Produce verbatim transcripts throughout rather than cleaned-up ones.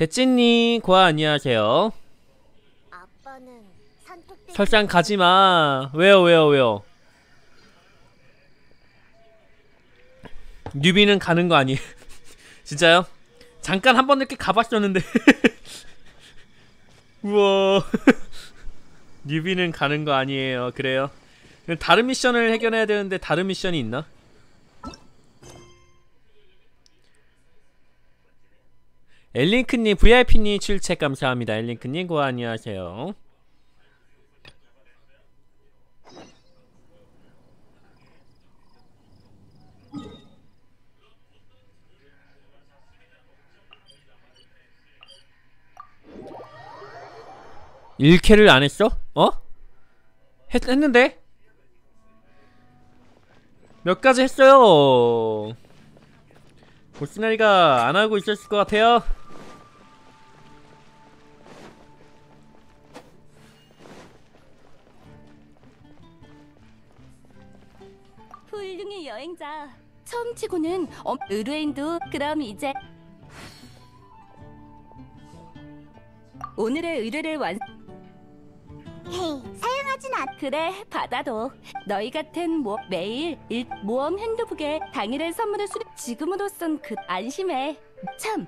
대찐님 고아 안녕하세요. 설장 가지마. 왜요 왜요 왜요. 뉴비는 가는거 아니에요. 진짜요? 잠깐 한번 이렇게 가봤었는데 우와 뉴비는 가는거 아니에요. 그래요? 다른 미션을 해결해야 되는데 다른 미션이 있나? 엘링크님 브이아이피님 출첵 감사합니다. 엘링크님 고아 안녕하세요. 일 킬를 안했어? 어? 했, 했는데? 몇 가지 했어요. 고스나리가 안하고 있었을 것 같아요. 훌륭히 여행자 처음치고는 엄... 의뢰인도 그럼 이제 오늘의 의뢰를 완... 헤이, 사양하진 않... 그래, 받아도 너희 같은 모... 매일 일... 모험 핸드북에 당일의 선물을 수리... 지금으로선 그... 안심해. 참,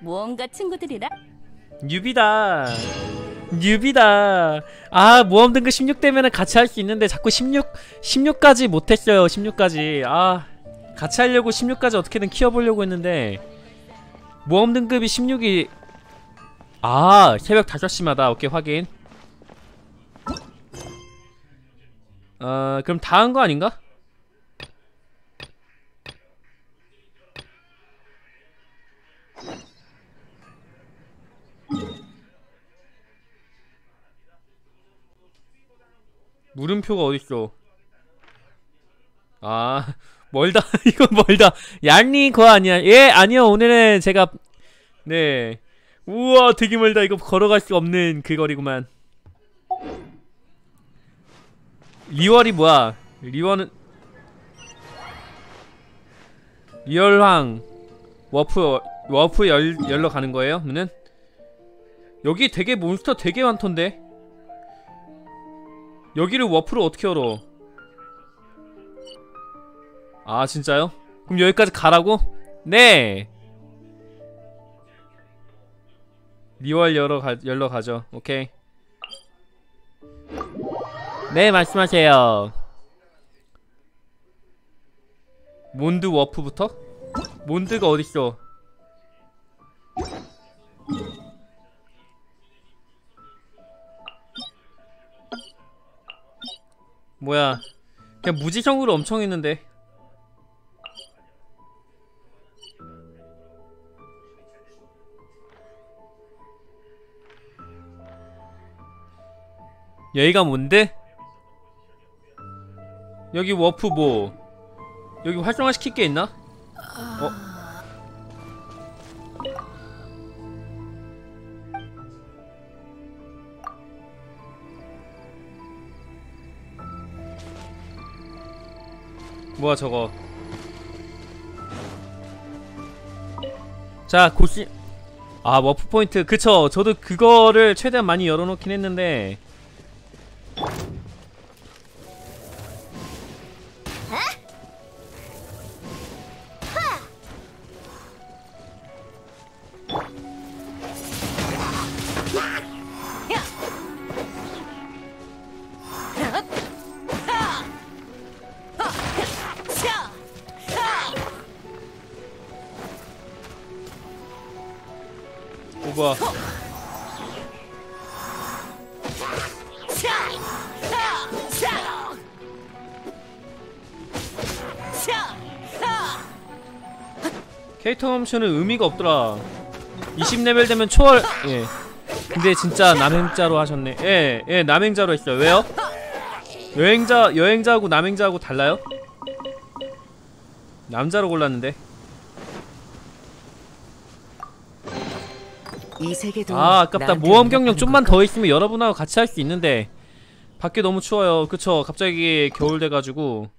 모험가 친구들이라... 뉴비다. 뉴비다. 아, 모험 등급 십육 되면은 같이 할 수 있는데 자꾸 십육... 십육까지 못했어요, 십육까지. 아, 같이 하려고 십육까지 어떻게든 키워보려고 했는데 모험 등급이 십육이... 아, 새벽 다섯 시마다. 오케이, 확인. 어, 그럼 다 한 거 아닌가? 물음표가 어딨어? 아, 멀다. 이건 멀다. 양리 거 아니야? 예, 아니요. 오늘은 제가 네. 우와, 되게 멀다. 이거 걸어갈 수 없는 그 거리구만. 리월이 뭐야? 리월은 리얼황 워프 워프 열 열러 가는 거예요? 그러면은 여기 되게 몬스터 되게 많던데 여기를 워프로 어떻게 열어? 아 진짜요? 그럼 여기까지 가라고? 네. 리월 열러 가 열러 가죠. 오케이. 네, 말씀하세요. 몬드 워프부터? 몬드가 어딨어? 뭐야, 그냥 무지성으로 엄청 했는데. 여기가 뭔데? 여기 워프 뭐 여기 활성화 시킬 게 있나? 어? 뭐야 저거? 자 고시 아 워프 포인트 그쵸. 저도 그거를 최대한 많이 열어놓긴 했는데. 오바. 캐릭터 멈추는 의미가 없더라. 이십 레벨 되면 초월. 예. 근데 진짜 남행자로 하셨네. 예, 예, 남행자로 했어요. 왜요? 여행자, 여행자하고 남행자하고 달라요? 남자로 골랐는데. 이 세계도 아 아깝다. 모험 경력 좀만 더 있으면 여러분하고 같이 할 수 있는데 밖에 너무 추워요. 그쵸, 갑자기 겨울 돼가지고.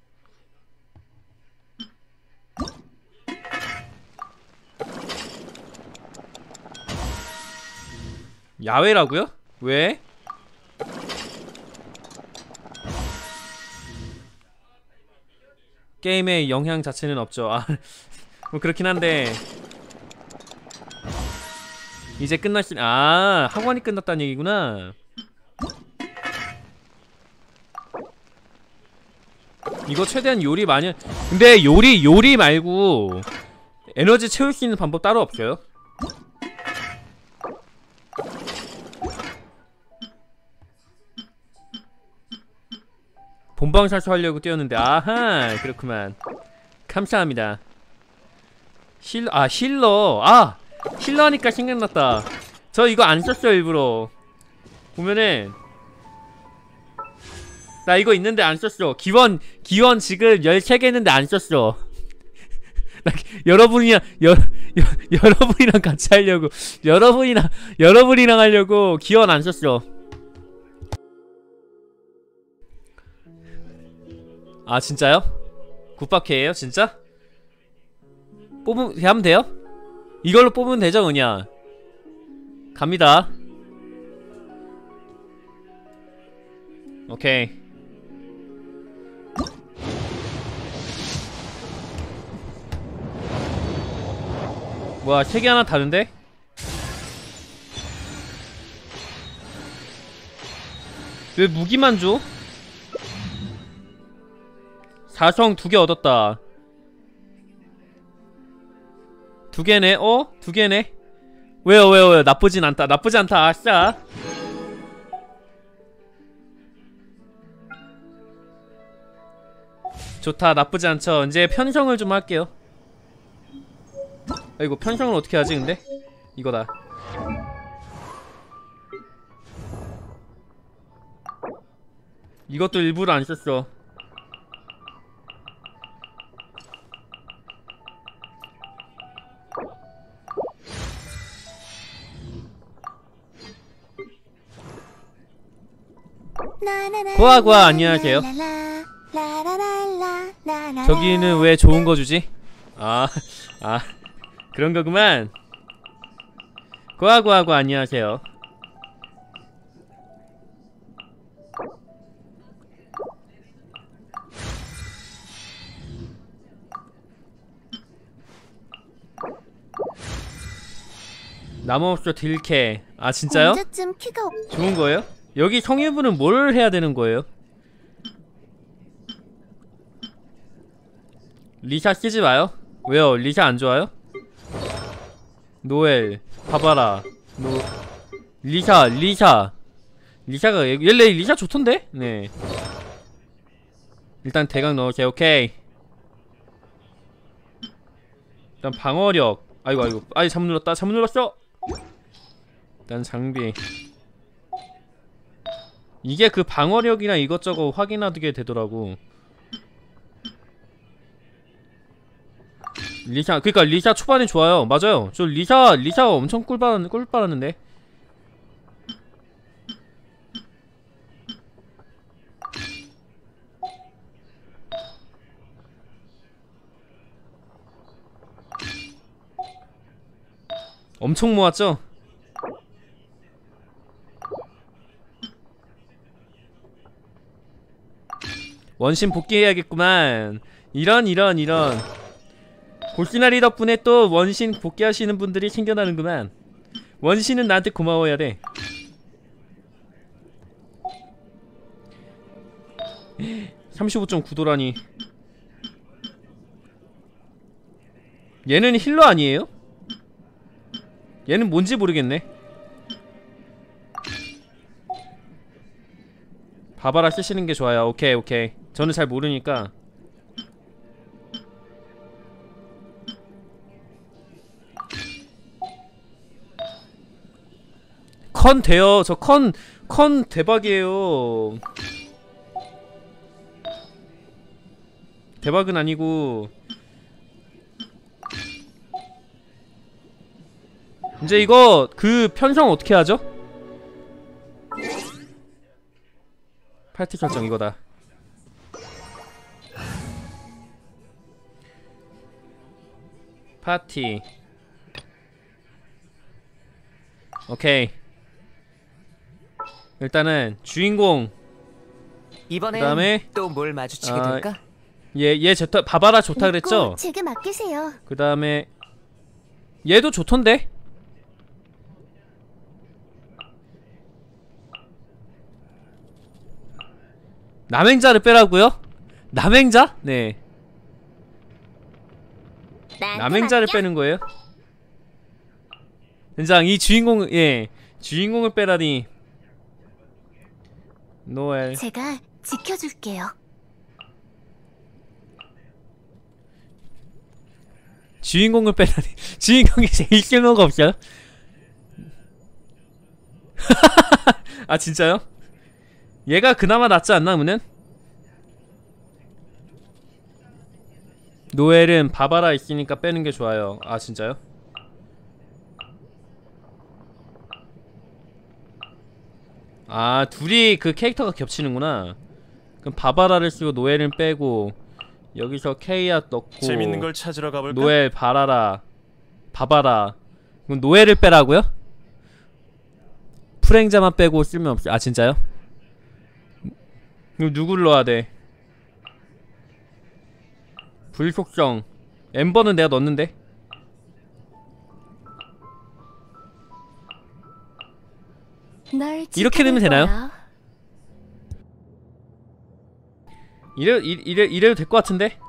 야외라고요? 왜? 게임에 영향 자체는 없죠. 아, 뭐 그렇긴 한데 이제 끝날 수... 아, 학원이 끝났다는 얘기구나. 이거 최대한 요리 많이... 근데 요리, 요리 말고 에너지 채울 수 있는 방법 따로 없어요? 본방사수 하려고 뛰었는데, 아하, 그렇구만. 감사합니다. 힐러, 아, 힐러. 아! 힐러 하니까 생각났다. 저 이거 안 썼어요, 일부러. 보면은, 나 이거 있는데 안 썼어. 기원, 기원 지금 열세 개 했는데 안 썼어. 나 여러분이랑, 여, 여, 여러분이랑 같이 하려고. 여러분이랑, 여러분이랑 하려고 기원 안 썼어. 아, 진짜요? 굿바케예요, 진짜? 뽑으면 하면 돼요? 이걸로 뽑으면 되죠, 그냥. 갑니다. 오케이. 뭐야, 색이 하나 다른데? 왜 무기만 줘? 자성 두 개 얻었다. 두 개네? 어? 두 개네? 왜요, 왜요, 왜요? 나쁘진 않다. 나쁘지 않다. 아싸. 좋다. 나쁘지 않죠. 이제 편성을 좀 할게요. 아이고, 편성을 어떻게 하지, 근데? 이거다. 이것도 일부러 안 썼어. 고아 고아 안녕하세요. 저기는 왜 좋은 거 주지? 아, 아, 그런 거구만. 고아 고아 고아 안녕하세요. 남없어 딜캐. 아, 진짜요? 좋은 거예요? 여기 성유부는 뭘 해야 되는 거예요? 리샤 쓰지 마요? 왜요? 리샤 안 좋아요? 노엘, 봐봐라. 노, 리샤, 리샤. 리샤가, 원래 리샤 좋던데? 네. 일단 대강 넣으세요, 오케이. 일단 방어력. 아이고, 아이고. 아이, 잘못 눌렀다. 잘못 눌렀어! 일단 장비. 이게 그 방어력이나 이것저것 확인하게 되더라고. 리샤, 그니까 리샤 초반에 좋아요. 맞아요. 저 리샤, 리샤 엄청 꿀 빨았는데, 꿀 빨았는데. 엄청 모았죠? 원신 복귀해야겠구만. 이런 이런 이런 고스나리 덕분에 또 원신 복귀하시는 분들이 생겨나는구만. 원신은 나한테 고마워야 돼. 삼십오 점 구 도라니 얘는 힐러 아니에요? 얘는 뭔지 모르겠네. 바바라 쓰시는 게 좋아요. 오케이, 오케이. 저는 잘 모르니까. 컨 돼요. 저 컨, 컨 대박이에요. 대박은 아니고. 이제 이거 그 편성 어떻게 하죠? 파티 설정 이거다. 파티. 오케이. 일단은 주인공. 이번엔 그다음에 또 뭘 마주치게 아, 될까? 얘, 얘 좋다. 바바라 좋다 그랬죠? 지금 아끼세요. 그다음에 얘도 좋던데. 남행자를 빼라고요? 남행자? 네. 남행자를 맡겨? 빼는 거예요? 젠장 이 주인공, 예, 주인공을 빼라니. 노엘. 제가 지켜줄게요. 주인공을 빼라니. 주인공이 제일 쓸모가 없어요? 아 진짜요? 얘가 그나마 낫지 않나 그러면? 노엘은 바바라 있으니까 빼는 게 좋아요. 아 진짜요? 아 둘이 그 캐릭터가 겹치는구나. 그럼 바바라를 쓰고 노엘은 빼고 여기서 케이아 넣고 재밌는 걸 찾으러 가볼까? 노엘 바라라 바바라. 그럼 노엘을 빼라고요? 풀행자만 빼고 쓸면 없어. 아 진짜요? 그럼 누구를 넣어야 돼? 불속성 엠버는 내가 넣었는데. 이렇게 되면 되나요? 이래, 이래, 이래도 될 것 같은데?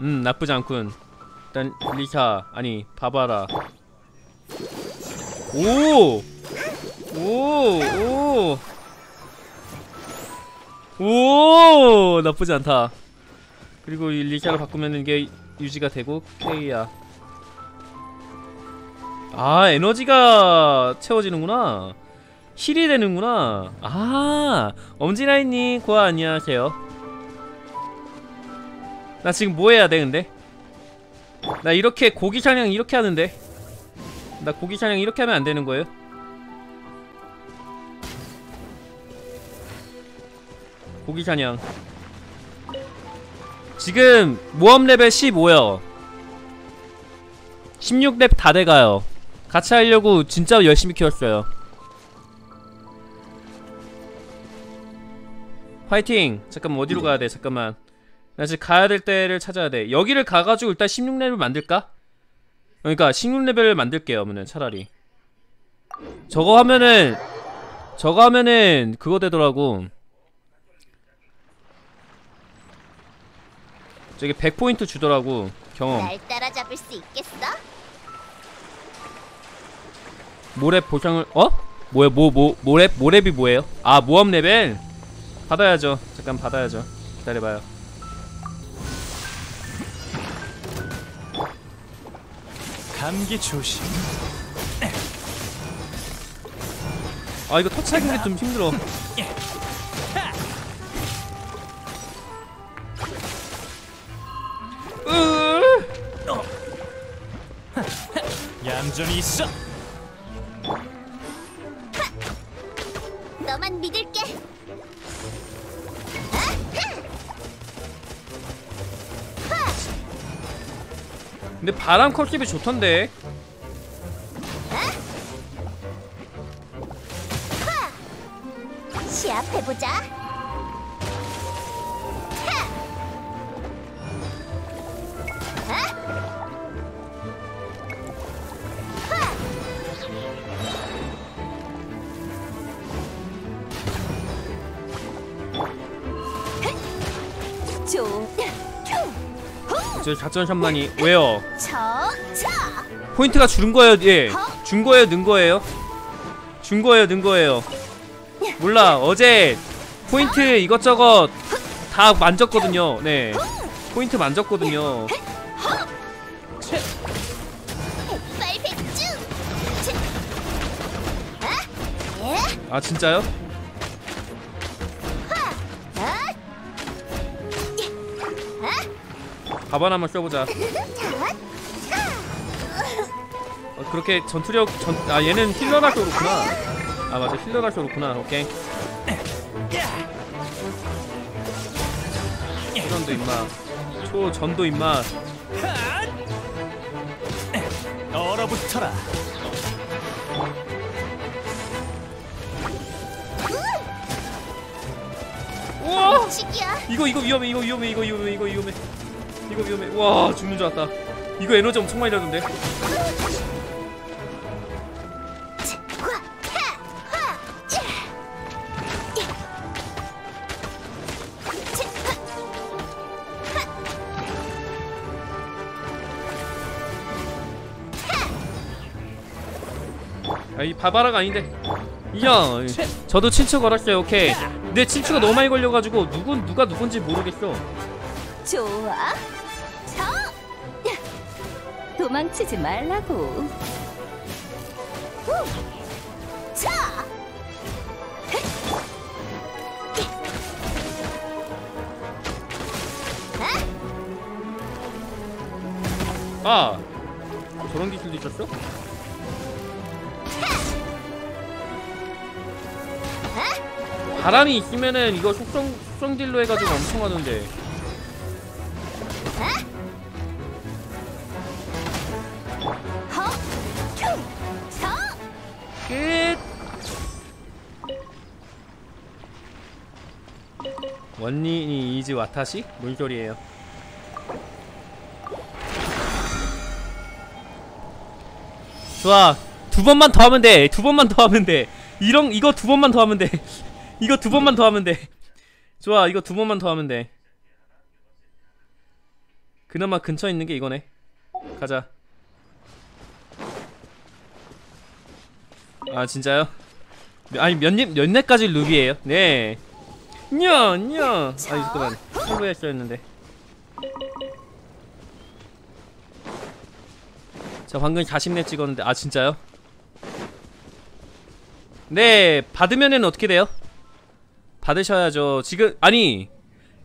음 나쁘지 않군. 일단 리사 아니 바바라. 오! 오! 오! 오! 나쁘지 않다. 그리고 이 리샤를 바꾸면 이게 유지가 되고 케이야. 아 에너지가 채워지는구나. 힐이 되는구나. 아 엄지라인님 고아 안녕하세요. 나 지금 뭐 해야 돼 근데? 나 이렇게 고기 사냥 이렇게 하는데 나 고기 사냥 이렇게 하면 안 되는 거예요? 고기 사냥 지금 모험 레벨 십오요 십육 렙 다 돼가요. 같이 하려고 진짜 열심히 키웠어요. 화이팅! 잠깐만 어디로 가야돼. 잠깐만 나 지금 가야될 때를 찾아야돼. 여기를 가가지고 일단 십육 레벨 만들까? 그러니까 십육 레벨을 만들게요. 그러면 차라리 저거 하면은 저거 하면은 그거 되더라고. 저게 백 포인트 주더라고. 경험. 날 따라잡을 수 있겠어? 모랩 보상을 어? 뭐야 뭐 뭐 모랩 모랩이 뭐예요? 아 모험 레벨 받아야죠. 잠깐 받아야죠. 기다려봐요. 감기 조심. 아 이거 터치하기 좀 힘들어. 얌전히 있어. 너만 믿을게. 근데 바람 컷집이 좋던데. 시합해 보자. 저 작전샷만이 왜요? 포인트가 준 거예요. 예, 준 거예요, 는 거예요? 준 거예요, 는 거예요? 몰라. 어제 포인트 이것저것 다 만졌거든요. 네, 포인트 만졌거든요. 아 진짜요? 가방 한번 껴보자. 어, 그렇게 전투력 전... 아 얘는 힐러라서 그렇구나. 아 맞아 힐러라서 그렇구나. 오케이 초전도 임마 초전도 임마 얼어붙어라. 음! 우와! 이거 이거 위험해. 이거 위험해. 이거 위험해. 이거 위험해. 이거 위험해. 와, 죽는 줄 알았다. 이거 에너지 엄청 많이 나던데. 이 바바라가 아닌데. 이형 저도 친추 걸었어요. 오케이. 내 친추가 너무 많이 걸려가지고 누군 누가 누군지 모르겠어. 좋아. 저 도망치지 말라고. 자. 아 저런 기술도 있었어? 바람이 있으면은 이거 속성, 속성 딜로 해가지고 엄청 하는데. 끝. 원린이 이즈 와타시? 뭔 소리예요? 좋아. 두 번만 더 하면 돼. 두 번만 더 하면 돼. 이런 이거 두 번만 더 하면 돼. 이거 두 번만 더 하면 돼. 좋아, 이거 두 번만 더 하면 돼. 그나마 근처에 있는 게 이거네. 가자. 아 진짜요? 아니 몇몇 몇까지 루비예요? 네. 냐 냐. 아 잠깐만. 탈부했어야 했는데. 자 방금 사십 렙 찍었는데. 아 진짜요? 네, 받으면은 어떻게 돼요? 받으셔야죠. 지금 아니,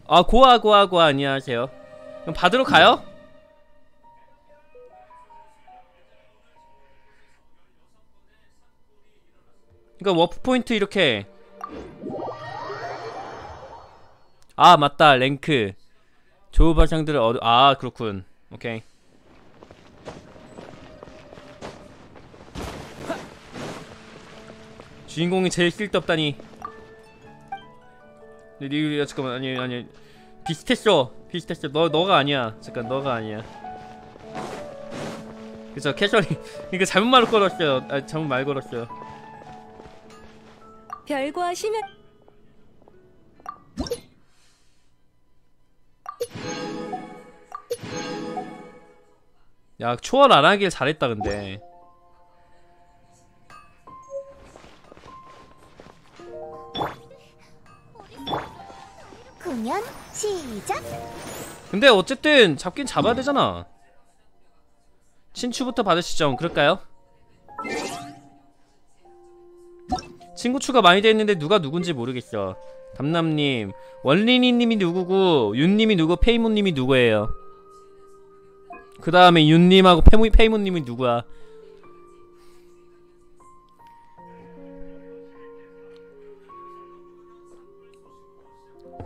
아 고아 고아 고아 안녕하세요. 그럼 받으러 가요? 그러니까 워프 포인트 이렇게. 아 맞다, 랭크 조우바상들을 얻. 아 그렇군. 오케이. 주인공이 제일 쓸데없다니. 리리야 잠깐만. 아니 아니 비슷했어 비슷했어. 너 너가 아니야. 잠깐 너가 아니야. 그쵸 캐서리. 이거 잘못 말을 걸었어요. 아 잘못 말 걸었어요. 별과 심해. 야 초월 안 하길 잘했다 근데. 공연 시작. 근데 어쨌든 잡긴 잡아야 되잖아. 친추부터 받으시죠. 그럴까요? 친구 추가 많이 돼 있는데 누가 누군지 모르겠어. 담남님, 원린이님이 누구고, 윤님이 누구, 페이모님이 누구예요? 그 다음에 윤님하고 페모 페이모님이 누구야?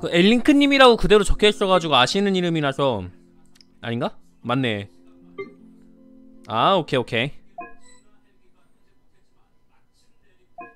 그 엘링크님이라고 그대로 적혀있어가지고 아시는 이름이라서. 아닌가? 맞네. 아 오케이 오케이.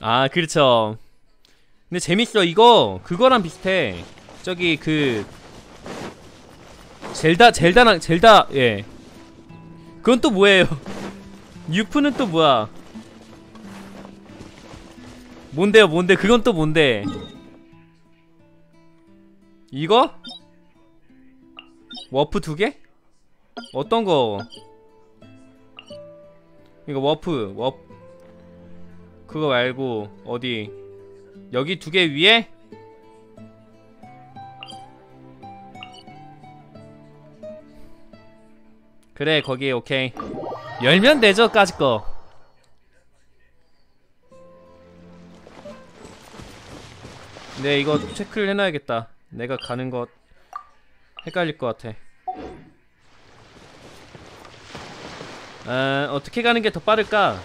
아 그렇죠. 근데 재밌어. 이거 그거랑 비슷해. 저기 그 젤다 젤다랑 젤다. 예 그건 또 뭐예요? 유프는 또 뭐야? 뭔데요 뭔데? 그건 또 뭔데? 이거? 워프 두 개? 어떤 거? 이거 워프, 워프. 그거 말고, 어디? 여기 두 개 위에? 그래 거기 오케이 열면 되죠 까짓거. 네 이거 체크를 해놔야겠다. 내가 가는 것 헷갈릴 것 같아. 아, 어떻게 가는 게 더 빠를까?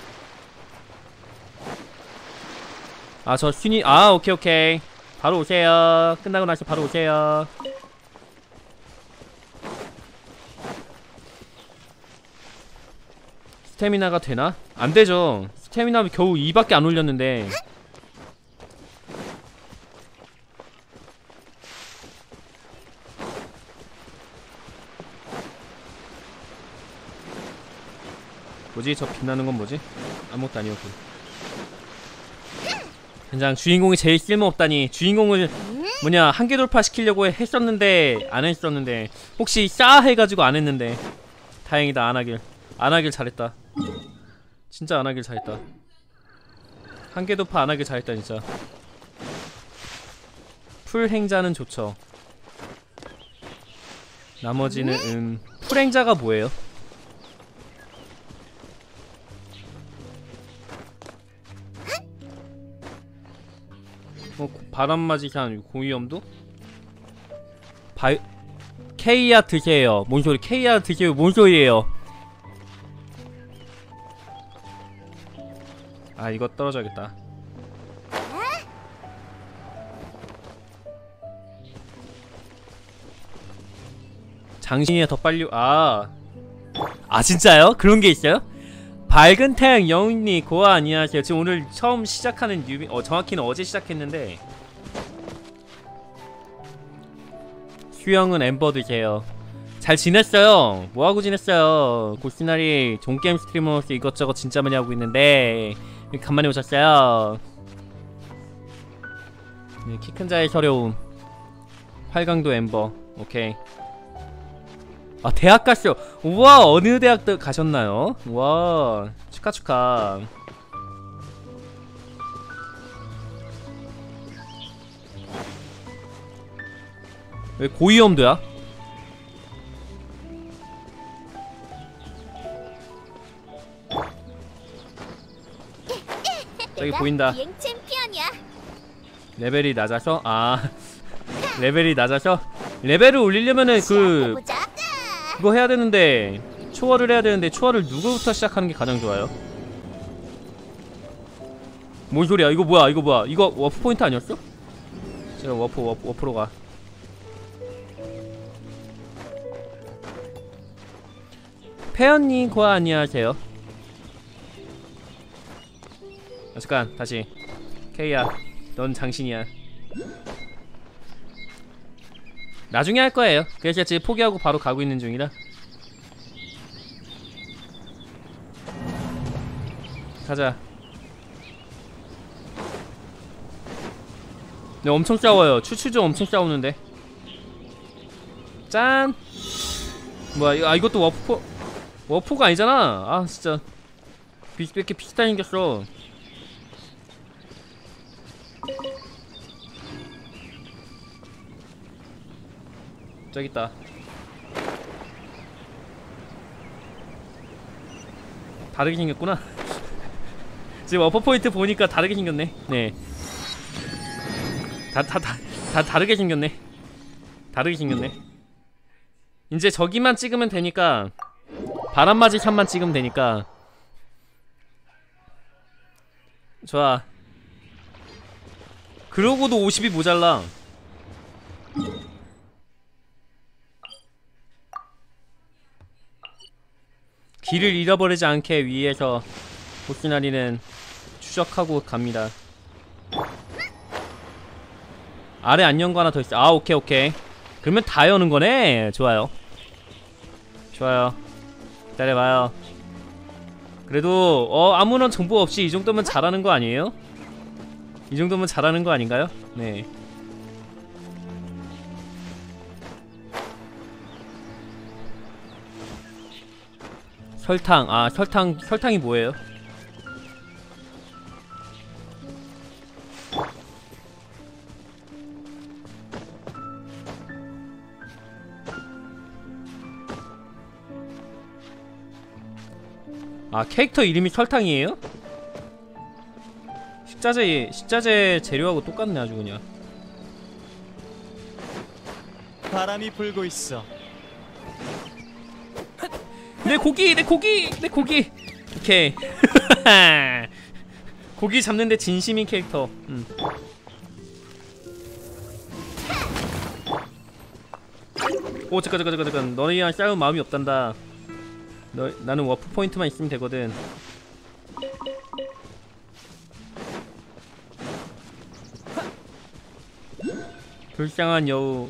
아 저 순위 아 오케이 오케이 바로 오세요. 끝나고 나서 바로 오세요. 스태미나가 되나? 안 되죠. 스태미나 겨우 이밖에 안 올렸는데. 뭐지? 저 빛나는 건 뭐지? 아무것도 아니었군. 그냥 주인공이 제일 쓸모없다니. 주인공을 뭐냐 한계 돌파 시키려고 했었는데 안 했었는데 혹시 싸 해가지고 안 했는데 다행이다. 안 하길 안 하길 잘했다. 진짜 안 하길 잘했다. 한계 돌파 안 하길 잘했다 진짜. 풀 행자는 좋죠. 나머지는 음 풀 행자가 뭐예요? 어, 바람맞이산 고위험도? 바이... 케이아 드세요. 뭔 소리? 케이아 드세요. 뭔 소리예요? 아 이거 떨어져야겠다. 장신이 더 빨리... 아... 아 진짜요? 그런 게 있어요? 밝은 태양 영웅님 고아 안녕하세요. 지금 오늘 처음 시작하는 뉴비 어 정확히는 어제 시작했는데 수영은 엠버 드세요. 잘 지냈어요? 뭐하고 지냈어요? 고스나리 종게임 스트리머로서 이것저것 진짜 많이 하고 있는데 간만에 오셨어요. 네, 키 큰 자의 서려움 활강도 엠버 오케이. 아 대학 갔어요. 우와 어느 대학 가셨나요? 우와 축하 축하. 왜 고위험도야? 저기 보인다. 레벨이 낮아서? 아 레벨이 낮아서? 레벨을 올리려면은 그... 이거 해야 되는데 초월을 해야 되는데 초월을 누구부터 시작하는 게 가장 좋아요? 뭔 소리야? 이거 뭐야? 이거 뭐야? 이거 워프 포인트 아니었어? 제가 워프 워프 워프로 가. 페언님 고아 안녕하세요. 아, 잠깐 다시 케이야 넌 장신이야. 나중에 할 거예요. 그래서 지금 포기하고 바로 가고 있는 중이라. 가자. 네, 엄청 싸워요. 추추죠 엄청 싸우는데. 짠. 뭐야? 아 이것도 워프 워프가 아니잖아. 아 진짜 비, 이렇게 비슷하게 생겼어. 저기 있다. 다르게 생겼구나. 지금 워퍼 포인트 보니까 다르게 생겼네. 네. 다 다 다 다 다르게 생겼네. 다르게 생겼네. 이제 저기만 찍으면 되니까 바람맞이 산만 찍으면 되니까. 좋아. 그러고도 오십이 모자라. 길을 잃어버리지 않게 위에서 고스나리는 추적하고 갑니다. 아래 안녕과 하나 더 있어. 아 오케이 오케이 그러면 다 여는 거네. 좋아요 좋아요 기다려봐요. 그래도 어 아무런 정보 없이 이 정도면 잘하는 거 아니에요? 이 정도면 잘하는 거 아닌가요? 네 설탕, 아 설탕, 설탕이 뭐예요? 아, 캐릭터 이름이 설탕이에요? 식자재, 식자재 재료하고 똑같네 아주 그냥. 바람이 불고 있어. 내 고기! 내 고기! 내 고기! 오케이. 고기 잡는데 진심인 캐릭터. 음. 오 잠깐 잠깐 잠깐 잠깐 너희랑 싸울 마음이 없단다. 너, 나는 워프 포인트만 있으면 되거든. 불쌍한 여우.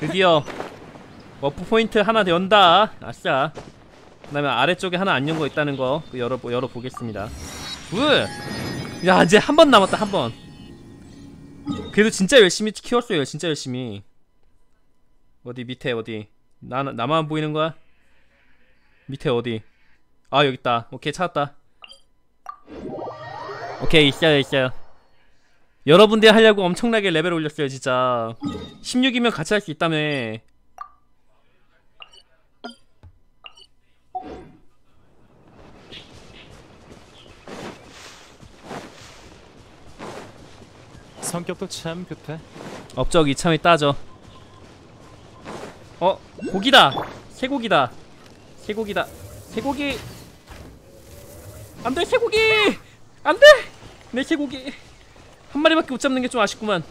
드디어 워프 포인트 하나 연다. 아싸. 그 다음에 아래쪽에 하나 안 연 거 있다는 거 열어, 열어보겠습니다. 으! 야 이제 한 번 남았다 한 번. 그래도 진짜 열심히 키웠어요. 진짜 열심히. 어디 밑에 어디. 나, 나만 안 보이는 거야? 밑에 어디. 아 여기 있다. 오케이 찾았다. 오케이 있어요 있어요. 여러분들 하려고 엄청나게 레벨 올렸어요 진짜. 십육이면 같이 할 수 있다며. 성격도 참 급해. 업적 이참에 따져. 어? 고기다! 쇠고기다! 쇠고기다! 쇠고기! 안돼 쇠고기! 안돼! 내 쇠고기! 한 마리밖에 못 잡는 게 좀 아쉽구만.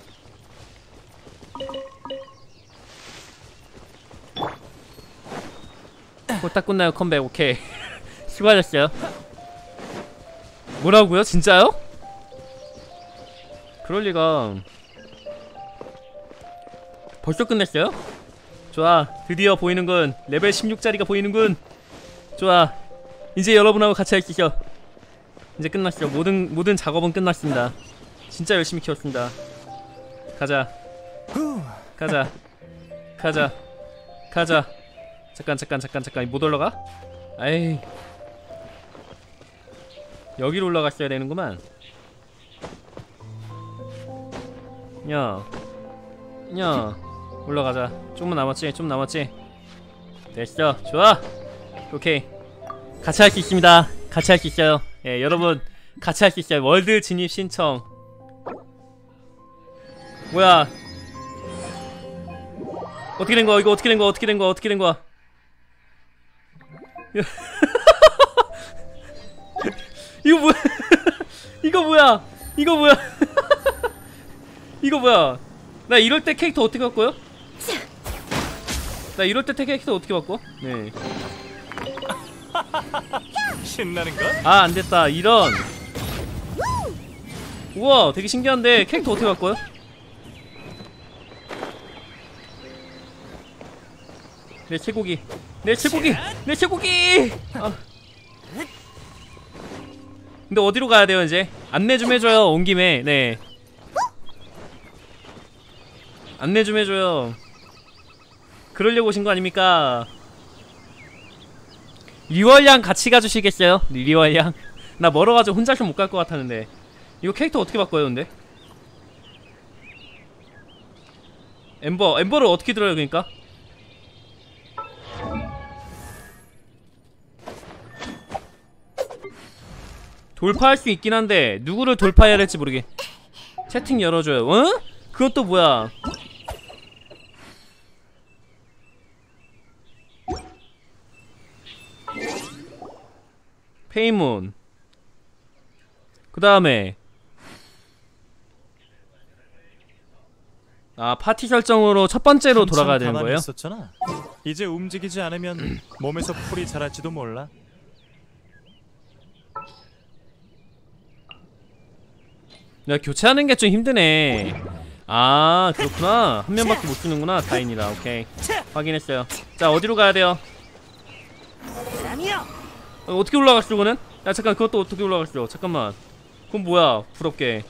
곧 딱 끝나요 컴백. 오케이. 수고하셨어요. 뭐라고요? 진짜요? 그럴리가. 벌써 끝냈어요? 좋아 드디어 보이는군. 레벨 십육짜리가 보이는군. 좋아 이제 여러분하고 같이 할 수 있어. 이제 끝났어. 모든 모든 작업은 끝났습니다. 진짜 열심히 키웠습니다. 가자 가자 가자 가자. 잠깐 잠깐 잠깐 잠깐 못 올라가? 에이 여기로 올라갔어야 되는구만. 야, 야, 올라가자. 좀만 남았지, 좀 남았지. 됐어, 좋아. 오케이, 같이 할 수 있습니다. 같이 할 수 있어요. 예, 여러분, 같이 할 수 있어요. 월드 진입 신청. 뭐야? 어떻게 된 거야? 이거 어떻게 된 거야? 어떻게 된 거야? 어떻게 된 거야? 이거 뭐야? 이거 뭐야? 이거 뭐야? 이거 뭐야? 나 이럴 때 캐릭터 어떻게 바꿔요? 나 이럴 때 캐릭터 어떻게 바꿔? 네. 신나는걸? 아, 안 됐다. 이런. 우와, 되게 신기한데 캐릭터 어떻게 바꿔요? 내 쇠고기. 내 쇠고기. 내 쇠고기. 아. 근데 어디로 가야 돼요, 이제? 안내 좀 해 줘요. 온 김에. 네. 안내 좀 해줘요. 그러려고 오신 거 아닙니까? 리월양 같이 가주시겠어요? 리월양. 나 멀어가지고 혼자서 못 갈 것 같았는데. 이거 캐릭터 어떻게 바꿔요 근데? 엠버, 엠버를 어떻게 들어요 그러니까? 돌파할 수 있긴 한데 누구를 돌파해야 될지 모르게. 채팅 열어줘요. 응? 어? 그것도 뭐야? 페이몬. 그 다음에 아 파티 설정으로 첫 번째로 돌아가야 되는 거예요? 있었잖아. 이제 움직이지 않으면 몸에서 풀이 자랄지도 몰라. 야 교체하는 게 좀 힘드네. 아 그렇구나. 한 명밖에 못 주는구나. 다행이다. 오케이 확인했어요. 자 어디로 가야 돼요? 어, 어떻게 올라갔어 그거는? 야 잠깐 그것도 어떻게 올라갔어. 잠깐만 그건 뭐야. 부럽게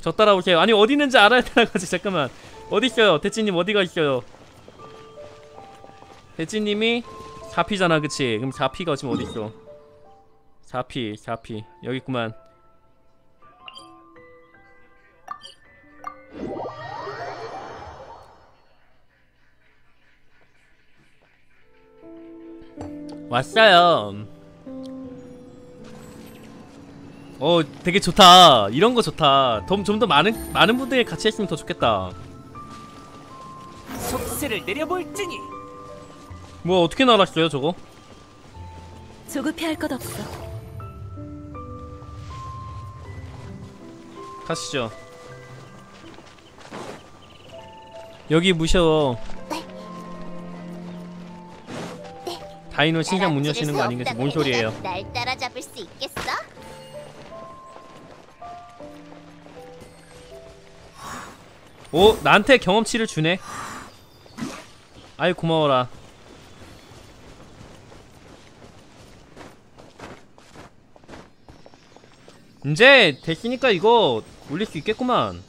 저 따라오세요. 아니 어디 있는지 알아야 되나 가지. 잠깐만 어디 있어요? 대찌님 어디가 있어요? 대찌님이 사 피잖아 그치? 그럼 사 피가 지금 어디 있어? 사 피 사 피 여기 있구만. 왔어요. 어 되게 좋다. 이런거 좋다. 좀 더 많은 많은 분들이 같이 했으면 더 좋겠다. 속세를 내려볼지니. 뭐 어떻게 날았어요 저거? 조급히 할 것 없어. 가시죠. 여기 무셔. 다이노 신장 문 여시는 거 아닌가? 뭔 소리예요? 날 따라잡을 수 있겠어? 오, 나한테 경험치를 주네. 아이 고마워라. 이제 됐으니까 이거 올릴 수 있겠구만.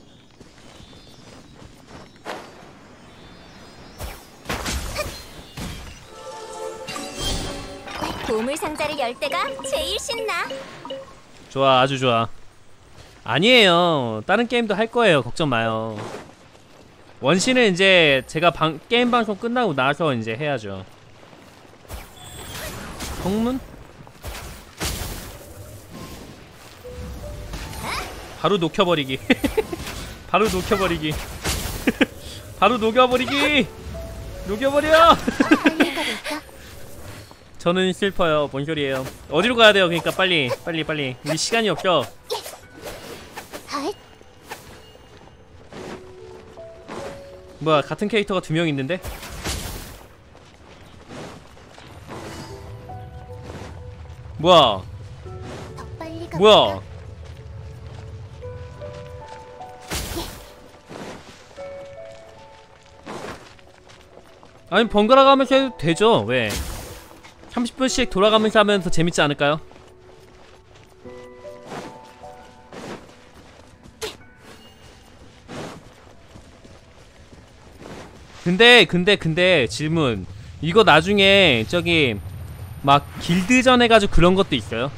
보물 상자를 열 때가 제일 신나. 좋아, 아주 좋아. 아니에요. 다른 게임도 할 거예요. 걱정 마요. 원신은 이제 제가 방, 게임 방송 끝나고 나서 이제 해야죠. 성문? 바로 녹여버리기. 바로 녹여버리기. 바로 녹여버리기. 녹여버려. 저는 슬퍼요. 뭔 소리예요. 어디로 가야 돼요? 그러니까 빨리 빨리 빨리. 우리 시간이 없죠. 뭐야, 같은 캐릭터가 두 명 있는데? 뭐야? 뭐야? 아니 번갈아 가면서 해도 되죠. 왜? 삼십 분씩 돌아가면서 하면 더 재밌지 않을까요? 근데 근데 근데 질문. 이거 나중에 저기 막 길드전 해가지고 그런 것도 있어요?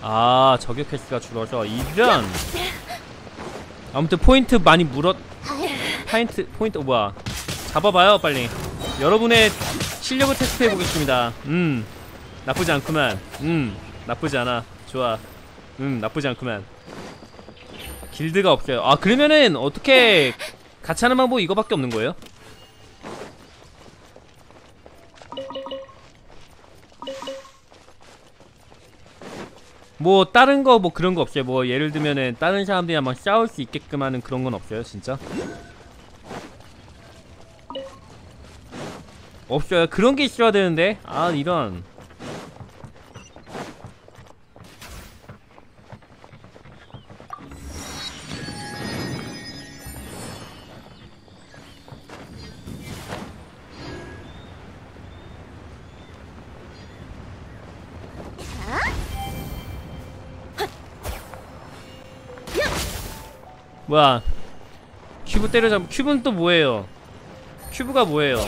아 저격 횟수가 줄어서 이런. 아무튼 포인트 많이 물었. 파인트 포인트 뭐야? 잡아봐요 빨리. 여러분의 실력을 테스트해 보겠습니다. 음 나쁘지 않구만. 음 나쁘지 않아. 좋아. 음 나쁘지 않구만. 길드가 없어요. 아 그러면은 어떻게 같이 하는 방법 이거밖에 없는 거예요? 뭐 다른 거 뭐 그런 거 없어요? 뭐 예를 들면은 다른 사람들이랑 막 싸울 수 있게끔 하는 그런 건 없어요? 진짜? 없어요. 그런 게 있어야 되는데. 아 이런. 뭐야? 큐브 때려잡. 큐브는 또 뭐예요? 큐브가 뭐예요?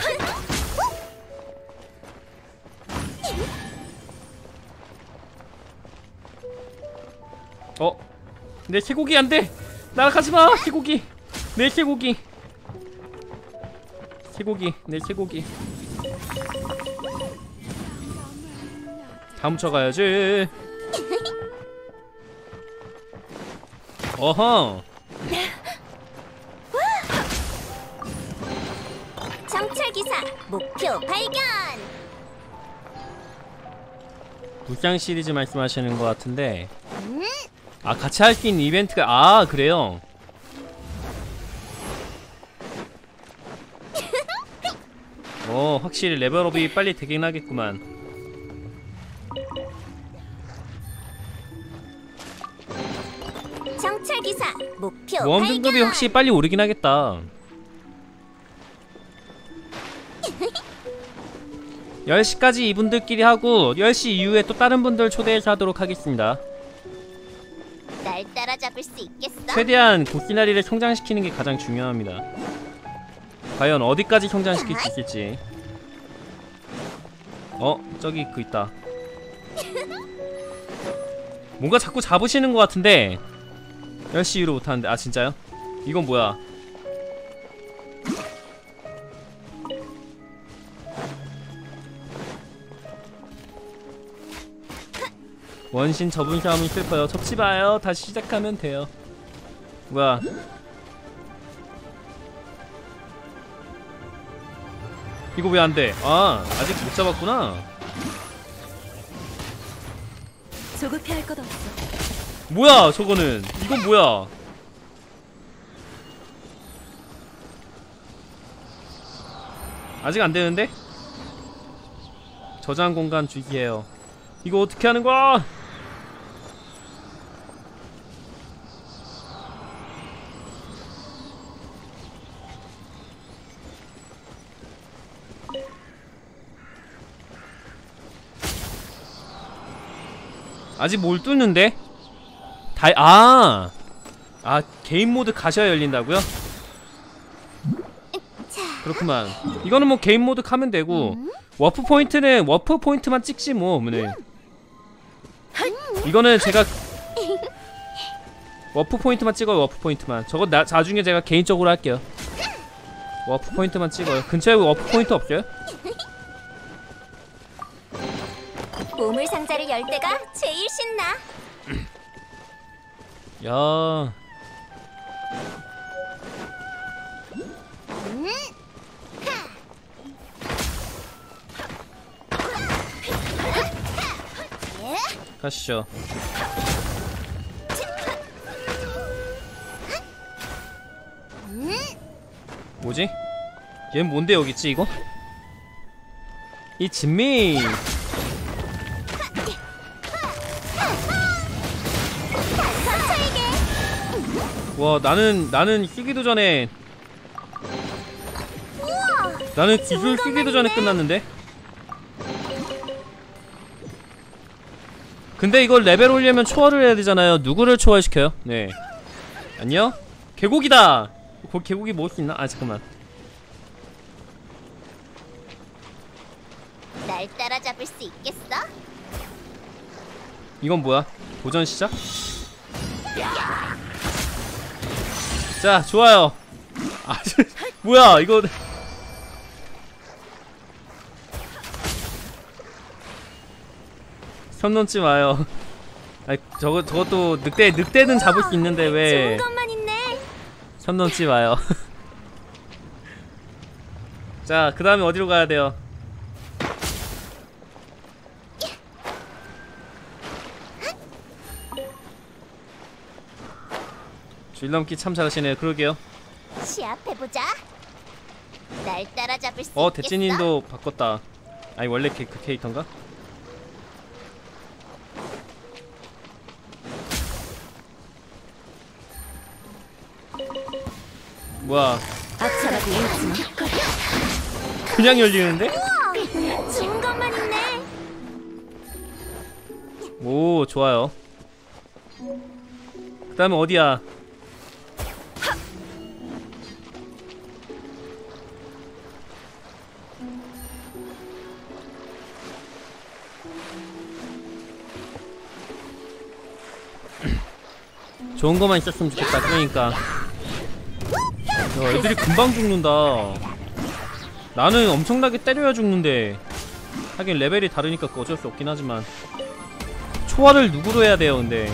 어? 내 쇠고기 안 돼! 날아가지마! 쇠고기! 내 쇠고기! 쇠고기, 내 쇠고기. 다 훔쳐가야지. 어허! 정찰기사 목표 발견! 물장 시리즈 말씀하시는 것 같은데. 아 같이 할 수 있는 이벤트가. 아 그래요? 어 확실히 레벨업이 빨리 되긴 하겠구만. 정찰기사 목표 모험 등급이 확실히 빨리 오르긴 하겠다. 열 시까지 이분들끼리 하고 열 시 이후에 또 다른 분들 초대해서 하도록 하겠습니다. 날 따라잡을 수 있겠어? 최대한 고스나리를 성장시키는 게 가장 중요합니다. 과연 어디까지 성장시킬 수 있을지. 어? 저기 그 있다. 뭔가 자꾸 잡으시는 것 같은데. 열 시 이후로 못하는데. 아 진짜요? 이건 뭐야? 원신 저분 싸움이 슬퍼요. 접지 마요. 다시 시작하면 돼요. 뭐야? 이거 왜 안 돼? 아, 아직 못 잡았구나. 조급해 할 것 없어. 뭐야, 저거는? 이건 뭐야? 아직 안 되는데? 저장 공간 주기예요. 이거 어떻게 하는 거야? 아직 뭘 뚫는데? 다, 아! 아, 개인 모드 가셔야 열린다고요? 그렇구만. 이거는 뭐 개인 모드 가면 되고, 워프 포인트는 워프 포인트만 찍지 뭐, 오늘. 이거는 제가 워프 포인트만 찍어요. 워프 포인트만. 저거 나, 나중에 제가 개인적으로 할게요. 워프 포인트만 찍어요. 근처에 워프 포인트 없어요? 보물 상자를 열 때가 제일 신나. 야. 가시죠. 뭐지? 얘는 뭔데 여기 있지 이거? 이 진미. 와, 나는 나는 쓰기도 전에 나는 기술 쓰기도 전에 끝났는데. 근데 이걸 레벨 올리려면 초월을 해야 되잖아요. 누구를 초월시켜요? 네. 안녕? 계곡이다. 계곡이 먹을 수 있나? 아 잠깐만. 날 따라잡을 수 있겠어? 이건 뭐야? 도전 시작? 자, 좋아요. 아, 뭐야, 이거. 선 넘지 마요. 아, 저거, 저것도, 늑대, 늑대는 잡을 수 있는데, 왜. 선 넘지 마요. 자, 그 다음에 어디로 가야 돼요? 줄넘기 참 잘하시네요. 그러게요. 시합해 보자. 날 따라잡을 수 있겠어? 어, 대치님도 바꿨다. 아니 원래 그 캐릭터인가? 뭐야? 그냥 열리는데? 좋은 것만 있네. 오, 좋아요. 그다음에 어디야? 좋은 것만 있었으면 좋겠다. 그러니까 야, 애들이 금방 죽는다. 나는 엄청나게 때려야 죽는데. 하긴 레벨이 다르니까 어쩔 수 없긴 하지만. 초월을 누구로 해야 돼요 근데?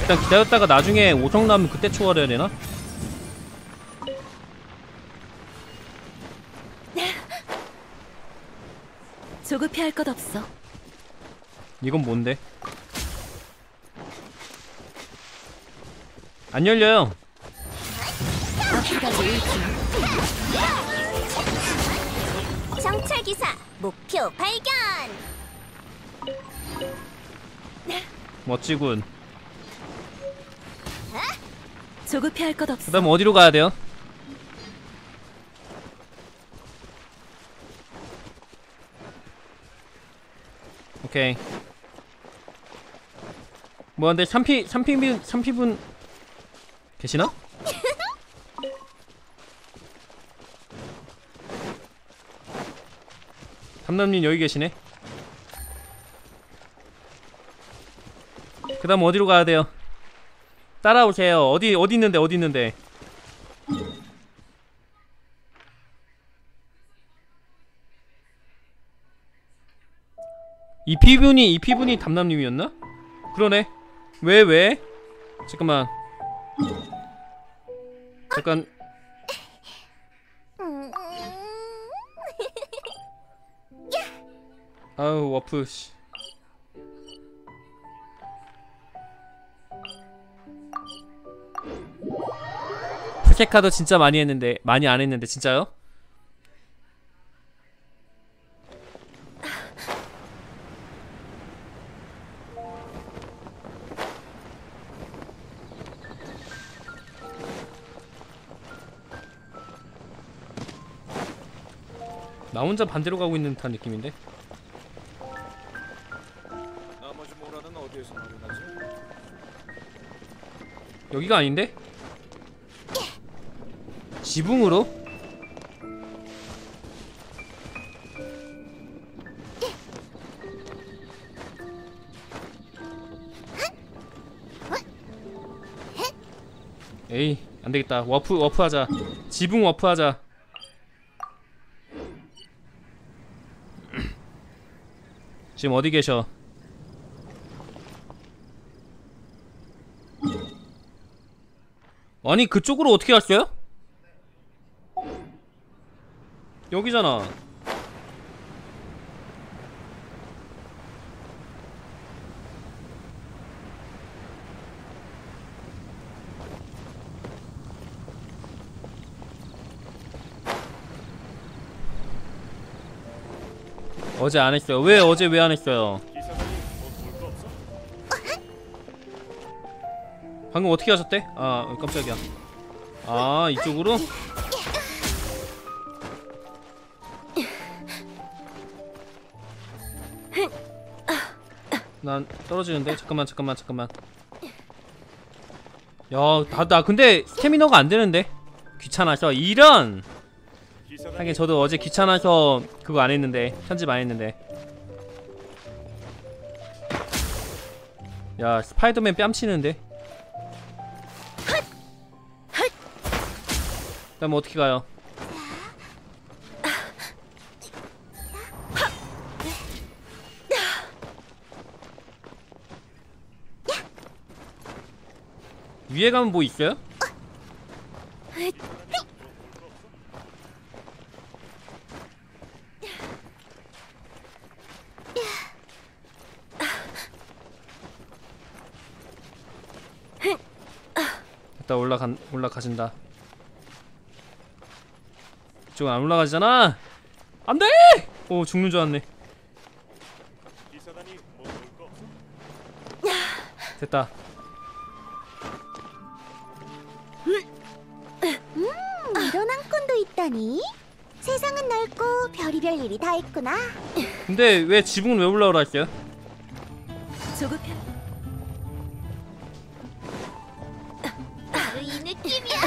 일단 기다렸다가 나중에 오성 나면 그때 초월해야 되나? 조급해 할 것 없어. 이건 뭔데? 안 열려요. 정찰 기사 목표 발견. 멋지군. 조급해 할 것 없어. 그다음 어디로 가야 돼요? 오케이. 뭐 근데 삼피 삼피분 삼피분 계시나? 담남님 여기 계시네. 그 다음 어디로 가야 돼요? 따라오세요. 어디, 어디 있는데, 어디 있는데. 이 피분이, 이 피분이 담남님이었나? 그러네. 왜 왜? 잠깐만. 잠깐. 아우 와플 씨. 포켓카드 진짜 많이 했는데 많이 안 했는데 진짜요? 나 혼자 반대로 가고 있는 듯한 느낌인데? 나머지 모라는 어디에서 만나지? 여기가 아닌데? 지붕으로? 에이 안되겠다. 워프 워프하자. 지붕 워프하자. 지금 어디 계셔? 아니 그쪽으로 어떻게 갔어요? 여기잖아. 어제 안 했어요. 왜 어제 왜 안 했어요? 방금 어떻게 하셨대? 아 깜짝이야. 아 이쪽으로? 난 떨어지는데? 잠깐만 잠깐만 잠깐만. 야 나 나 근데 스태미너가 안되는데? 귀찮아서. 이런! 하긴 저도 어제 귀찮아서 그거 안했는데 편집 안했는데. 야 스파이더맨 뺨치는데? 그럼 어떻게 가요? 위에 가면 뭐 있어요? 일단 올라간 올라가신다. 이쪽은 안 올라가지잖아. 안돼! 오 죽는 줄 알았네. 됐다. 세상은 넓고 별의별 일이 다 있구나. 근데 왜 지붕은 왜 올라오라 했어요? 조급해. 바로 이 느낌이야.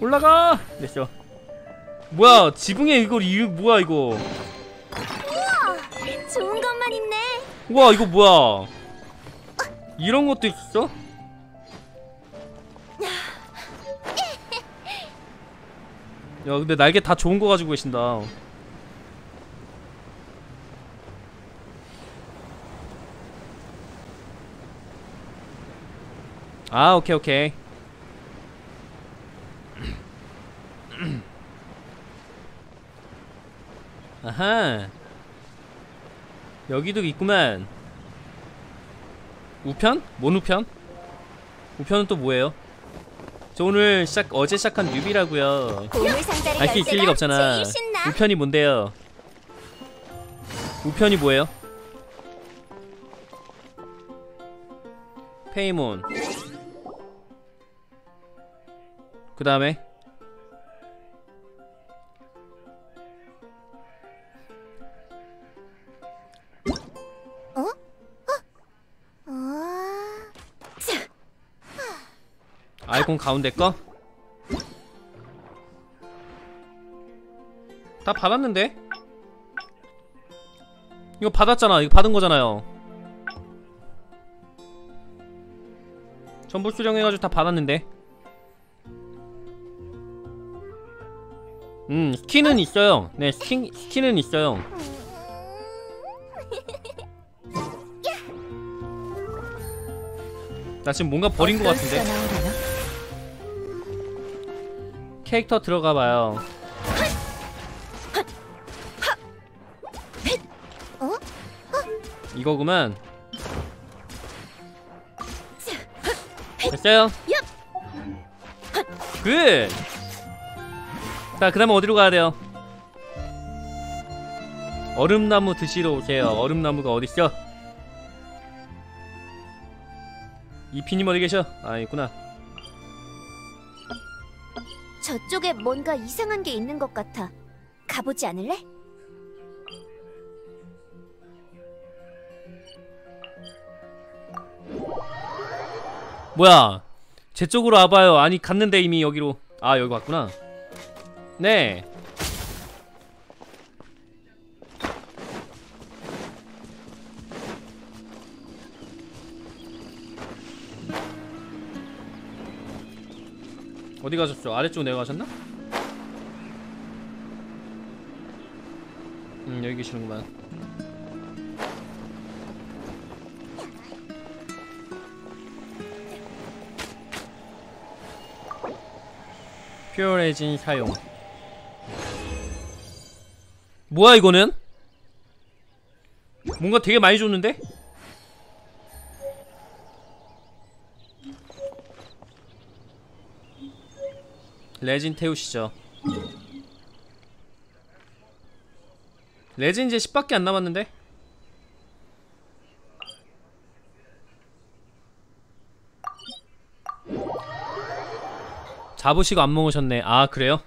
올라가. 됐어. 뭐야 지붕에 이걸 이 뭐야 이거. 우와 좋은 것만 있네. 우와 이거 뭐야. 이런 것도 있어? 야 근데 날개 다 좋은 거 가지고 계신다. 아 오케이 오케이. 아하 여기도 있구만. 우편? 뭔 우편? 우편은 또 뭐예요? 저 오늘 시작 어제 시작한 뉴비라고요. 알 수 있을 리가 없잖아. 우편이 뭔데요? 우편이 뭐예요? 페이몬. 그 다음에 아이콘 가운데 거? 다 받았는데? 이거 받았잖아. 이거 받은 거잖아요. 저 전부 수령해가지고 다 받았는데. 음, 스킨은 있어요. 네, 스킨, 스킨은 있어요. 나 지금 뭔가 버린 것 같은데? 캐릭터 들어가봐요. 이거구만. 됐어요. 굿! 자, 그 다음에 어디로 가야 돼요? 얼음나무 드시러 오세요. 얼음나무가 어딨어? 이피님 어디 계셔? 아, 있구나. 저쪽에 뭔가 이상한 게 있는 것 같아. 가보지 않을래? 뭐야, 제 쪽으로 와봐요. 아니, 갔는데 이미 여기로. 아, 여기 왔구나. 네. 어디 가셨죠? 아래쪽으로 내려가셨나? 음, 여기 계시는구만. 퓨어레진 사용. 뭐야 이거는? 뭔가 되게 많이 줬는데? 레진 태우시죠. 레진 이제 십밖에 안 남았는데? 잡으시고 안 먹으셨네. 아, 그래요?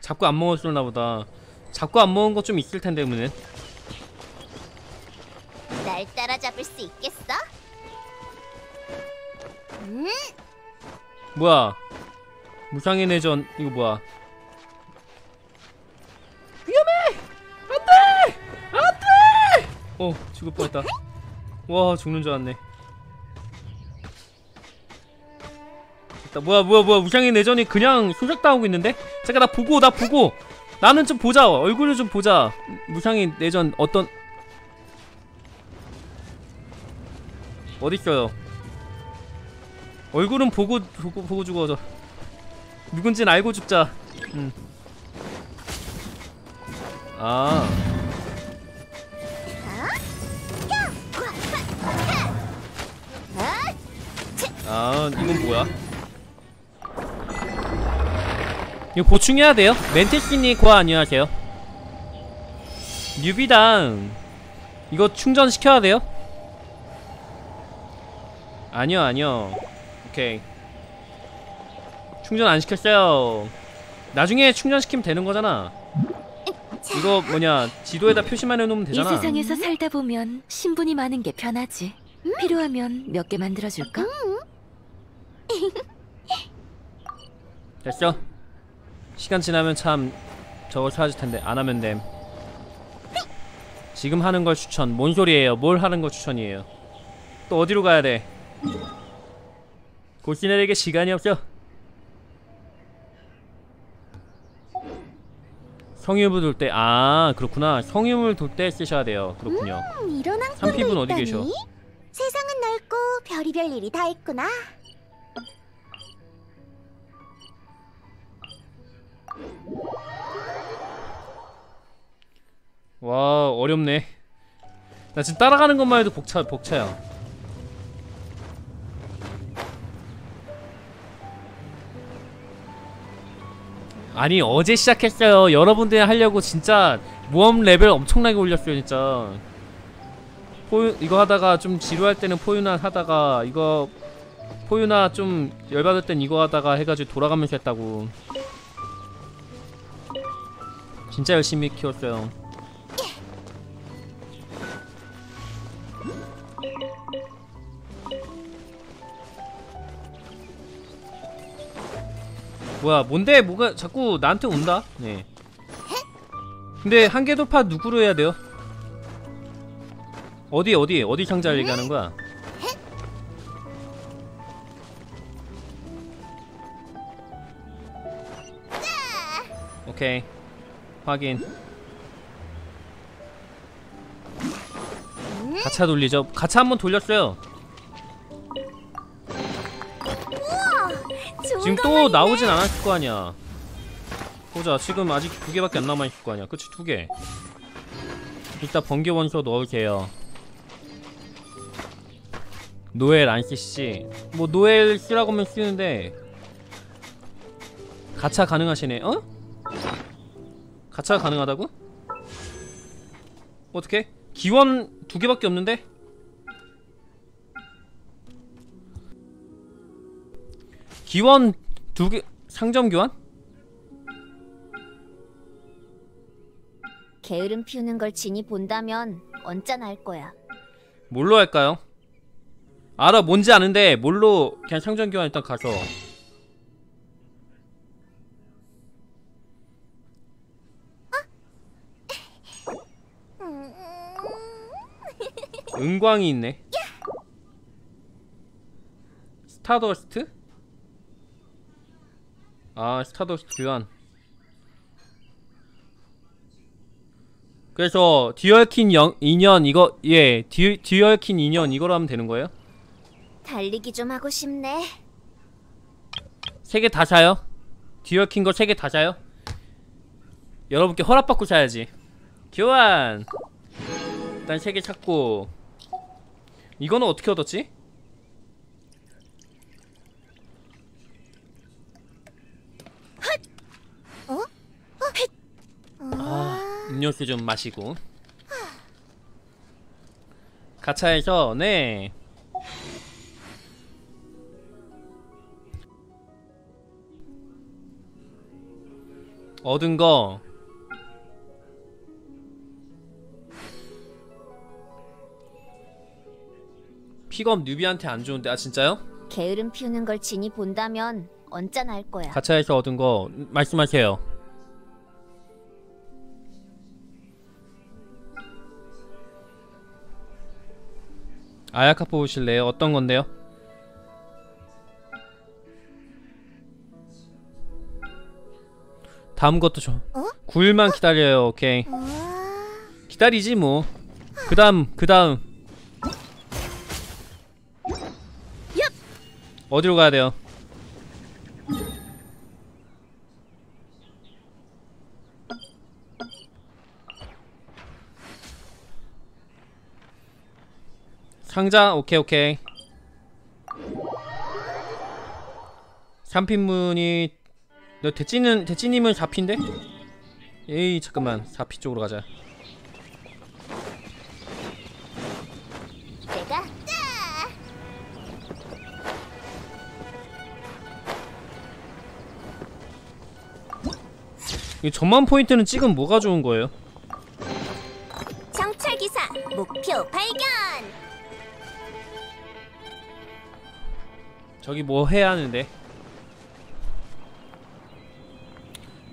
잡고 안 먹었었나 보다. 잡고 안 먹은 거 좀 있을 텐데, 문은. 날 따라잡을 수 있겠어? 음? 뭐야? 무상의 내전, 이거 뭐야? 위험해! 안 돼! 안 돼! 어, 죽을 뻔했다. 와, 죽는 줄 알았네. 뭐야 뭐야 뭐야. 무상의 내전이 그냥 소작당하고 있는데? 잠깐, 나 보고 나 보고 나는 좀 보자. 얼굴을 좀 보자. 무상의 내전 어떤, 어딨어요? 얼굴은 보고 보고, 보고 죽어져. 누군진 알고 죽자. 음. 아, 아, 이건 뭐야? 이거 보충해야 돼요? 멘티스님 고아 안녕하세요. 뉴비당 이거 충전시켜야 돼요? 아니요 아니요. 오케이, 충전 안 시켰어요. 나중에 충전시키면 되는 거잖아. 이거 뭐냐, 지도에다 표시만 해놓으면 되잖아. 이 세상에서 살다 보면 신분이 많은 게 편하지. 필요하면 몇 개 만들어줄까? 됐어. 시간 지나면 참 저걸 사라질 텐데. 안 하면 됨. 지금 하는 걸 추천. 뭔 소리예요? 뭘 하는 거 추천이에요? 또 어디로 가야 돼? 고시나리에게 시간이 없어. 성유물 돌 때, 아, 그렇구나. 성유물 돌 때 쓰셔야 돼요. 그렇군요. 음, 이런 삼피분 어디 계셔? 세상은 넓고 별이별 일이 다 있구나. 와, 어렵네. 나 지금 따라가는 것만 해도 복차, 복차야. 아니, 어제 시작했어요. 여러분들 하려고 진짜 모험 레벨 엄청나게 올렸어요, 진짜. 포유, 이거 하다가 좀 지루할 때는 포유나 하다가, 이거 포유나 좀 열받을 땐 이거 하다가 해가지고 돌아가면서 했다고. 진짜 열심히 키웠어요. 뭐야, 뭔데, 뭐가 자꾸 나한테 온다? 네. 근데 한계 돌파 누구로 해야 돼요? 어디 어디 어디 상자를 얘기하는 거야? 오케이, 확인. 가차 돌리죠. 가차 한번 돌렸어요. 지금 또 나오진 않았을 거 아니야. 보자, 지금 아직 두 개밖에 안 남아있을 거 아니야. 그치, 두 개. 일단 번개 원소 넣을게요. 노엘 안씨씨, 뭐 노엘 쓰라고 하면 쓰는데. 가차 가능하시네. 어? 가차가 가능하다고? 어떻게? 기원 두 개밖에 없는데? 기원 두 개, 상점 교환? 게으름 피우는 걸 진이 본다면 언짢아할 거야. 뭘로 할까요? 알아, 뭔지 아는데 뭘로. 그냥 상점 교환 일단 가서. 은광이 있네. 스타더스트? 아, 스타더스트 교환. 그래서 디얼킨 영, 인연 이거. 예, 디, 디얼킨 인연 이거로 하면 되는 거예요? 달리기 좀 하고 싶네. 세 개 다 사요? 디얼킨 거 세 개 다 사요? 여러분께 허락받고 사야지. 교환! 일단 세 개 찾고. 이거는 어떻게 얻었지? 아, 음료수 좀 마시고. 가차에서, 네. 얻은 거. 픽업 뉴비한테 안 좋은데. 아, 진짜요? 게으름 피우는 걸 진이 본다면 언짢아할 거야. 가차에서 얻은 거 말씀하세요. 아야카 뽑으실래요? 어떤 건데요? 다음 것도 줘. 어? 구일만 기다려요. 오케이. 기다리지 뭐. 그 다음, 그 다음. 어디로 가야 돼요? 상자, 오케이, 오케이. 삼 핀문이, 너 대찌는, 대찌님은 사 피인데? 에이, 잠깐만. 사 피 쪽으로 가자. 이 전망 포인트는 지금 뭐가 좋은 거예요? 정찰 기사 목표 발견. 저기 뭐 해야 하는데?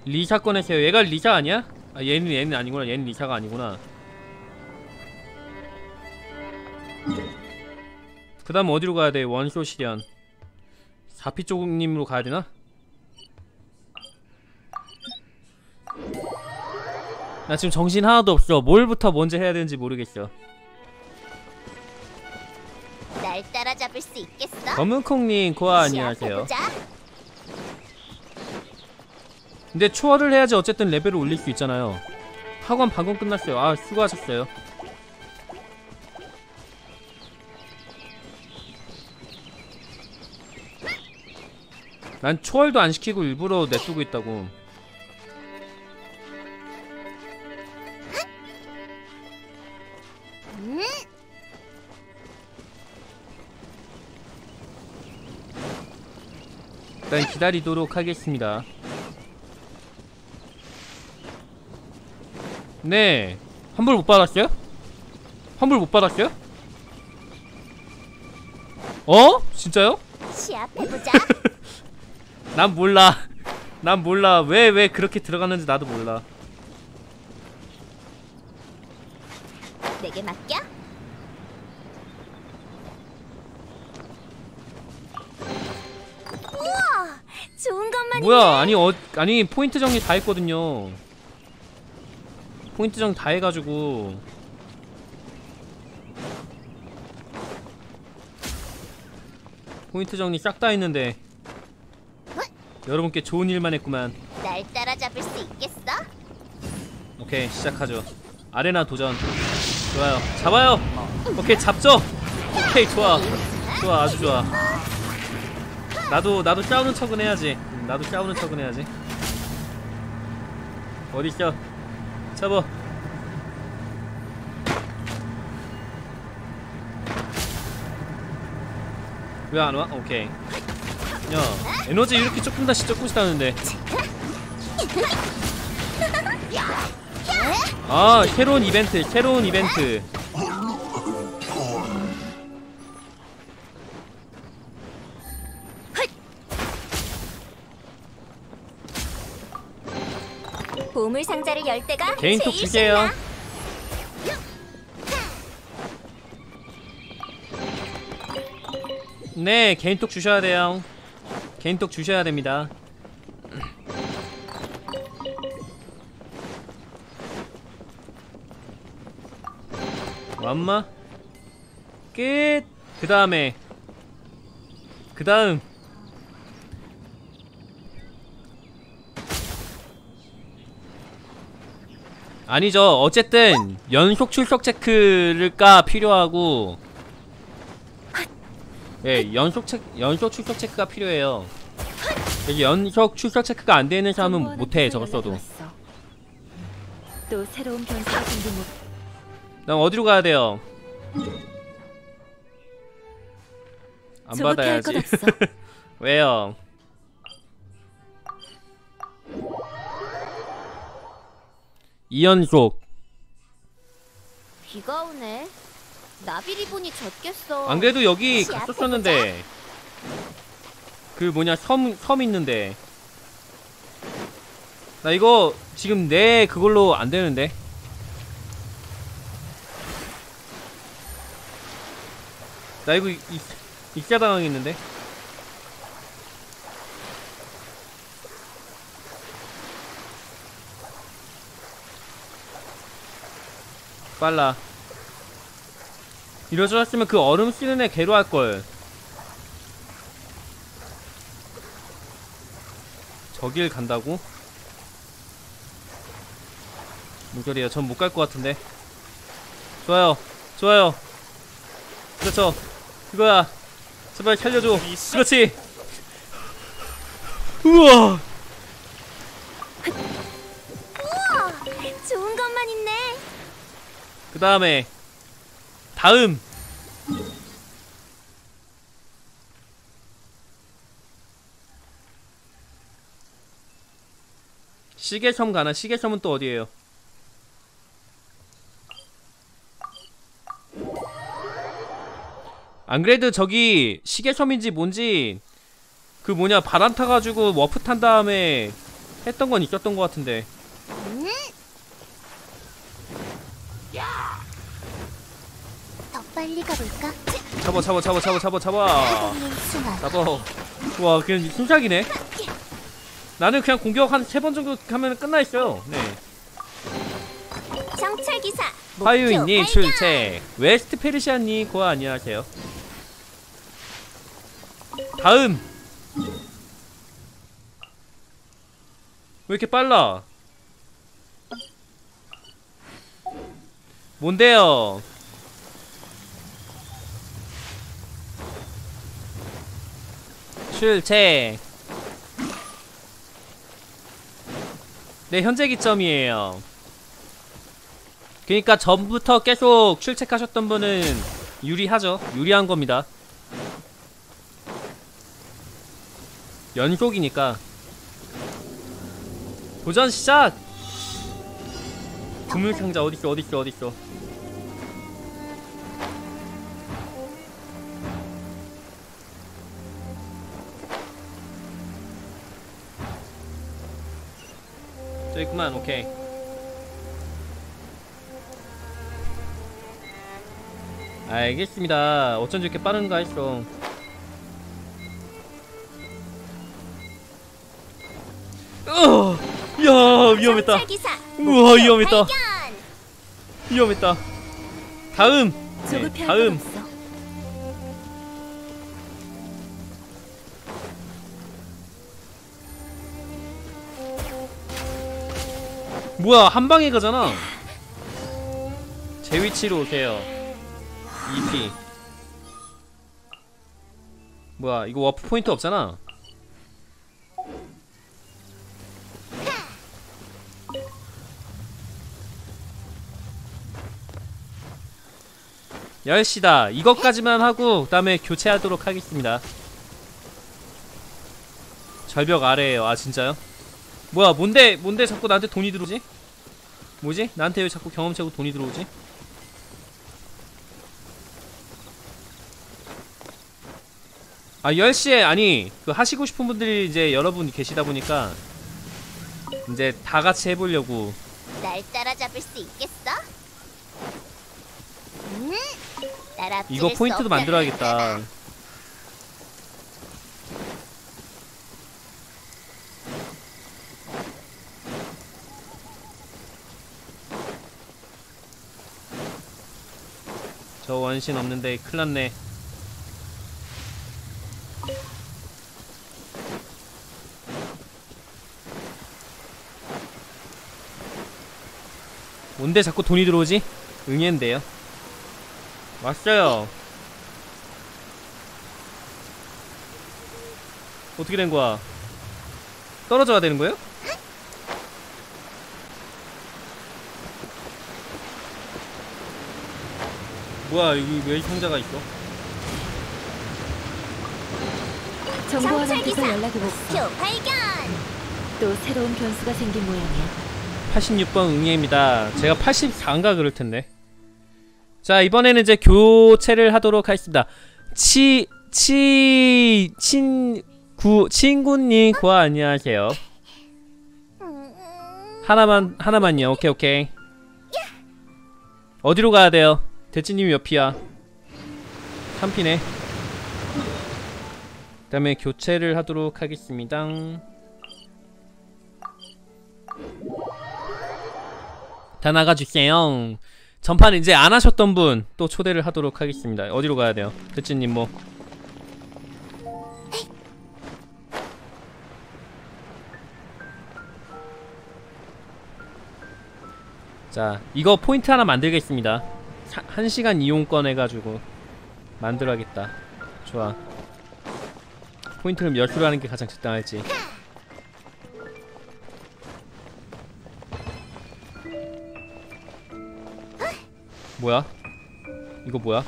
리사 꺼내세요. 얘가 리사 아니야? 아, 얘는 얘는 아니구나. 얘는 리사가 아니구나. 그다음 어디로 가야 돼? 원쇼 시련. 사 피 쪽님으로 가야 되나? 나 지금 정신 하나도 없어. 뭘부터 먼저 해야 되는지 모르겠어. 날 따라잡을 수 있겠어? 검은콩님 고아 안녕하세요. 근데 초월을 해야지 어쨌든 레벨을 올릴 수 있잖아요. 학원 방금 끝났어요. 아, 수고하셨어요. 난 초월도 안 시키고 일부러 냅두고 있다고. 일단 기다리도록 하겠습니다. 네, 환불 못 받았어요? 환불 못 받았어요? 어? 진짜요? 시합해보자. 난 몰라. 난 몰라. 왜, 왜 그렇게 들어갔는지 나도 몰라. 내게 맡겨? 좋은 것만 뭐야, 아니 어 아니 포인트 정리 다 했거든요. 포인트 정리 다 해가지고 포인트 정리 싹 다 했는데 여러분께 좋은 일만 했구만. 날 따라잡을 수 있겠어? 오케이, 시작하죠. 아레나 도전. 좋아요. 잡아요. 오케이, 잡죠. 오케이, 좋아. 좋아, 아주 좋아. 나도 나도 싸우는 척은 해야지. 음, 나도 싸우는 척은 해야지. 어디 있어? 잡어. 왜 안 와? 오케이. 야, 에너지 이렇게 조금 다시 조금씩 하는데. 아, 새로운 이벤트, 새로운 이벤트. 보물 상자를 열 때가 개인톡 주세요. 네, 개인톡 주셔야 돼요. 개인톡 주셔야 됩니다. 완마? 끝! 그 다음에 그 다음 아니죠. 어쨌든 연속 출석 체크가 필요하고, 예, 연속 체 연속 출석 체크가 필요해요. 여기 연속 출석 체크가 안 되는 사람은 못해. 저거 써도. 또 새로운 변수가 생긴 것. 그럼 어디로 가야 돼요? 안 받아야지. 왜요? 이 연속. 비가 오네. 나비리본이 젖겠어. 안 그래도 여기 갔었었는데. 그 뭐냐, 섬, 섬 있는데. 나 이거 지금 내 그걸로 안 되는데. 나 이거 익자 당황했는데. 빨라. 이러저러했으면 그 얼음 쓰는 애 개로 할걸. 저길 간다고? 뭔 소리야. 전 못 갈 것 같은데. 좋아요, 좋아요. 그렇죠, 이거야. 제발 살려줘. 그렇지. 우와, 우와, 좋은 것만 있네. 그 다음에 다음. 시계섬 가나? 시계섬은 또 어디예요? 안 그래도 저기 시계섬인지 뭔지 그 뭐냐, 바람 타가지고 워프 탄 다음에 했던 건 있었던 것 같은데. 음? 야! 더 빨리 가볼까? 잡아, 잡아, 잡아, 잡아, 잡아, 잡아, 잡아. 와, 그냥 순삭이네. 나는 그냥 공격 한 세 번 정도 하면 끝나 있어요. 네. 정찰 기사. 하유이님 출첵. 웨스트 페르시아님 고아 안녕하세요. 다음. 왜 이렇게 빨라? 뭔데요? 출첵. 네, 현재 기점이에요. 그니까 전부터 계속 출첵하셨던 분은 유리하죠. 유리한 겁니다. 연속이니까. 도전 시작! 보물상자 어딨어, 어딨어, 어딨어. 저기 있구만. 오케이. 알겠습니다. 어쩐지 이렇게 빠른가 했어. 어, 야 위험했다. 우와 위험했다. 위험했다. 다음, 네, 다음. 뭐야 한 방에 가잖아. 제 위치로 오세요. 이피. 뭐야 이거 워프 포인트 없잖아. 열 시다. 이것까지만 하고 그다음에 교체하도록 하겠습니다. 절벽 아래에요. 아 진짜요? 뭐야 뭔데 뭔데 자꾸 나한테 돈이 들어오지? 뭐지? 나한테 왜 자꾸 경험치하고 돈이 들어오지? 아 열 시에 아니 그 하시고 싶은 분들이 이제 여러분 계시다 보니까 이제 다 같이 해보려고. 날 따라잡을 수 있겠어? 음? 이거 포인트도 만들어야겠다. 저 원신 없는데 큰일났네. 뭔데 자꾸 돈이 들어오지? 응애인데요. 왔어요. 어떻게 된 거야? 떨어져야 되는 거예요? 뭐야 여기 왜 상자가 있어? 정보원한테서 연락이 왔어. 또 새로운 변수가 생긴 모양이야. 팔십육 번 응애입니다. 제가 팔십사인가 그럴 텐데. 자 이번에는 이제 교체를 하도록 하겠습니다. 치.. 치.. 친.. 구.. 친구님 고아 안녕하세요. 하나만.. 하나만요. 오케이 오케이. 어디로 가야 돼요? 대치님이 옆이야. 삼피네. 그 다음에 교체를 하도록 하겠습니다. 다 나가주세요. 전판 이제 안 하셨던 분 또 초대를 하도록 하겠습니다. 어디로 가야 돼요? 대치님 뭐 자 이거 포인트 하나 만들겠습니다. 한 시간 이용권 해가지고 만들어야겠다. 좋아 포인트를 몇 개로 하는게 가장 적당할지. 뭐야? 이거 뭐야?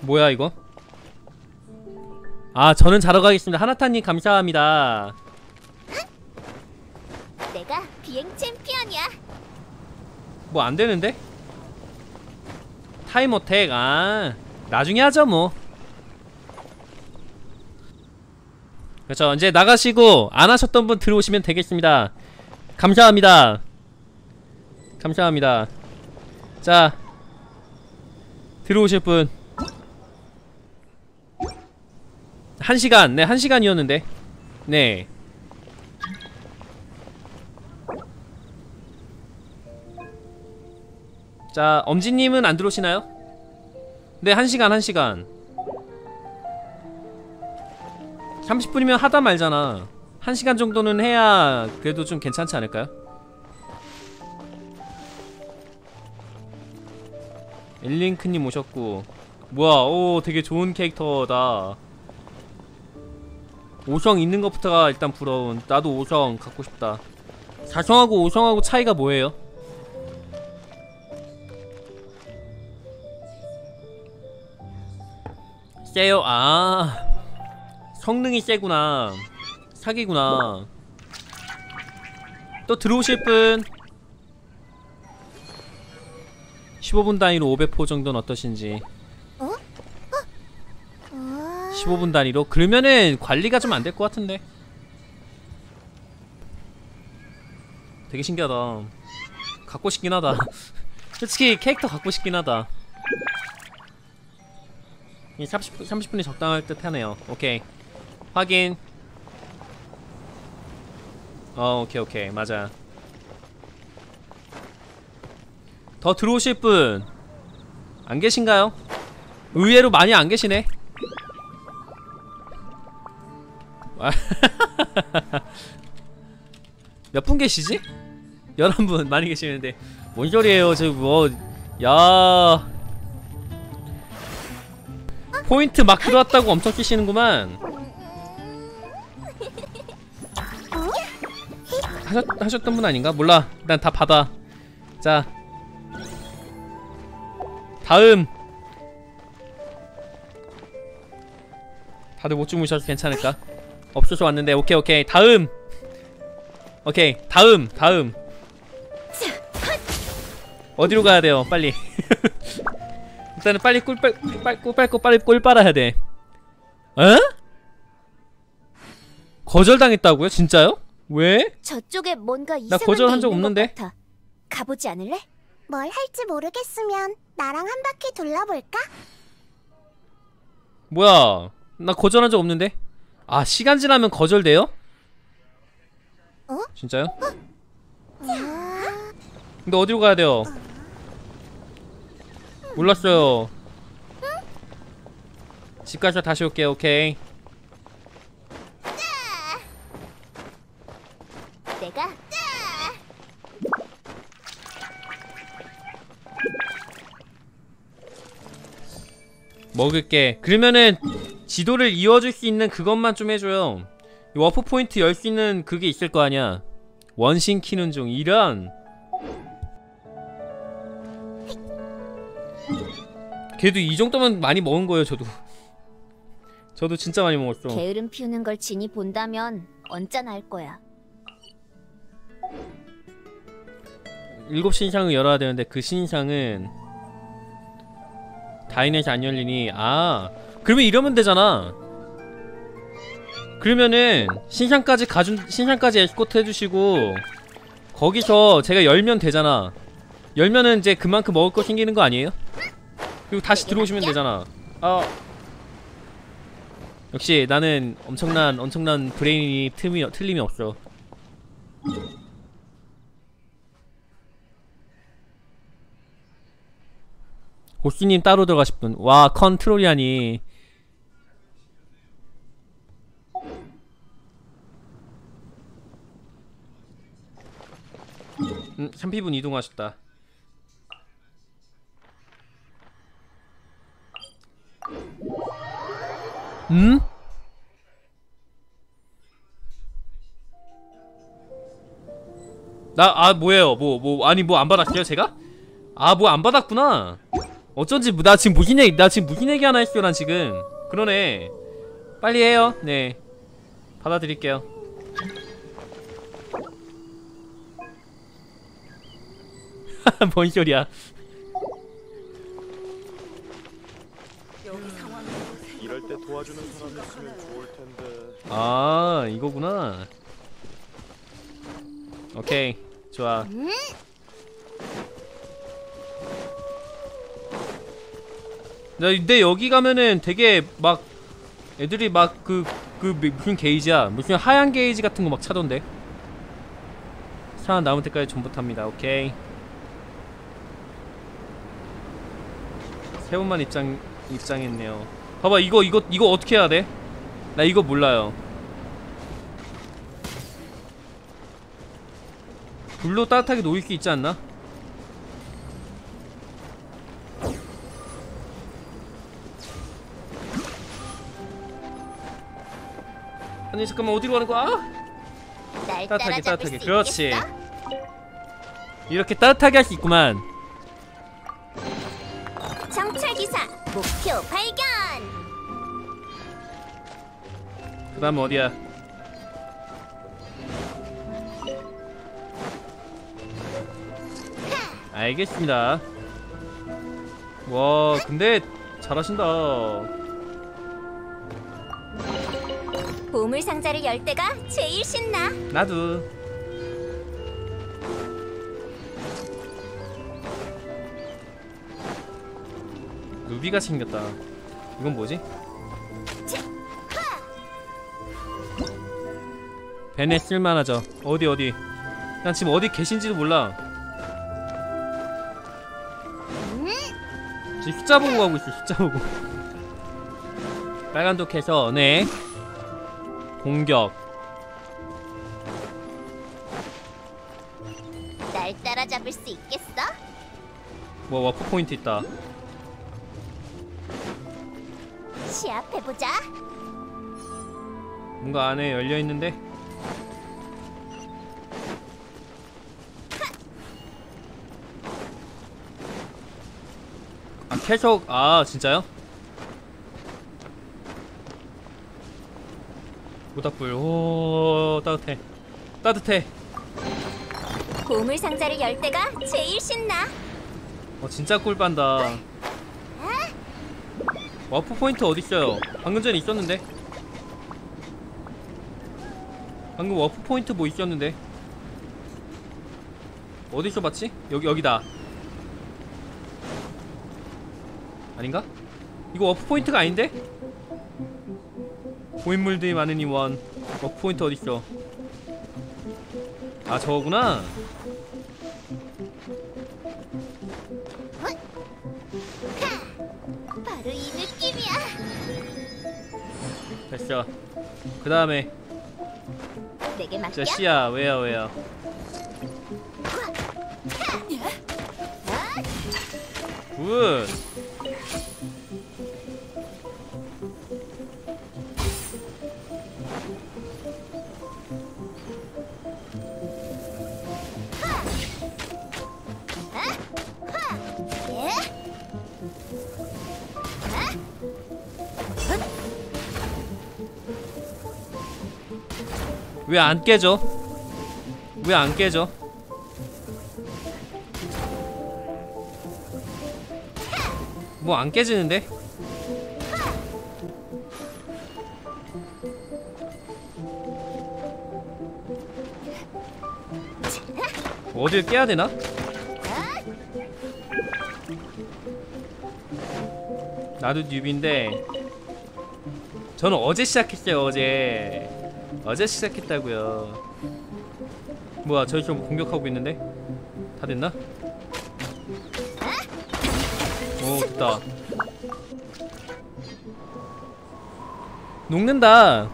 뭐야 이거? 아 저는 자러 가겠습니다. 하나타님 감사합니다. 내가 비행 챔피언이야. 뭐 안되는데? 타임 어택 아 나중에 하죠 뭐. 그렇죠 이제 나가시고 안하셨던 분 들어오시면 되겠습니다. 감사합니다. 감사합니다. 자 들어오실 분 한 시간 네 한 시간이었는데 네 자 엄지님은 안 들어오시나요? 네 한 시간 한 시간 삼십 분이면 하다 말잖아. 한 시간 정도는 해야 그래도 좀 괜찮지 않을까요? 엘링크님 오셨고 뭐야 오 되게 좋은 캐릭터다. 오성 있는 것부터가 일단 부러운. 나도 오성 갖고 싶다. 사성하고 오성하고 차이가 뭐예요? 세요? 아 성능이 세구나. 사기구나. 또 들어오실 분 십오 분 단위로 오백 포 정도는 어떠신지. 십오 분 단위로? 그러면은 관리가 좀 안 될 것 같은데. 되게 신기하다. 갖고 싶긴 하다. 솔직히 캐릭터 갖고 싶긴 하다. 삼십 분이 적당할 듯 하네요. 오케이 확인. 어, 오케이, 오케이. 맞아. 더 들어오실 분 안 계신가요? 의외로 많이 안 계시네. 몇 분 계시지? 열한 분 많이 계시는데 뭔 소리예요 지금. 뭐.. 야.. 포인트 막 들어왔다고 엄청 끼시는구만. 하셨, 하셨던 분 아닌가? 몰라. 일단 다 받아. 자 다음. 다들 못 주무셔서 괜찮을까? 없어서 왔는데. 오케이 오케이 다음. 오케이 다음 다음. 어디로 가야 돼요? 빨리. 일단은 빨리 꿀 빨 꿀 꿀 빨고 빨리 꿀 빨아야 돼. 에? 거절당했다고요? 진짜요? 왜? 저쪽에 뭔가 이상한 게 있는 것 같아. 나 거절한 적 없는데. 가보지 않을래? 뭘 할지 모르겠으면 나랑 한 바퀴 둘러볼까? 뭐야? 나 거절한 적 없는데. 아 시간 지나면 거절돼요? 어? 진짜요? 어? 근데 어디로 가야 돼요? 몰랐어요. 집 가서 다시 올게요. 오케이. 내가 먹을게. 그러면은 지도를 이어줄 수 있는 그것만 좀 해줘요. 워프 포인트 열 수 있는 그게 있을 거 아니야. 원신 키는 중. 이런. 걔도 이 정도면 많이 먹은 거예요. 저도 저도 진짜 많이 먹었어. 게으름 피우는 걸 진이 본다면 언짢아 할 거야. 일곱 신상을 열어야 되는데 그 신상은 다인에서 안 열리니. 아 그러면 이러면 되잖아. 그러면은 신상까지 가준 신상까지 에스코트 해주시고 거기서 제가 열면 되잖아. 열면은 이제 그만큼 먹을 거 생기는 거 아니에요? 그리고 다시 들어오시면 되잖아. 아 역시 나는 엄청난 엄청난 브레인이 틈이 틀림이 없어. 고수님 따로 들어가실 분. 와 컨트롤이라니. 음, 삼 피분 이동하셨다. 음? 나, 아, 뭐예요? 뭐, 뭐, 아니, 뭐 안 받았어요, 제가? 아, 뭐 안 받았구나. 어쩐지, 나 지금 무슨 얘기, 나 지금 무슨 얘기 하나 했어요, 난 지금. 그러네. 빨리 해요. 네. 받아드릴게요. 뭔 소리야. 때 도와주는 사람 있으면 좋을 텐데. 아, 이거구나. 오케이. 좋아. 근데 여기 가면은 되게 막 애들이 막 그 그 무슨 게이지야. 무슨 하얀 게이지 같은 거 막 차던데. 사람 남을 때까지 전부 탑니다. 오케이. 세 분만 입장 입장했네요. 봐봐 이거 이거 이거 어떻게 해야 돼? 나 이거 몰라요. 불로 따뜻하게 녹일 수 있지 않나? 아니 잠깐만 어디로 가는 거야? 따뜻하게 따뜻하게. 그렇지. 이렇게 따뜻하게 할 수 있구만. 정찰 기사 목표 발견. 그 다음은 어디야? 알겠습니다. 와 근데 잘하신다. 보물상자를 열 때가 제일 신나. 나도. 루비가 생겼다. 이건 뭐지? 벤에 쓸만하죠. 어디 어디. 난 지금 어디 계신지도 몰라. 지금 숫자 보고 가고 있어. 숫자 보고. 빨간 독해서 네 공격. 날 따라잡을 수 있겠어? 뭐 와프 포인트 있다. 시합해보자. 뭔가 안에 열려있는데? 아 계속.. 아 진짜요? 모닥불.. 오 따뜻해 따뜻해. 보물상자를 열 때가 제일 신나. 어 진짜 꿀빤다. 와프 포인트 어딨어요? 방금 전에 있었는데? 방금 와프 포인트 뭐 있었는데? 어디서 봤지? 여기, 여기다. 아닌가? 이거 와프 포인트가 아닌데? 고인물들이 많은 이원. 와프 포인트 어딨어? 아, 저거구나? 바로 이 느낌이야. 됐어. 그 다음에 내게 맡겨? 자, 씨야 왜요 왜요. 굿. 왜 안 깨져? 왜 안 깨져? 뭐 안 깨지는데? 어딜 깨야 되나? 나도 뉴비인데 저는 어제 시작했어요. 어제 어제 시작했다고요. 뭐야 저기 좀 공격하고 있는데? 다 됐나? 오 됐다. 녹는다.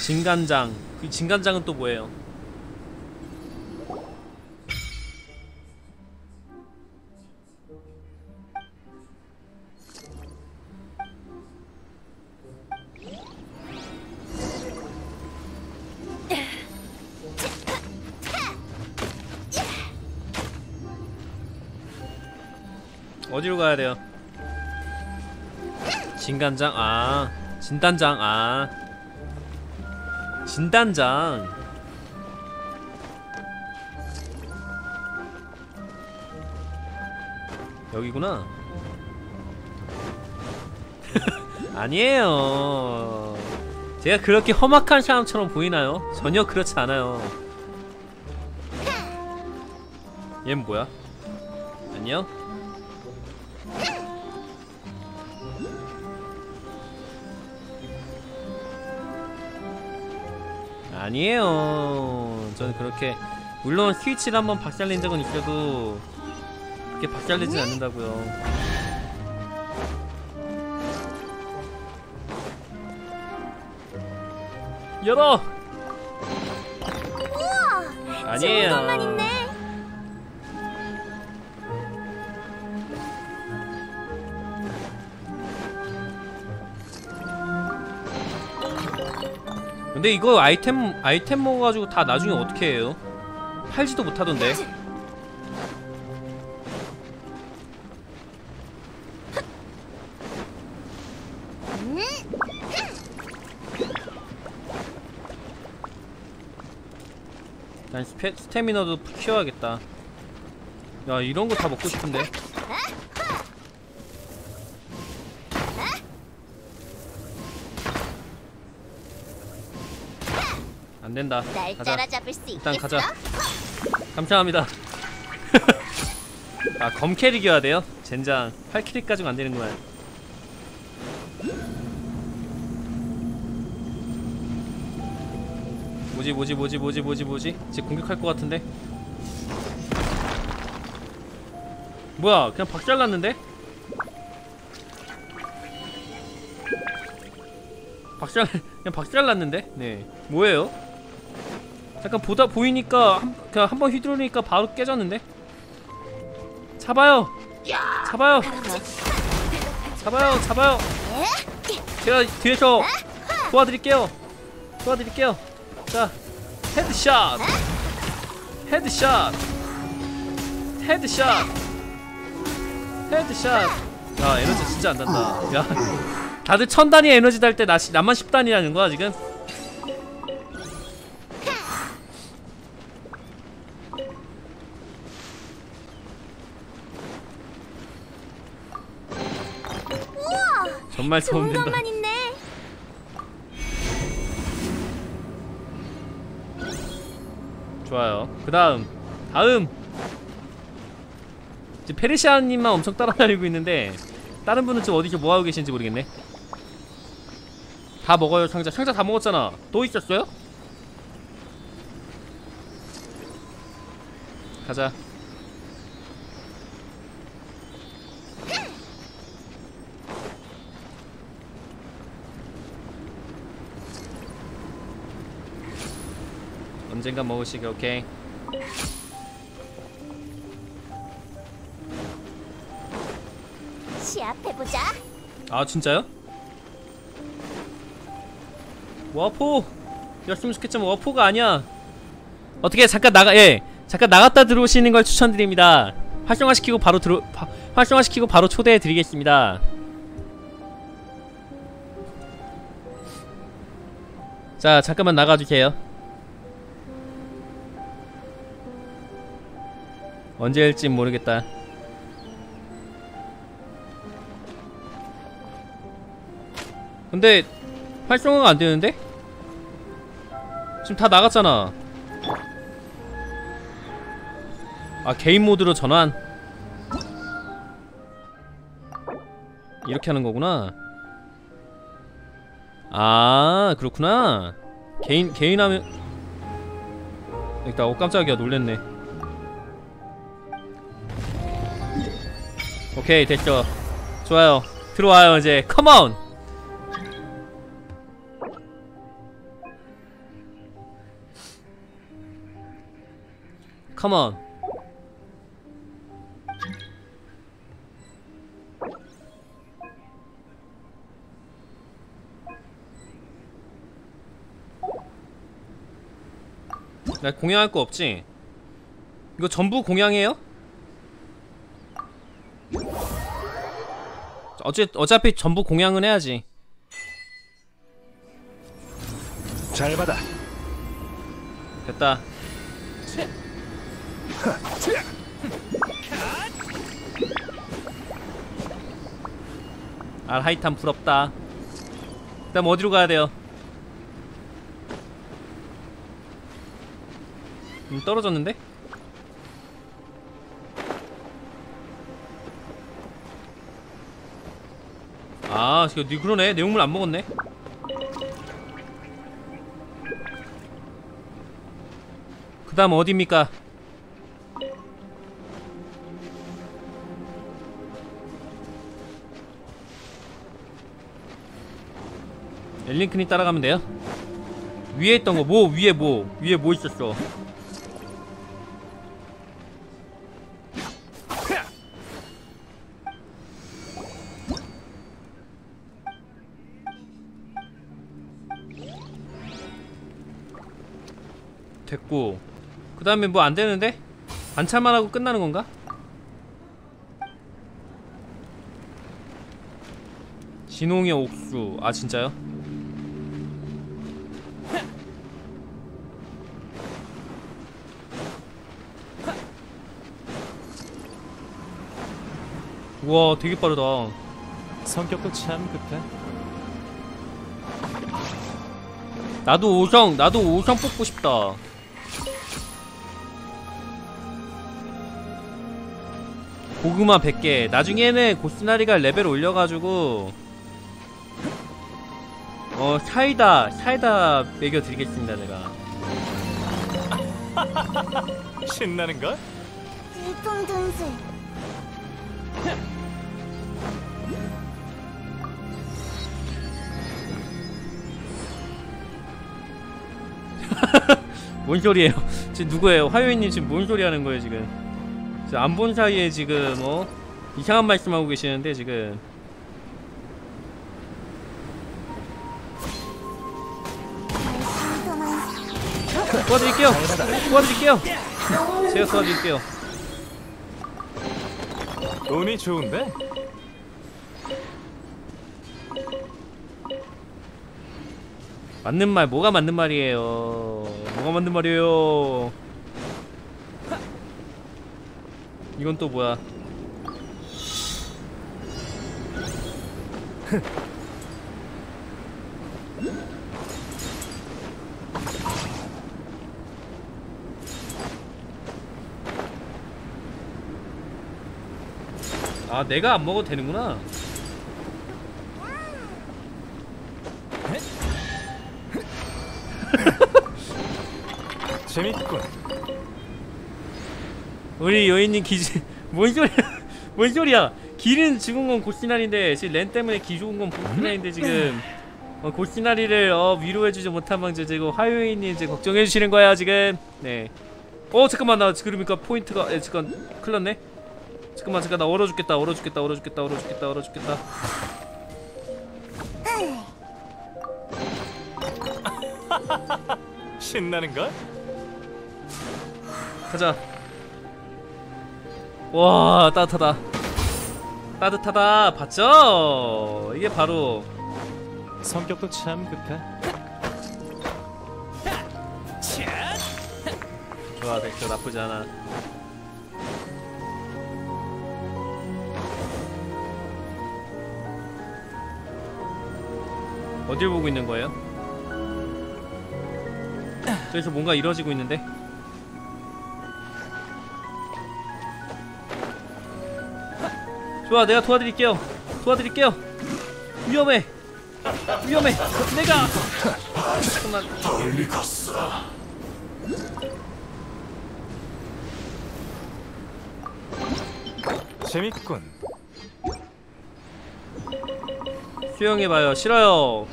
진간장. 그 진간장은 또 뭐예요? 어디로 가야 돼요? 진간장? 아 진단장. 아 진단장. 여기구나. 아니에요. 제가 그렇게 험악한 사람처럼 보이나요? 전혀 그렇지 않아요. 얘는 뭐야? 안녕? 아니에요. 저는 그렇게 물론 스위치를 한번 박살낸 적은 있어도 그렇게 박살내진 않는다고요. 열어. 우와, 아니에요. 좋은 것만 있네. 근데 이거 아이템 아이템 먹어가지고 다 나중에 어떻게 해요? 팔지도 못하던데. 난 스페, 스태미너도 키워야겠다. 야 이런 거 다 먹고 싶은데. 안 된다. 날 따라 잡을 수 있겠어? 일단 가자. 감사합니다. 아, 검 캐릭이어야 돼요? 젠장. 팔 캐릭까지는 안 되는구만. 뭐지, 뭐지, 뭐지, 뭐지, 뭐지, 뭐지? 이제 공격할 것 같은데? 뭐야, 그냥 박살났는데? 박살, 그냥 박살났는데? 네. 뭐예요? 약간 보다 보이니까, 한, 그냥 한번 휘두르니까 바로 깨졌는데? 잡아요! 잡아요! 잡아요! 잡아요! 제가 뒤에서 도와드릴게요! 도와드릴게요! 자, 헤드샷! 헤드샷! 헤드샷! 헤드샷! 야, 에너지 진짜 안 단다. 야, 다들 천 단위 에너지 달 때 나만 십 단위라는 거야 지금? 정말 좋은 것만 있네. 좋아요. 그 다음, 다음. 이제 페르시아님만 엄청 따라다니고 있는데 다른 분은 지금 어디서 뭐 하고 계신지 모르겠네. 다 먹어요, 상자. 상자 다 먹었잖아. 또 있었어요? 가자. 언젠가 먹으시게. 오케이. 시합해 보자. 아, 진짜요? 와포. 열심히 좋겠지만 와포가 아니야. 어떻게 잠깐 나가 예. 잠깐 나갔다 들어오시는 걸 추천드립니다. 활성화시키고 바로 들어 바, 활성화시키고 바로 초대해 드리겠습니다. 자, 잠깐만 나가 주세요. 언제일진 모르겠다. 근데 활성화가 안 되는데? 지금 다 나갔잖아. 아, 개인 모드로 전환. 이렇게 하는 거구나. 아, 그렇구나. 개인 개인 하면 일단 어 깜짝이야, 놀랬네. 오케이, 됐죠. 좋아요. 들어와요, 이제. 컴온! 컴온. 나 공양할 거 없지? 이거 전부 공양이에요? 어째, 어차피 전부 공양은 해야지. 잘 받아. 됐다. 아, 하이탄 부럽다. 그다음 어디로 가야 돼요? 음, 떨어졌는데? 아, 그러네. 내용물 안 먹었네. 그 다음 어디입니까? 엘링크님 따라가면 돼요? 위에 있던 거, 뭐, 위에 뭐, 위에 뭐 있었어? 됐고, 그 다음에 뭐 안 되는데? 관찰만 하고 끝나는 건가? 진홍의 옥수. 아, 진짜요? 우와, 되게 빠르다. 성격도 참 급해. 나도 오성, 나도 오성 뽑고 싶다. 고구마 백 개. 나중에는 고스나리가 레벨 올려가지고 어 사이다 사이다 먹여드리겠습니다 제가. 신나는가? 일동 전술. 뭔 소리예요? 지금 누구예요? 화요일님 지금 뭔 소리 하는 거예요 지금? 안 본 사이에 지금 어 이상한 말씀하고 계시는데 지금. 도와드릴게요. 도와드릴게요. 제가 도와드릴게요. 운이 좋은데? 맞는 말 뭐가 맞는 말이에요? 뭐가 맞는 말이에요? 이건 또 뭐야? 아, 내가 안 먹어도 되는구나. 재밌군. 우리 여인님 기지.. 뭔 소리야? 뭔 소리야? 길은 죽은 건 고스나리인데 지금 렌 때문에 기 죽은 건 고스나리인데 지금 어, 고스나리를 어, 위로해주지 못한 방제 지금 화요인님 이제 걱정해주시는 거야 지금. 네. 어 잠깐만 나 그러니까 포인트가.. 에, 잠깐 큰일났네. 잠깐만 잠깐 나 얼어 죽겠다 얼어 죽겠다 얼어 죽겠다 얼어 죽겠다 얼어 죽겠다. 신나는가? 가자. 와 따뜻하다 따뜻하다. 봤죠? 이게 바로 성격도 참 급해. 좋아 됐어. 나쁘지 않아. 어딜 보고 있는 거예요? 저기서 뭔가 이루어지고 있는데? 좋아, 내가 도와드릴게요. 도와드릴게요. 위험해. 위험해. 내가. 잠깐만. 재밌군. 수영해봐요. 싫어요.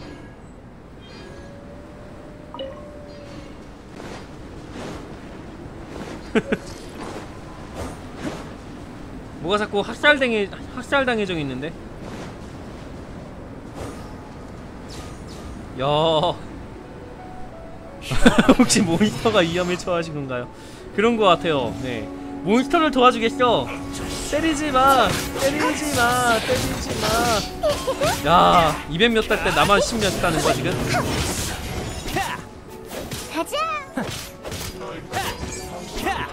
뭐가 자꾸 학살당해, 학살당해져 있는데? 야 혹시 몬스터가 위험에 처하신 건가요? 그런 거 같아요. 네. 몬스터를 도와주겠어! 때리지 마! 때리지 마! 때리지 마! 야, 이백 몇 달 때 나만 십 몇 따는 거야, 지금?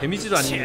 데미지도 안 있는데?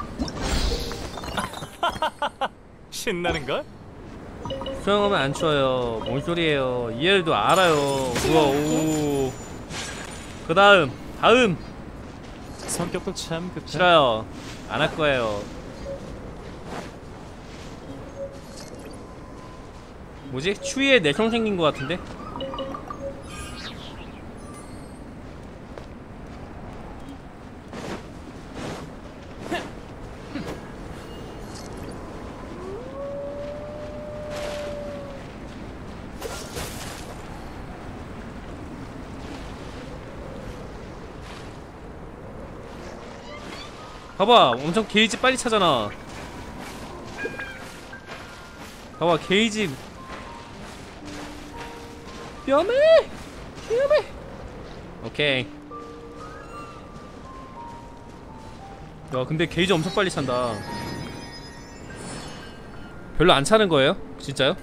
신나는가? 수영하면 안 추워요. 뭔 소리예요. 이해도 알아요. 우와, 오. 그 다음, 다음! 성격도 참 급해. 싫어요. 안 할 거예요. 뭐지? 추위에 내성 생긴 것 같은데? 봐봐, 엄청 게이지 빨리 차잖아. 봐봐, 게이지 위험해! 위험해! 오케이. 야, 근데 게이지 엄청 빨리 찬다. 별로 안 차는 거예요? 진짜요?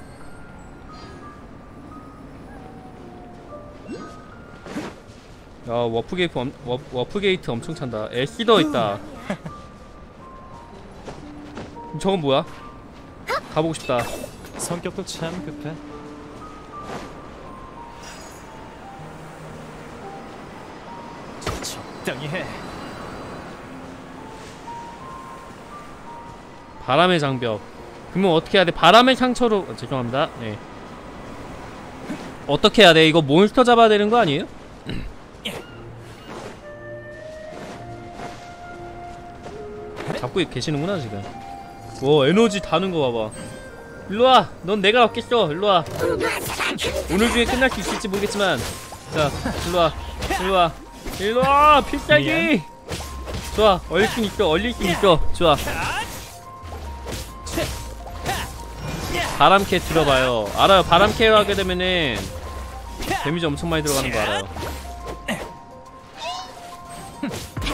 야, 워프게이트, 엄, 워, 워프게이트 엄청 찬다. 엘시더 있다. 저건 뭐야? 가보고 싶다. 성격도 참 급해. 적당히 해. 바람의 장벽. 그러면 어떻게 해야 돼? 바람의 상처로. 아, 죄송합니다. 네. 어떻게 해야 돼? 이거 몬스터 잡아야 되는 거 아니에요? 잡고 계시는구나 지금. 오, 에너지 다는 거 봐봐. 일로와! 넌 내가 얻겠어! 일로와! 오늘 중에 끝날 수 있을지 모르겠지만, 자, 일로와, 일로와, 일로와! 필살기! 좋아, 얼릴 수 있어, 얼릴 수 있어. 좋아. 바람캐 들어봐요. 알아요. 바람캐로 하게 되면은 데미지 엄청 많이 들어가는 거 알아요.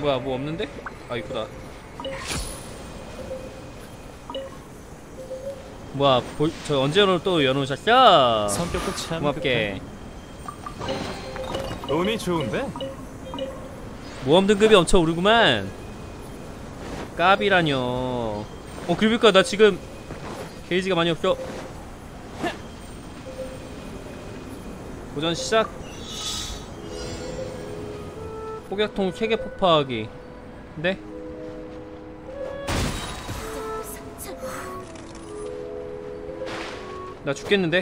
뭐야, 뭐 없는데? 아, 이쁘다. 뭐야, 보, 저 언제 열어, 또 열어놓으셨죠? 성격도 참 고맙게. 운이 좋은데? 모험 등급이 엄청 오르구만. 까비라뇨. 어, 그러니까 나 지금 게이지가 많이 없죠. 도전 시작. 폭약통 세계 폭파하기. 네? 나 죽겠는데?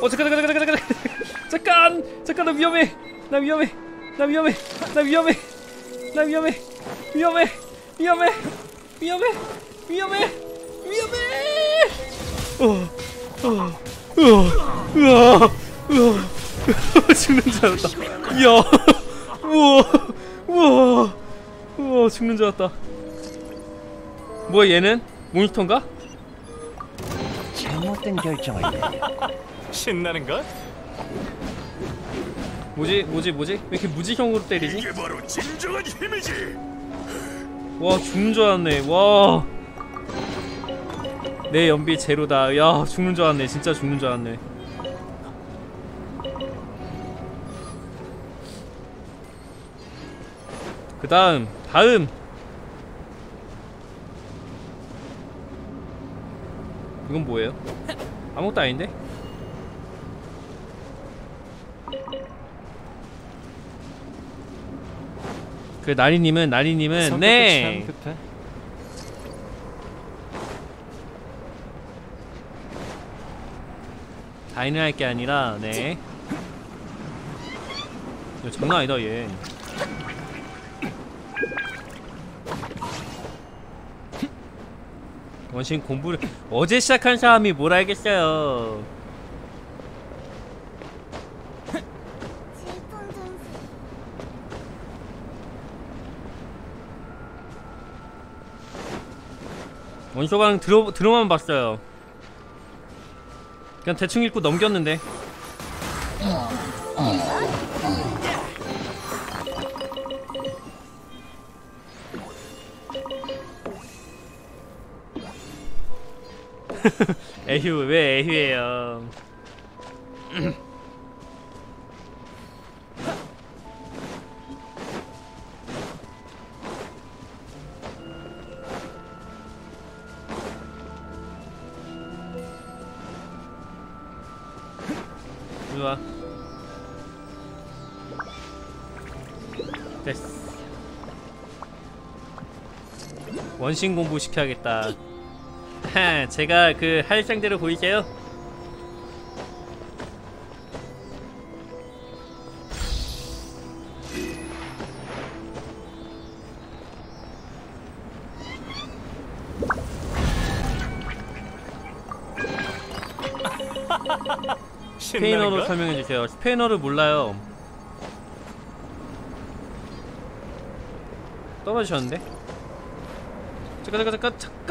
어, 잠깐, 잠깐, 잠깐, 잠깐, 잠깐, 잠깐, 나 위험해, 나 위험해, 나 위험해, 나 위험해, 나 위험해, 위험해, 위험해, 위험해, 위험해, 위험해. 어, 어, 으아, 으아, 죽는 줄 알았다. 이야, 우와, 우와, 우와, 죽는 줄 알았다. 뭐야, 얘는? 몬스터인가? 잘못된 결정을 내려. 신나는가? 뭐지? 뭐지? 뭐지? 왜 이렇게 무지형으로 때리지? 이게 바로 진정한 힘이지. 와, 죽는 줄 알았네. 와, 내 연비 제로다. 야, 죽는 줄 알았네. 진짜 죽는 줄 알았네. 그 다음 다음 이건 뭐예요? 아무것도 아닌데? 그 나리님은 나리님은 네! 다인을 할 게 아니라 네. 야, 장난 아니다 얘. 원신 공부를 어제 시작한 사람이 뭘 알겠어요. 원소방 들어, 들어만 봤어요. 그냥 대충 읽고 넘겼는데. 에휴, 왜 에휴예요. 좋아. 됐어. 원신 공부시켜야겠다. 하, 제가 그 할상대로 보이게요. 스페인어로 설명해주세요. 스페인어를 몰라요. 떨어지셨는데? 잠깐 잠깐 잠깐 잠깐!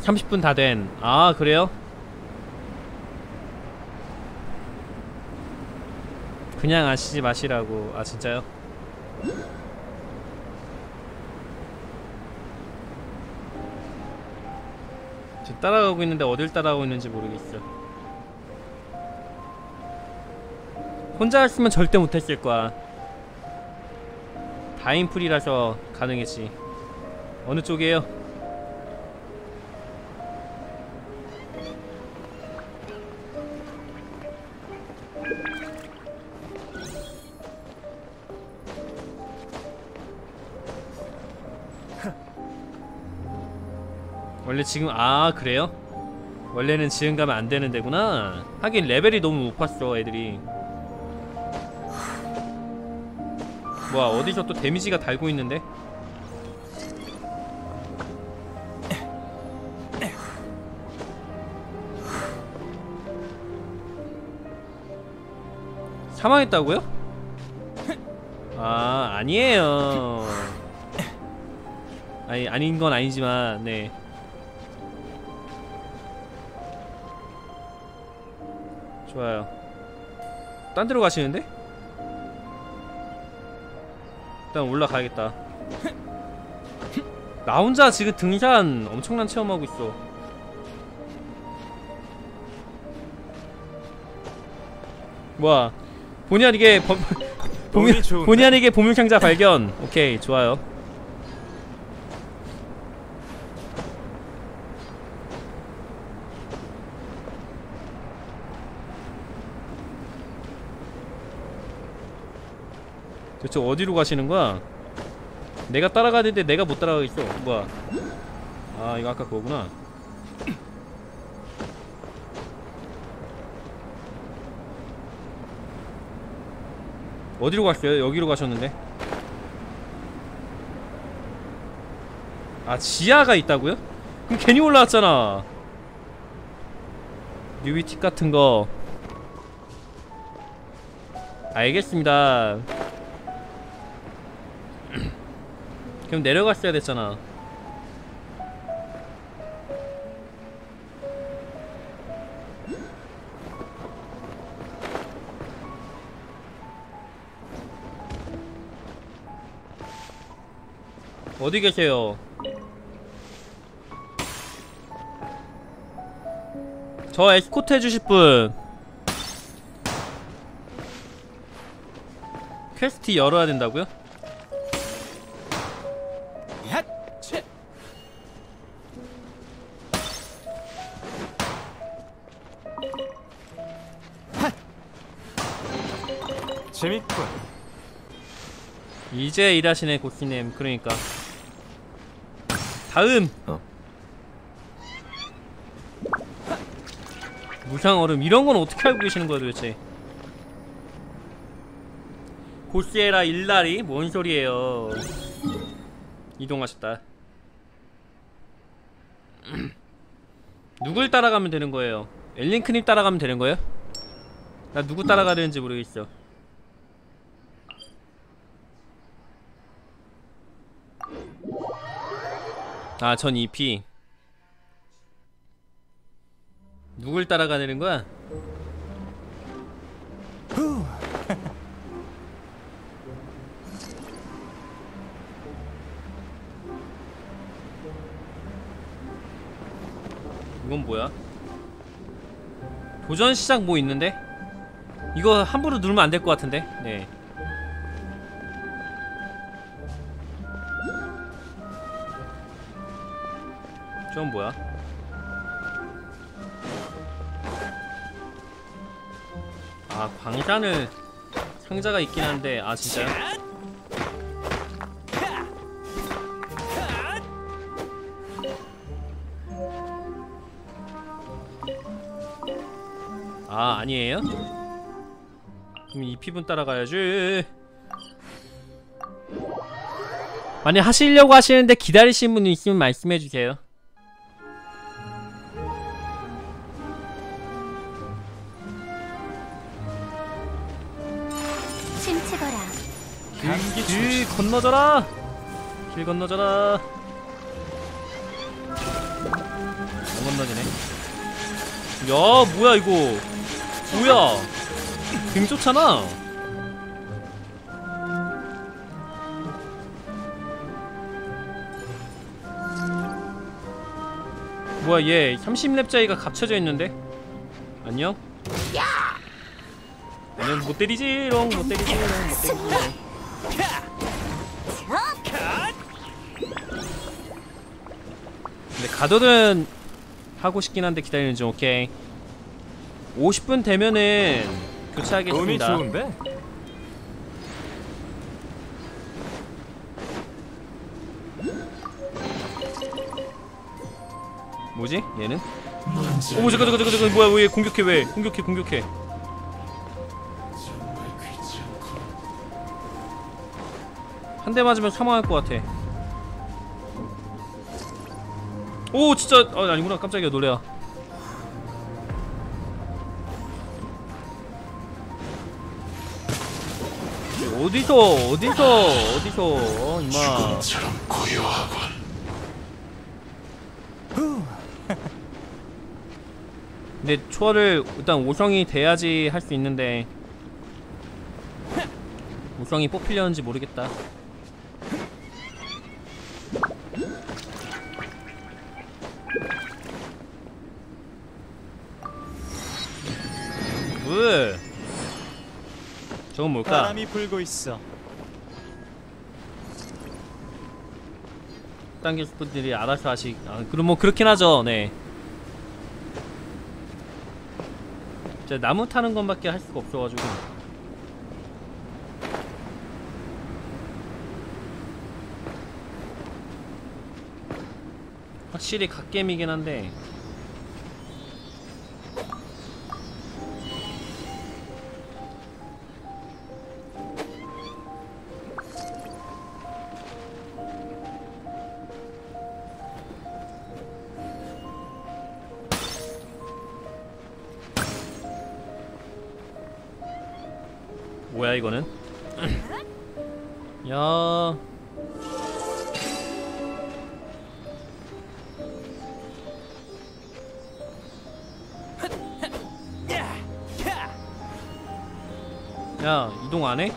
삼십 분 다 된. 아, 그래요? 그냥 아시지 마시라고. 아, 진짜요? 지금 따라가고 있는데 어딜 따라가고 있는지 모르겠어. 혼자 했으면 절대 못했을 거야. 다인풀이라서 가능했지. 어느 쪽이에요? 원래 지금.. 아, 그래요? 원래는 지금 가면 안 되는 데구나. 하긴 레벨이 너무 높았어, 애들이. 뭐야, 어디서 또 데미지가 달고 있는데? 사망했다고요? 아, 아니에요. 아니, 아닌 건 아니지만, 네. 좋아요. 딴 데로 가시는데? 일단 올라가야겠다. 나 혼자 지금 등산 엄청난 체험하고 있어. 뭐야, 본의 아니게 범, 범유, 본의 아니게 보물상자 발견. 오케이, 좋아요. 저 어디로 가시는 거야? 내가 따라가는데 내가 못 따라가겠어. 뭐야? 아, 이거 아까 그거구나. 어디로 갔어요? 여기로 가셨는데. 아, 지하가 있다고요? 그럼 괜히 올라왔잖아. 뉴비팁 같은 거. 알겠습니다. 그럼 내려갔어야 됐잖아. 어디 계세요? 저 에스코트 해주실 분. 퀘스트 열어야 된다고요? 재밌군. 이제 일하시네, 고키님. 그러니까 다음! 어. 무상얼음 이런건 어떻게 알고 계시는거야 도대체. 고시에라 일라리? 뭔 소리예요. 이동하셨다. 누굴 따라가면 되는거예요? 엘링크님 따라가면 되는거예요? 나 누구 따라가야 되는지 모르겠어. 아, 전 이피. 누굴 따라가는 거야? 이건 뭐야? 도전 시작 뭐 있는데? 이거 함부로 누르면 안 될 것 같은데? 네. 저건 뭐야? 아, 아, 광산을 상자가 있긴 한데. 아, 진짜요? 아, 아니에요? 그럼 이 피분 따라가야지. 만약 하시려고 하시는데 기다리시는 분이 있으면 말씀해주세요. 침체거라. 길, 길 건너져라. 길 건너져라. 안 건너지네. 야, 뭐야 이거? 뭐야? 빙 좋잖아. 뭐야 얘 삼십 렙짜리가 갇혀져 있는데? 안녕? 안녕. 못 때리지 롱. 못 때리지 롱. 못 때리지 롱. 근데 가둬든 하고 싶긴 한데 기다리는 중. 오케이, 오십 분 되면은 교체하겠습니다. 뭐지? 얘는? 오, 잠깐 잠깐 잠깐 뭐야? 왜 공격해? 왜? 공격해 공격해. 한 대 맞으면 사망할 것 같아. 오, 진짜. 아, 아니구나. 깜짝이야. 놀래야. 어디서 어디서 어디서 어, 임마. 근데 초월을 일단 오성이 돼야지 할 수 있는데 오성이 뽑히려는지 모르겠다. 으, 저건 뭘까? 바람이 불고 있어. 당길 분들이 알아서 하시. 아, 그럼 뭐 그렇긴 하죠. 네. 자, 나무 타는 것밖에 할 수가 없어가지고. 확실히 갓겜이긴 한데. 뭐야 이거는? 야, 야, 이동 안 해?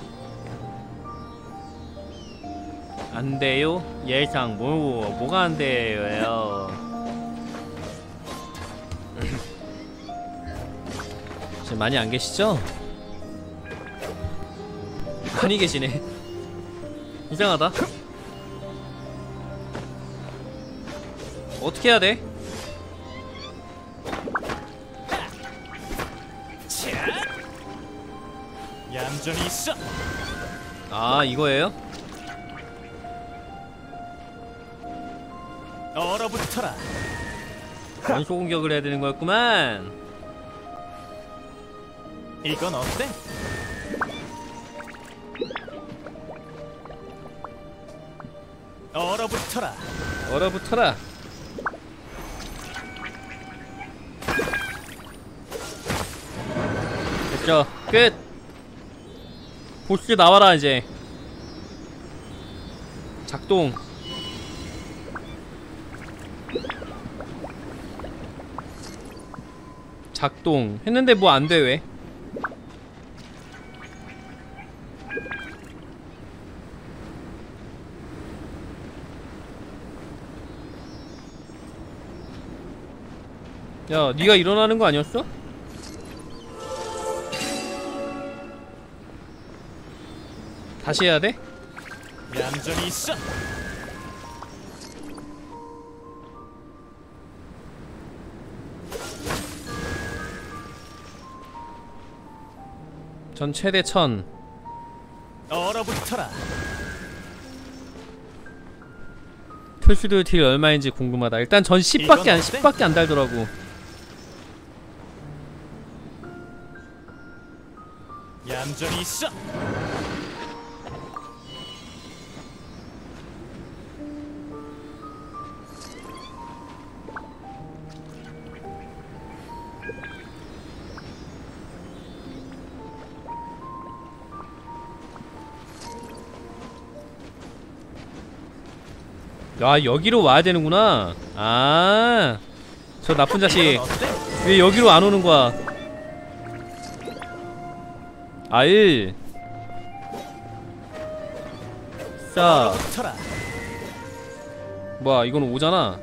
안 돼요? 예상 뭐 뭐가 안 돼요? 지금 많이 안 계시죠? 많이 계시네. 이상하다. 어떻게 해야 돼? 얌전히 있어. 아, 이거예요? 얼어붙어라. 원소 공격을 해야 되는 거였구만. 이건 어때? 얼어붙어라. 얼어붙어라. 됐죠. 끝. 보스 나와라 이제. 작동. 작동. 했는데 뭐 안 돼 왜? 야, 니가 일어나는 거 아니었어? 다시 해야 돼? 얌전히 있어. 전 최대 천. 얼어붙어라. 표시도 딜 얼마인지 궁금하다. 일단 전 십밖에 안 십밖에 안 달더라고. 얌전히 있어. 아, 여기로 와야 되는구나. 아, 저 나쁜 자식 왜 여기로 안 오는 거야. 아일 싸. 뭐야, 이건 오잖아.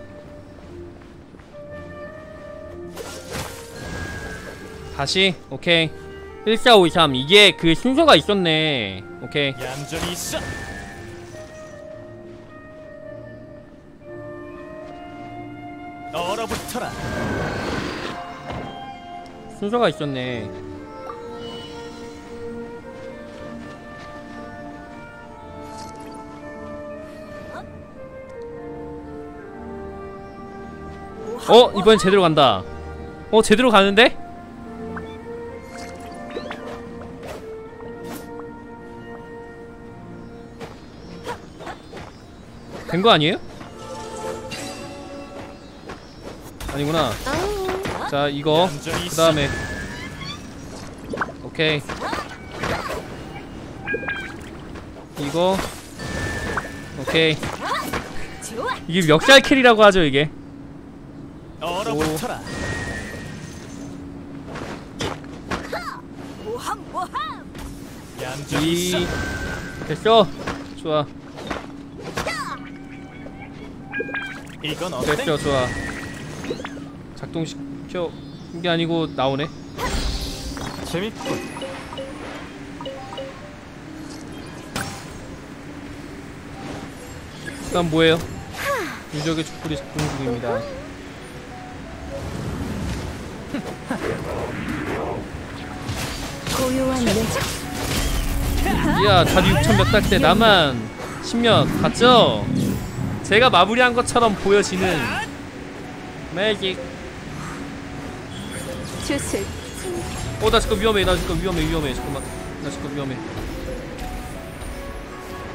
다시. 오케이. 일 사 오 이 삼. 이게 그 순서가 있었네. 오케이. 얌전히 있어. 얼어붙어라. 순서가 있었네. 어? 이번엔 제대로 간다. 어? 제대로 가는데? 된 거 아니에요? 아니구나. 자, 이거 그 다음에. 오케이. 이거. 오케이. 이게 역살 캐리라고 하죠, 이게. 오. 이. 됐어. 좋아. 됐어, 좋아. 작동시켜 이게 아니고 나오네. 재밌군. 그다음 뭐예요? 유적의 촛불이 작동 중입니다. 이야, 다들 육천 몇 달 때 나만 십몇 봤죠? 제가 마무리한 것처럼 보여지는 매직. 어, 나 잠깐 위험해. 나 잠깐 위험해. 위험해. 잠깐만. 나 잠깐 위험해.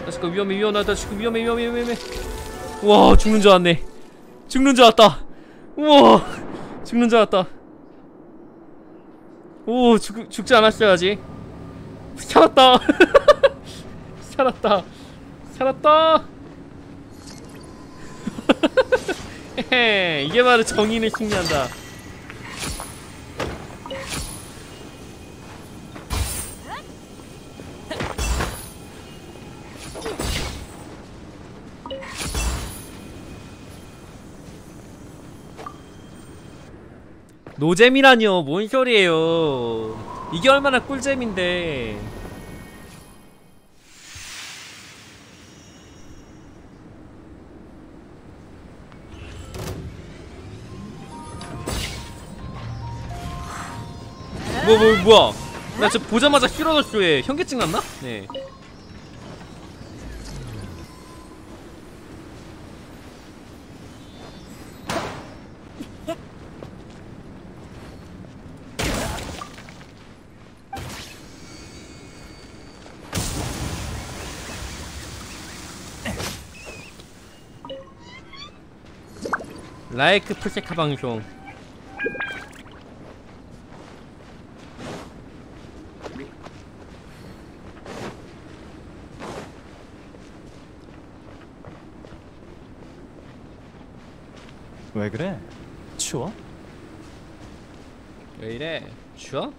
나 잠깐 위험해. 위험해. 나 지금 위험해. 위험해. 위험해. 와, 죽는 줄 알았네. 죽는 줄 알았다. 우와, 죽는 줄 알았다. 오, 죽, 죽지 않았어야지. 살았다. 살았다. 살았다. 이게 바로 정의를 승리한다. 노잼이라뇨. 뭔 소리예요. 이게 얼마나 꿀잼인데. 뭐, 뭐, 뭐야. 나 저 보자마자 힐어졌어. 얘 현기증 났나? 네. 라이크 프세카 방송. 왜 그래? 추워? 왜 이래? 추워?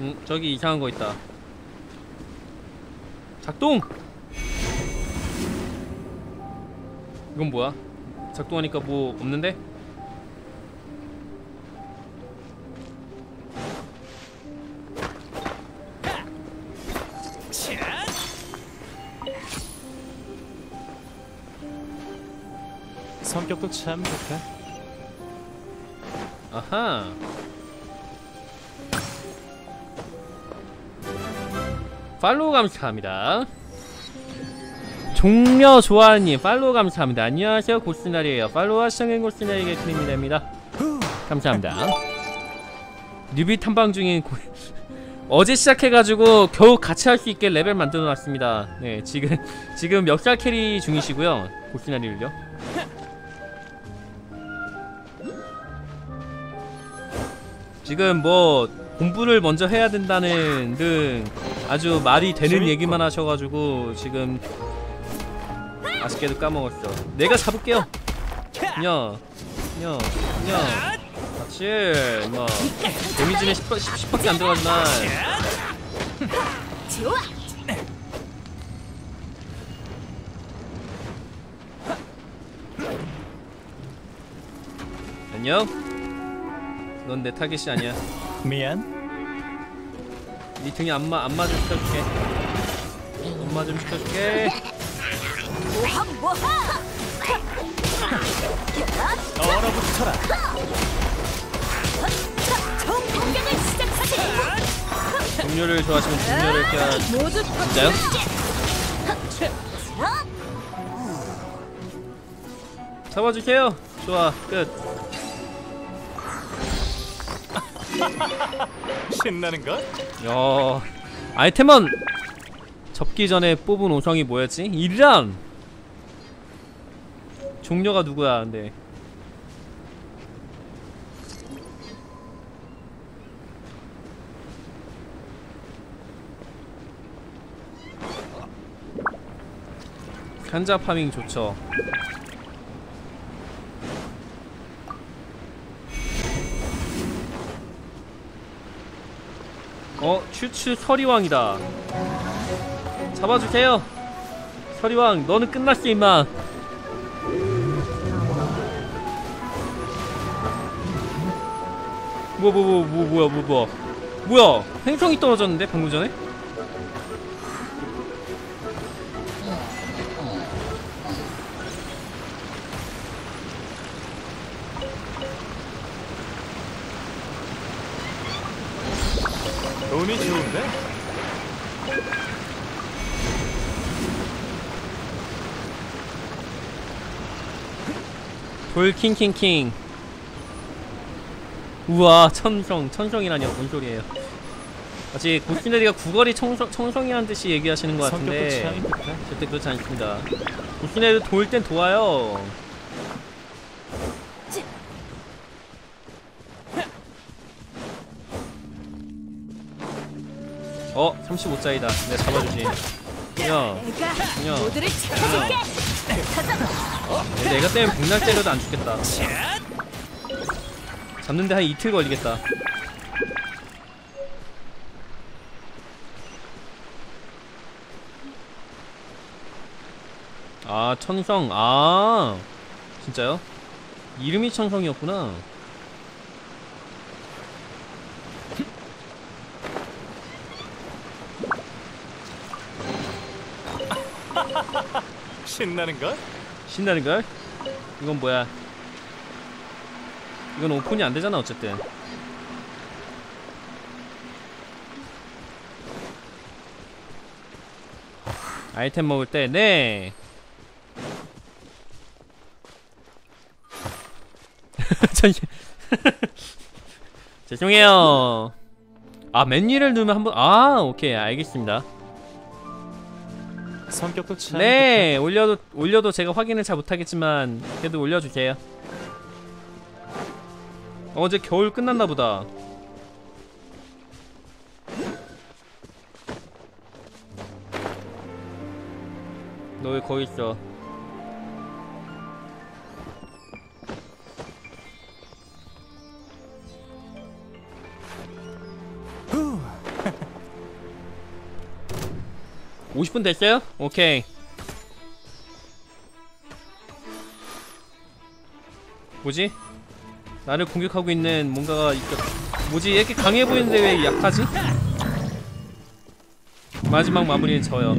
음, 저기 이상한 거 있다. 작동! 이건 뭐야? 작동하니까 뭐 없는데? 성격도 참 좋다. 아하. 팔로우 감사합니다. 종려 조아님 팔로우 감사합니다. 안녕하세요, 고스나리에요. 팔로우 하시는 고스나리에게 크림이랍니다. 감사합니다. 뉴비 탐방 중인 고... 어제 시작해가지고 겨우 같이 할 수 있게 레벨 만들어놨습니다. 네, 지금 지금 역사 캐리 중이시고요, 고스나리를요. 지금 뭐 공부를 먼저 해야 된다는 등 아주 말이 되는 얘기만 하셔가지고 지금 아쉽게도 까먹었어. 내가 잡을게요. 녀, 녀, 녀. 그렇지. 뭐 데미지는 십, 십, 십밖에 안 들어가지만. 안녕. 넌 내 타겟이 아니야. 미안. 니 등에 안마 안마 좀 시켜줄게. 엄마 좀 시켜줄게. 얼어붙어라. 공격을 시작하세요. 동료를 좋아하시면 동료를 껴. 진짜요? 잡아주세요. 좋아, 끝. 신나는가? 야, 아이템은 접기 전에 뽑은 오성이 뭐였지? 이란! 종료가 누구야, 근데. 산자 파밍 좋죠. 어? 추추 서리왕이다. 잡아주세요. 서리왕 너는 끝났어 임마. 뭐 뭐 뭐 뭐 뭐야 뭐 뭐야 뭐야 행성이 떨어졌는데 방금 전에? 좋은데? 돌킹킹킹. 우와, 천성. 천성이라뇨? 뭔 소리예요? 마치 고스나리가 구걸이 청성, 청성이라는 듯이 얘기하시는 것 같은데 절대 그렇지 않습니다. 고스나리도 도울 땐 도와요. 어? 삼십오 짜리다. 내가 잡아주지. 야, 야, 내가 때문에 복날 때려도 안 죽겠다. 잡는데 한 이틀 걸리겠다. 아, 천성. 아, 진짜요? 이름이 천성이었구나. 신나는걸? 신나는걸? 이건 뭐야? 이건 오픈이 안 되잖아 어쨌든. 아이템 먹을 때 네. 죄송해요. 아, 맨위를 누르면 한번. 아, 오케이 알겠습니다. 성격도 참. 네, 올려도 올려도 제가 확인을 잘 못하겠지만 그래도 올려주세요. 어제 겨울 끝났나 보다. 너 왜 거기 있어? 오십 분 됐어요? 오케이. 뭐지? 나를 공격하고 있는 뭔가가 있겠... 뭐지? 이렇게 강해 보이는데 왜 약하지? 마지막 마무리는 저요.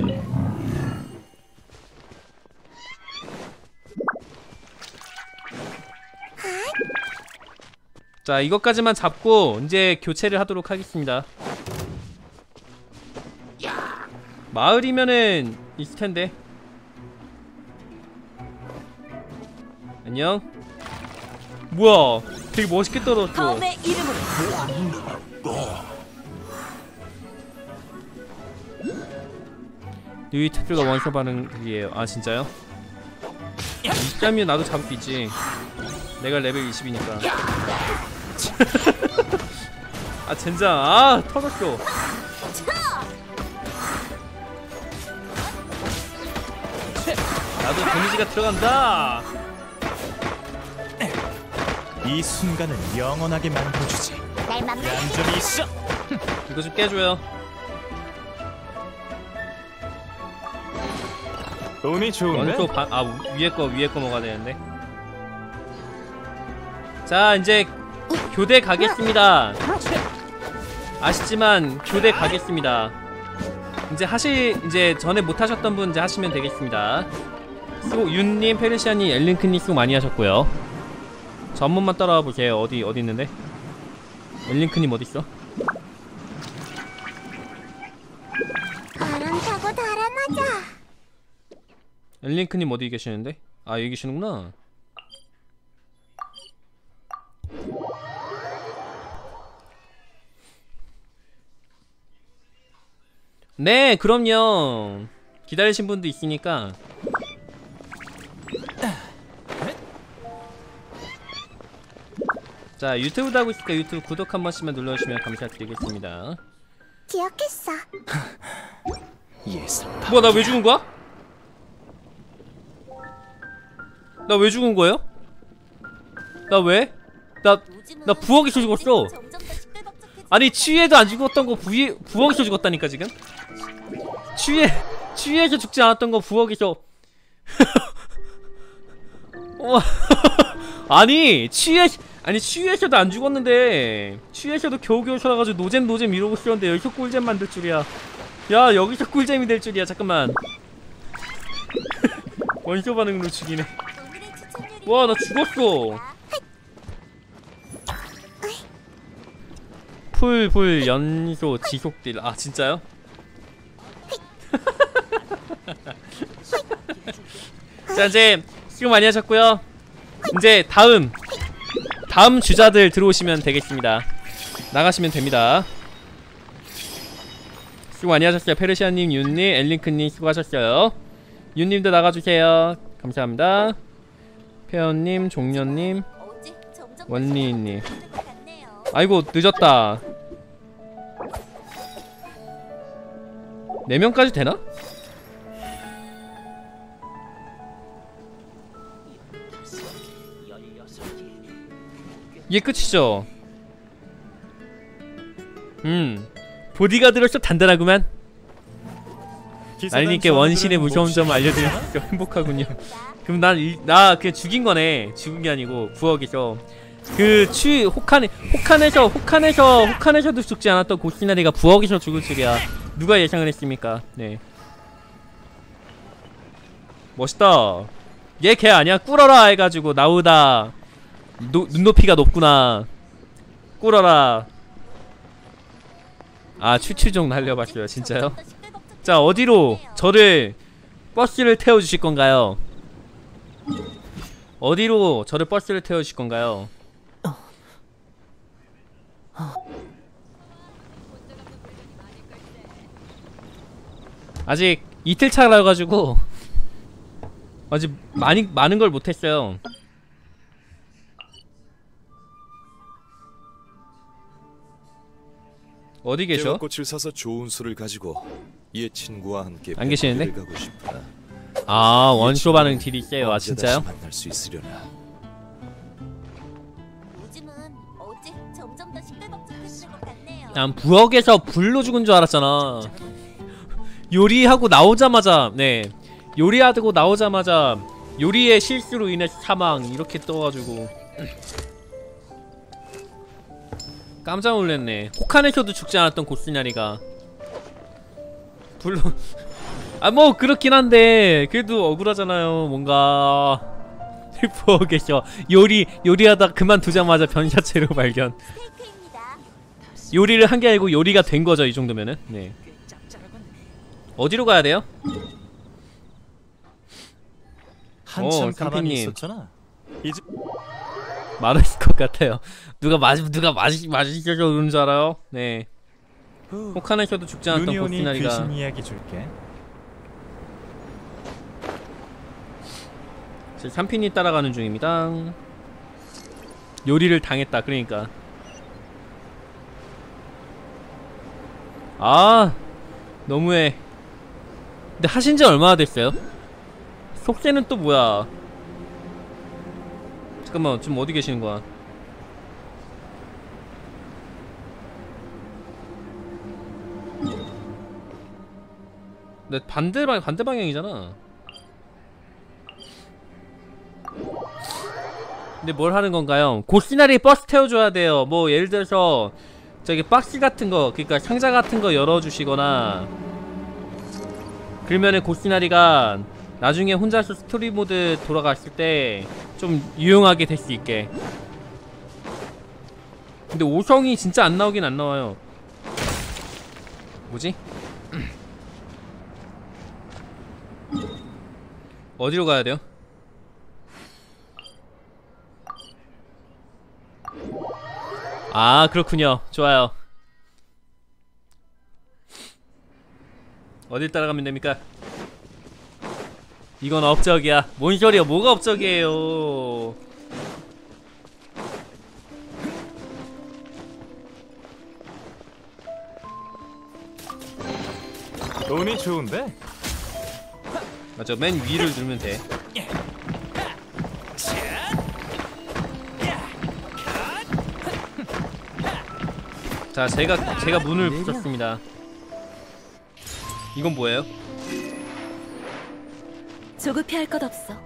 자, 이것까지만 잡고 이제 교체를 하도록 하겠습니다. 마을이면은 있을텐데. 안녕. 뭐야, 되게 멋있게 떨어졌어. 뉴이 탭들과 원서 반응이에요. 아 진짜요? 이따면 나도 잡을 수 있지. 내가 레벨 이십이니까. 아 젠장. 아 터졌어. 나도 데미지가 들어간다. 이 순간을 영원하게 만들어주지. 양점이 있어. 이거 좀 깨줘요. 운이 좋은데? 원소 바, 아 위에 거 위에 거 먹어야 되는데. 자 이제 교대 가겠습니다. 아쉽지만 교대 가겠습니다. 이제 하시 이제 전에 못 하셨던 분 이제 하시면 되겠습니다. 수고 윤님, 페르시아님, 엘링크님 수고 많이 하셨고요. 전문만 따라와 보세요. 어디 어디 있는데? 엘링크님 어디 있어? 바람 타고 달아나자. 엘링크님 어디 계시는데? 아 여기 계시는구나. 네 그럼요. 기다리신 분도 있으니까. 자 유튜브도 하고 있으니까 유튜브 구독 한 번씩만 눌러주시면 감사드리겠습니다. 기억했어. 뭐야 나 왜 죽은 거야? 나 왜 죽은 거예요? 나 왜? 나, 나 부엌에서 죽었어. 아니 추위에도 안 죽었던 거 부위, 부엌에서 죽었다니까 지금? 추위에, 추위에서 죽지 않았던 거 부엌에서. 아니 추위에, 아니 추위에서도 안 죽었는데 추위에서도 겨우겨우 살아가지고 노잼 노잼 이러고 있었는데 여기서 꿀잼 만들 줄이야. 야 여기서 꿀잼이 될 줄이야. 잠깐만. 원소 반응으로 죽이네. 와, 나 죽었어. 풀, 불, 연소, 지속딜. 아, 진짜요? 자, 이제 수고 많이 하셨고요. 이제 다음 다음 주자들 들어오시면 되겠습니다. 나가시면 됩니다. 수고 많이 하셨어요. 페르시아님, 윤님, 엘링크님 수고하셨어요. 윤님도 나가주세요. 감사합니다. 페어님, 종려님, 원리님. 아이고 늦었다. 네 명까지 되나? 이게 끝이죠. 음 보디가드로서 단단하구만. 나린님께 원신의 무서운 점을 알려드리면서 행복하군요. 그럼 난, 이, 나 그냥 죽인 거네. 죽은 게 아니고, 부엌에서. 그, 추위, 혹한에, 혹한에서, 혹한에서, 혹한에서도 죽지 않았던 고시나리가 부엌에서 죽을 줄이야. 누가 예상을 했습니까? 네. 멋있다. 얘 걔 아니야? 꿇어라! 해가지고, 나오다. 노, 눈높이가 높구나. 꿇어라. 아, 추추종 날려봤어요. 진짜요? 자, 어디로 저를, 버스를 태워주실 건가요? 어디로 저를 버스를 태워주실 건가요? 아직 이틀 차라 가지고 아직 많이 많은 걸 못했어요. 어디 계셔? 꽃을 사서 좋은 술을 가지고 옛 친구와 함께 안 계시는데? 아 원쇼 반응 딜이 세요. 아 진짜요? 만날 수 있으려나. 난 부엌에서 불로 죽은 줄 알았잖아. 요리하고 나오자마자 네 요리하고 나오자마자 요리의 실수로 인해 사망 이렇게 떠가지고 깜짝 놀랐네. 혹한에서도 죽지 않았던 고스나리가 불로. 아 뭐 그렇긴 한데 그래도 억울하잖아요. 뭔가 슬퍼 계셔. 요리 요리하다 그만두자마자 변사체로 발견. 요리를 한 게 아니고 요리가 된 거죠 이 정도면은. 네. 어디로 가야 돼요? 한참 가만히 있었잖아. 이제 말할 것 같아요. 누가 마시 누가 마시 마시게 그러는 줄 알아요? 네. 혹한에서도 죽지 않았던 고스나리가 귀신 이야기 줄게. 제 삼핀이 따라가는 중입니다. 요리를 당했다. 그러니까 아 너무해. 근데 하신지 얼마나 됐어요? 속세는 또 뭐야? 잠깐만 지금 어디 계시는 거야? 내 반대 방 반대 방향이잖아. 근데 뭘 하는 건가요? 고스나리 버스 태워줘야 돼요. 뭐 예를 들어서 저기 박스 같은 거, 그러니까 상자 같은 거 열어주시거나 그러면은 고스나리가 나중에 혼자서 스토리 모드 돌아갔을 때 좀 유용하게 될 수 있게. 근데 오성이 진짜 안 나오긴 안 나와요. 뭐지? 어디로 가야 돼요? 아 그렇군요. 좋아요. 어딜 따라가면 됩니까? 이건 업적이야. 뭔 소리야. 뭐가 업적이에요. 돈이 좋은데? 맞아. 맨 위를 누르면 돼. 자, 제가 제가 문을 붙였습니다. 이건 뭐예요? 조급히 할 것 없어.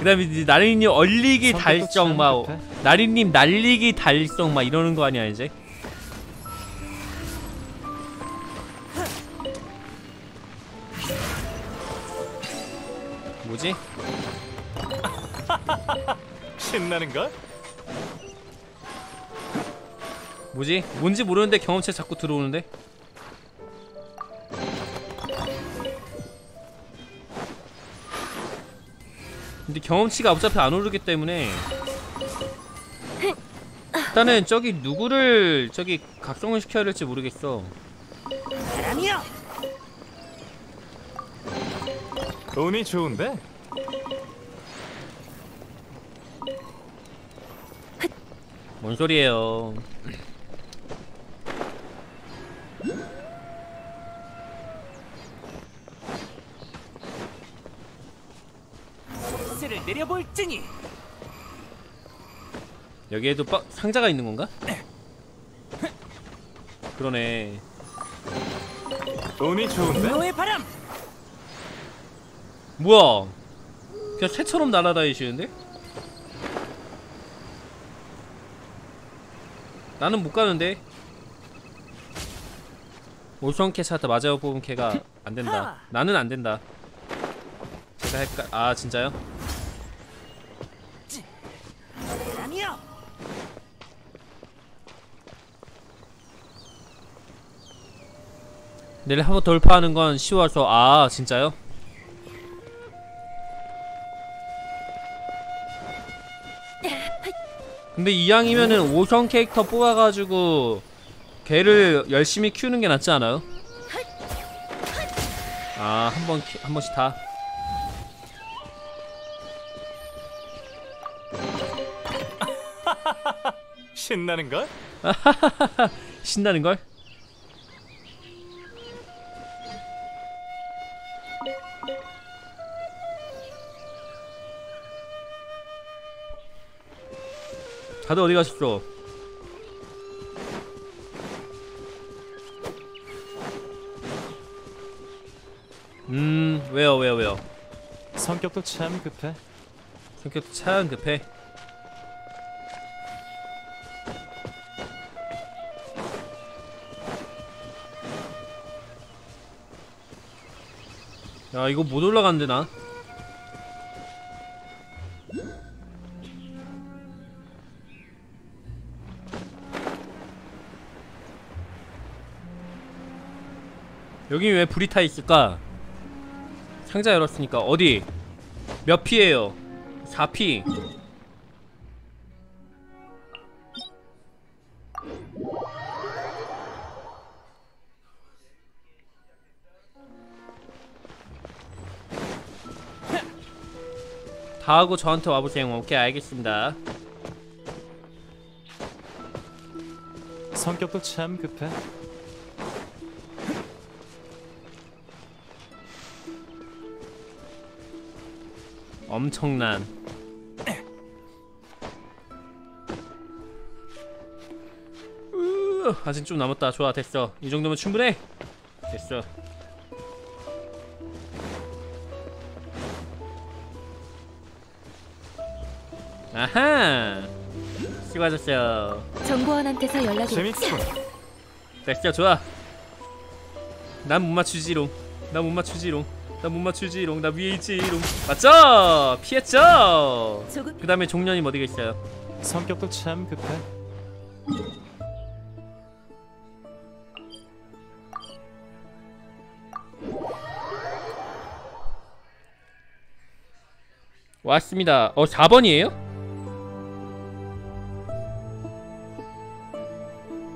그다음에 이제 나린님 얼리기 달성 막 나린님 날리기 달성 막 이러는 거 아니야 이제? 뭐지? 신나는 걸? 뭐지? 뭔지 모르는데 경험치 자꾸 들어오는데? 근데 경험치가 어차피 안 오르기 때문에 일단은 저기 누구를 저기 각성을 시켜야 될지 모르겠어. 돈이 좋은데? 뭔 소리예요? 내려볼지니. 여기에도 빡, 상자가 있는 건가? 그러네. 돈이 좋은데? 너의 바람. 뭐야? 그냥 새처럼 날아다니시는데? 나는 못 가는데. 오성캐 찾다 맞아요. 뽑은 캐가 안 된다. 나는 안 된다. 제가 할까? 아 진짜요? 내일 한번 돌파하는 건 쉬워서. 아 진짜요? 근데 이왕이면은 오성 캐릭터 뽑아가지고 걔를 열심히 키우는 게 낫지 않아요? 아 한 번 한 번씩 다. 신나는 걸? 신나는 걸? 다들 어디 가셨어? 음, 왜요, 왜요, 왜요? 성격도 참 급해. 성격도 참 급해. 야, 이거 못 올라가는데 나? 여기 왜 불이 타있을까? 상자 열었으니까. 어디? 몇 피에요? 사 피. 다 하고 저한테 와보세요. 오케이, 알겠습니다. 성격도 참 급해. 엄청난. 으, 아직 좀 남았다. 좋아, 됐어. 이 정도면 충분해. 됐어. 아하, 수고하셨어요. 정보원한테서 연락이. 재밌어. 됐어, 좋아. 난 못 맞추지롱. 난 못 맞추지롱. 나 못 맞추지롱. 나 위에 있지롱. 맞죠? 피했죠? 그 다음에 종려님 어디가 있어요? 성격도 참 급해. 왔습니다. 어, 사 번이에요?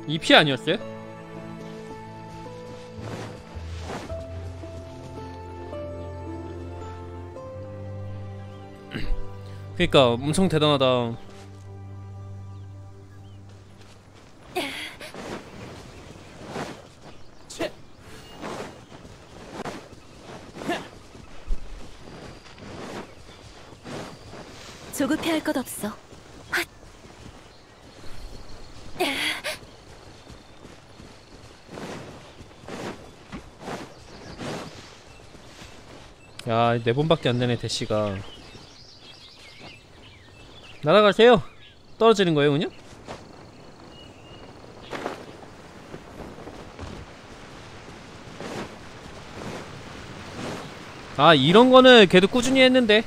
이 피 아니었어요? 그니까 엄청 대단하다. 조급해할 것 없어. 야, 네 번밖에 안 되네. 대시가 날아가세요. 떨어지는 거예요, 그냥? 아, 이런 거는 걔도 꾸준히 했는데.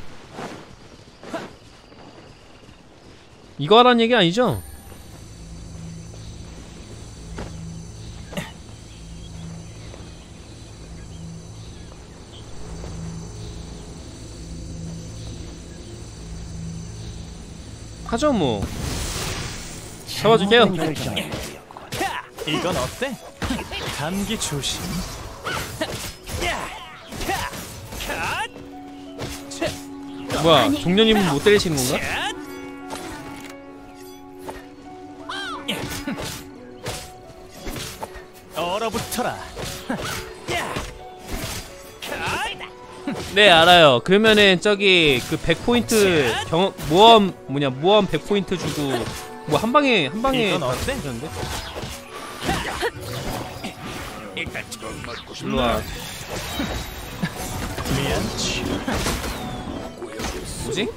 이거 하라는 얘기 아니죠? 하죠 뭐. 잡아줄게요. 이건 어때? 감기 조심. 뭐야, 종려님은 못 때리시는 건가? 얼어붙어라. 네, 알아요. 그러면은 저기 그 백 포인트 경험 모험 뭐냐 모험 백 포인트 주고 뭐 한 방에 한 방에 되는데. 일단 일로 와. 뭐지?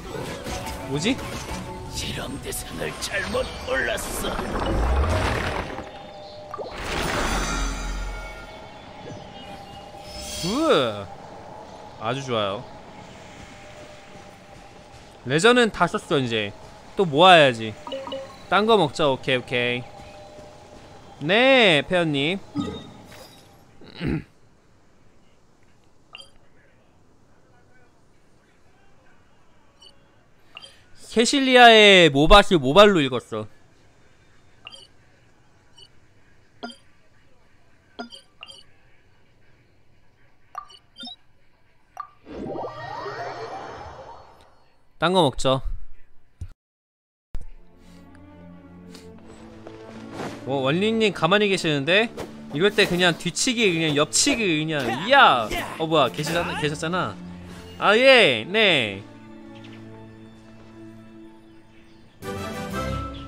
뭐지? 실험 대상을 잘못 골랐어. 으. 아주 좋아요. 레저는 다 썼어. 이제 또 모아야지. 딴 거 먹자. 오케이, 오케이. 네, 페어님. 세실리아의 모바시 모발로 읽었어. 딴 거 먹죠. 어, 원리님 가만히 계시는데 이럴 때 그냥 뒤치기, 그냥 옆치기, 그냥 이야. 어, 뭐야, 계시잖아, 계셨잖아. 아, 예, 네.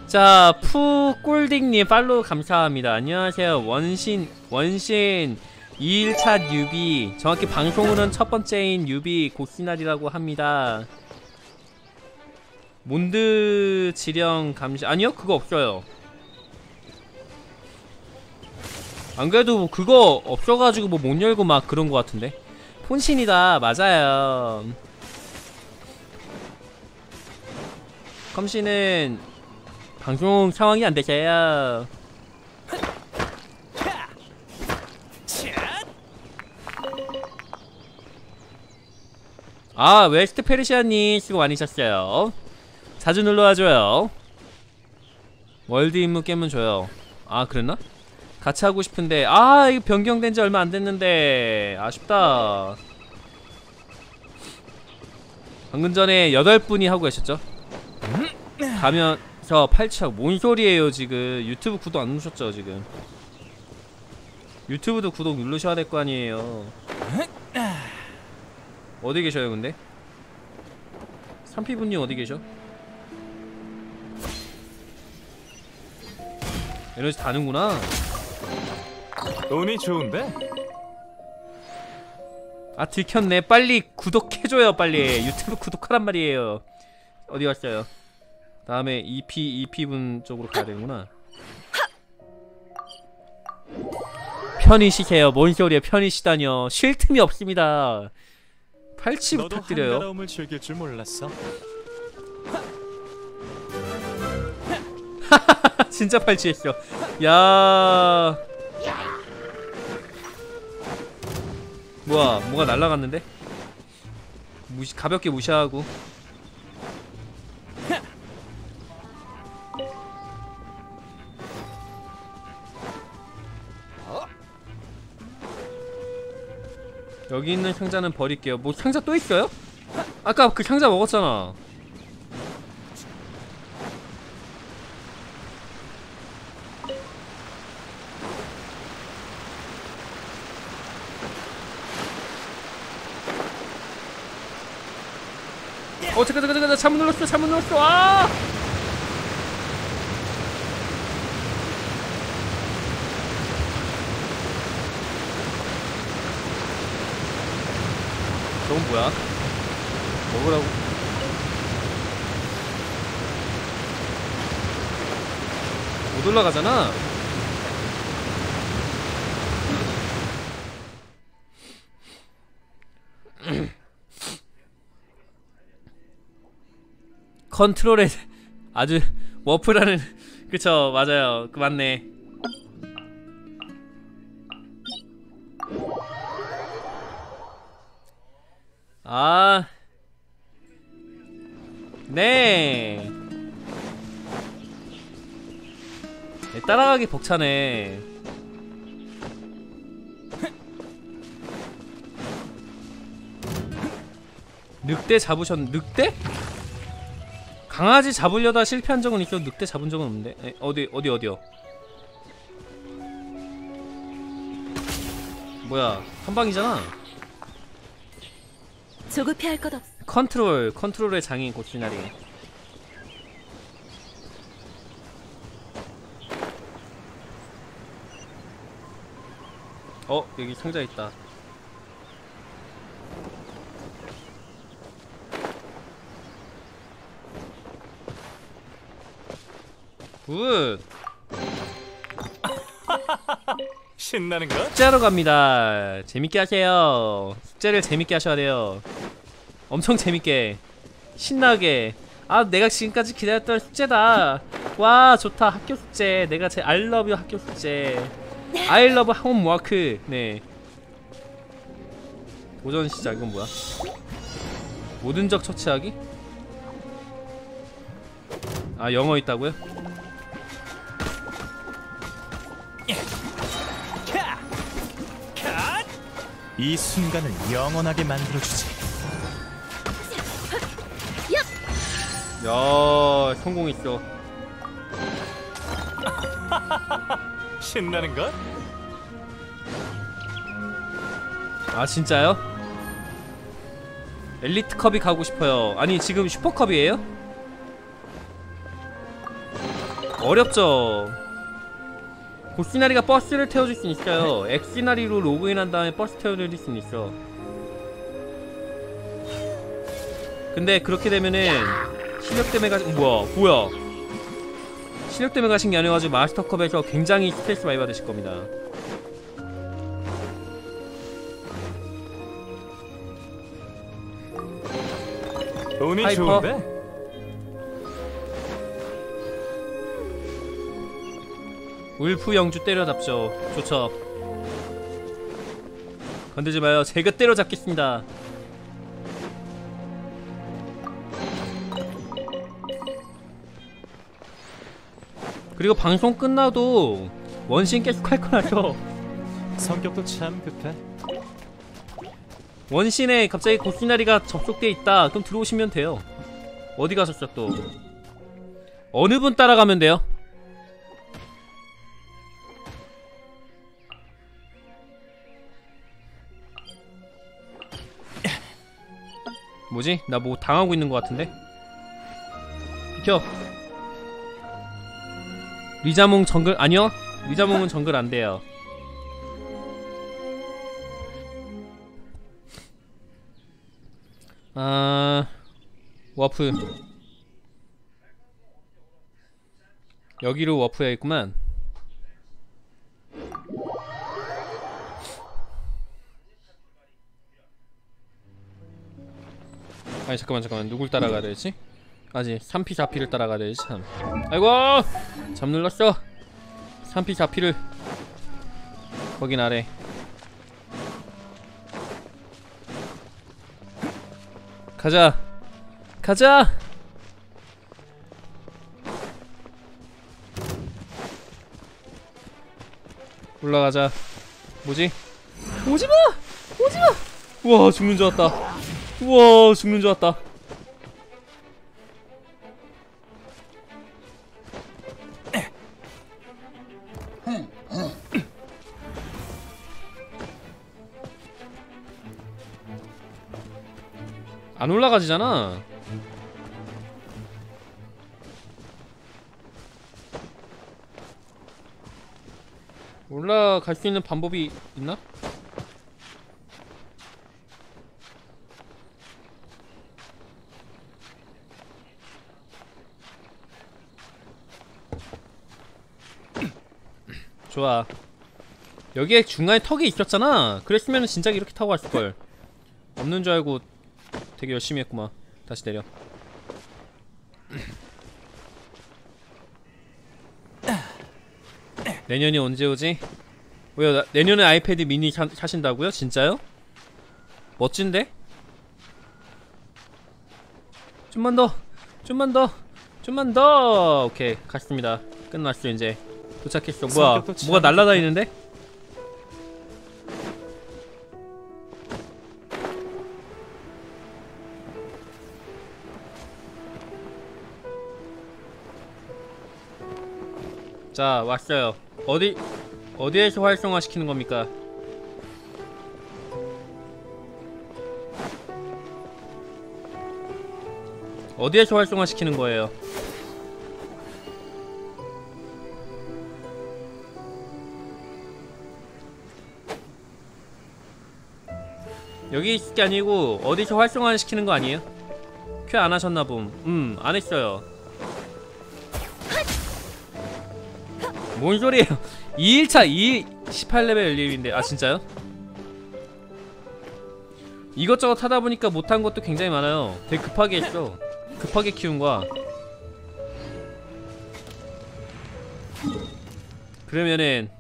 자, 푸꿀딩님 팔로우 감사합니다. 안녕하세요. 원신 원신 이 일차 뉴비, 정확히 방송으로는 첫 번째인 뉴비 고스나리라고 합니다. 몬드 지령 감시 아니요, 그거 없어요. 안 그래도 뭐 그거 없어가지고 뭐 못 열고 막 그런 거 같은데. 혼신이다, 맞아요. 컴씨는 방송 상황이 안 되세요. 아, 웨스트 페르시아님 수고 많으셨어요. 자주 놀러와줘요. 월드 임무 깨면 줘요. 아, 그랬나? 같이 하고 싶은데, 아, 이거 변경된지 얼마 안됐는데 아쉽다. 방금 전에 여덟 분이 하고 계셨죠? 가면서 팔 차 뭔 소리예요 지금. 유튜브 구독 안 누르셨죠 지금? 유튜브도 구독 누르셔야 될 거 아니에요. 어디 계셔요 근데? 삼피분님 어디 계셔? 에너지 다는구나. 운이 좋은데? 아, 들켰네. 빨리 구독해줘요 빨리. 유튜브 구독하란 말이에요. 어디 갔어요? 다음에 이피 이피분 쪽으로 가야 되는구나. 편히 쉬세요. 뭔 소리야 편히 쉬다뇨. 쉴 틈이 없습니다. 팔찌 부탁드려요. 너도 한가로움을 즐길 줄 몰랐어. 진짜 팔찌했어. 야, 뭐야, 뭐가 날라갔는데? 무시, 가볍게 무시하고. 여기 있는 상자는 버릴게요. 뭐 상자 또 있어요? 아까 그 상자 먹었잖아. 어, 잠깐 잠깐 잠깐 잘못 눌렀어 잘못 눌렀어. 아! 저건 뭐야? 먹으라고. 못 올라가잖아. 컨트롤에 아주 워프라는. 그쵸, 맞아요. 그 맞네. 아, 네. 네, 따라가기 벅차네. 늑대 잡으셨.. 늑대? 강아지 잡으려다 실패한 적은 있어도 늑대 잡은 적은 없는데. 에, 어디 어디 어디요? 뭐야, 한 방이잖아. 조급히 할 것 없어. 컨트롤, 컨트롤의 장인 고추나리. 어, 여기 상자 있다. 굿. 신나는 거? 숙제하러 갑니다. 재밌게 하세요. 숙제를 재밌게 하셔야 돼요. 엄청 재밌게, 신나게. 아, 내가 지금까지 기다렸던 숙제다. 와, 좋다. 학교 숙제. 내가 제 I love you 학교 숙제. I love homework. 네. 도전 시작. 이건 뭐야? 모든 적 처치하기? 아, 영어 있다고요? 이 순간을 영원하게 만들어주지. 야, 성공했어. 신나는가? 아, 진짜요? 엘리트 컵이 가고 싶어요. 아니, 지금 슈퍼컵이에요? 어렵죠. 고시나리가 버스를 태워줄 수 있어요. 엑시나리로 로그인한 다음에 버스 태워줄 수 있어. 근데 그렇게 되면은 실력 때문에 가신.. 뭐야 뭐야 실력 때문에 가신 게 아니어가지고 마스터컵에서 굉장히 스트레스 많이 받으실 겁니다. 운이 좋은데? 울프 영주 때려잡죠. 좋죠. 건들지 마요. 제가 때려잡겠습니다. 그리고 방송 끝나도 원신 계속 할 거라서 성격도 참 급해. 원신에 갑자기 고스나리가 접속돼 있다. 그럼 들어오시면 돼요. 어디 가셨죠 또? 어느 분 따라가면 돼요? 뭐지? 나 뭐 당하고 있는 것 같은데? 비켜! 리자몽 정글 아니요? 리자몽은 정글 안 돼요. 아... 워프 여기로 워프해야겠구만. 아니 잠깐만 잠깐만 누굴 따라가야 되지? 아직 삼피사피를 따라가야 되지 참. 아이고! 잠 눌렀어! 삼피사피를 거긴 아래 가자! 가자! 올라가자. 뭐지? 오지마! 오지마! 우와 죽는 줄 알았다. 우와 죽는 줄 알았다. 안 올라가지잖아. 올라갈 수 있는 방법이 있나? 좋아. 여기에 중간에 턱이 있었잖아. 그랬으면 진짜 이렇게 타고 갔을걸. 없는 줄 알고 되게 열심히 했구만. 다시 내려. 내년이 언제 오지? 왜요? 나, 내년에 아이패드 미니 사, 사신다고요? 진짜요? 멋진데? 좀만 더! 좀만 더! 좀만 더! 오케이 갔습니다. 끝났어 이제. 도착했어. 뭐야? 뭐가 날아다니는데? 자, 왔어요. 어디, 어디에서 활성화시키는 겁니까? 어디에서 활성화시키는 거예요? 여기 있을 게 아니고 어디서 활성화시키는 거 아니에요? 큐 안 하셨나 봄. 음, 안 했어요. 뭔 소리예요? 이일차 십팔레벨 열일인데 아 진짜요? 이것저것 하다보니까 못한 것도 굉장히 많아요. 되게 급하게 했어. 급하게 키운 거야. 그러면은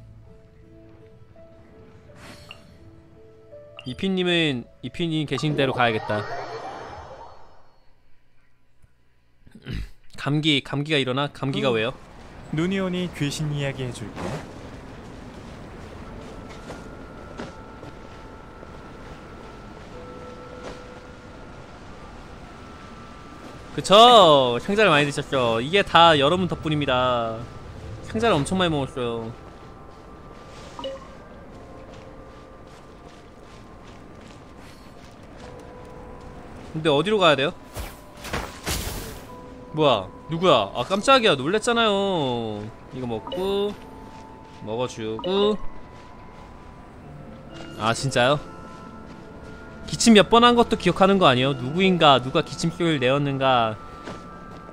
이피님은 이피님 계신 대로 가야겠다. 감기, 감기가 일어나? 감기가 음. 왜요? 눈이 오니 귀신 이야기 해줄게. 그쵸! 상자를 많이 드셨죠? 이게 다 여러분 덕분입니다. 상자를 엄청 많이 먹었어요. 근데 어디로 가야 돼요? 뭐야 누구야? 아 깜짝이야 놀랬잖아요. 이거 먹고 먹어주고. 아 진짜요? 기침 몇 번 한 것도 기억하는 거 아니에요? 누구인가 누가 기침 소리를 내었는가.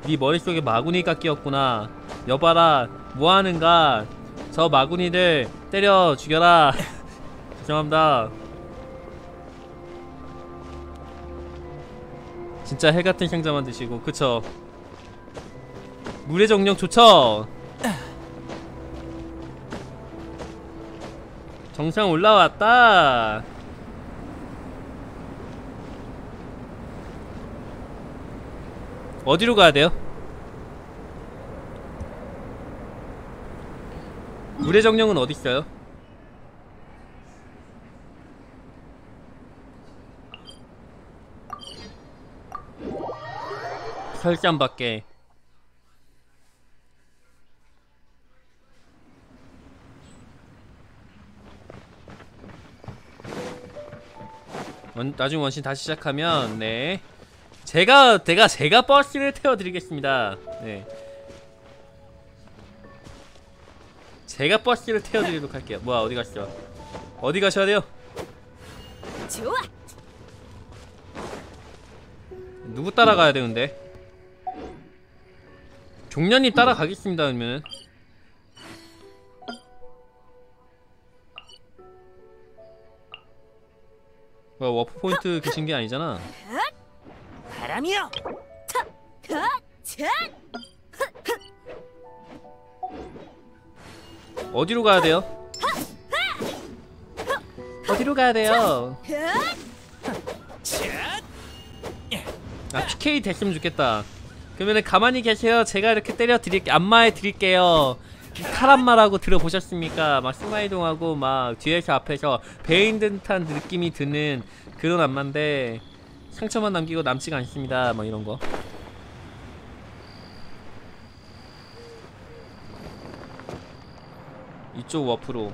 네 머릿속에 마구니가 끼었구나. 여봐라 뭐하는가. 저 마구니를 때려 죽여라. 죄송합니다. 진짜 해같은 상자만 드시고. 그쵸 물의 정령 좋죠? 정상 올라왔다. 어디로 가야 돼요? 물의 정령은 어디 있어요? 설산밖에. 원, 나중 원신 다시 시작하면 네 제가 제가 제가 버스를 태워드리겠습니다. 네. 제가 버스를 태워드리도록 할게요. 뭐야, 어디 가시죠? 어디 가셔야 돼요? 좋아. 누구 따라가야 되는데? 종려님 따라가겠습니다. 그러면은 뭐야, 워프 포인트 계신 게 아니잖아. 바람이요. 어디로 가야 돼요? 어디로 가야 돼요? 아, 피케이 됐으면 좋겠다. 그러면은 가만히 계세요. 제가 이렇게 때려 드릴게요. 안마해 드릴게요. 카란마라고 들어보셨습니까? 막 순간이동하고 막 뒤에서 앞에서 베인 듯한 느낌이 드는 그런 안마인데 상처만 남기고 남지가 않습니다. 막 이런 거. 이쪽 워프로.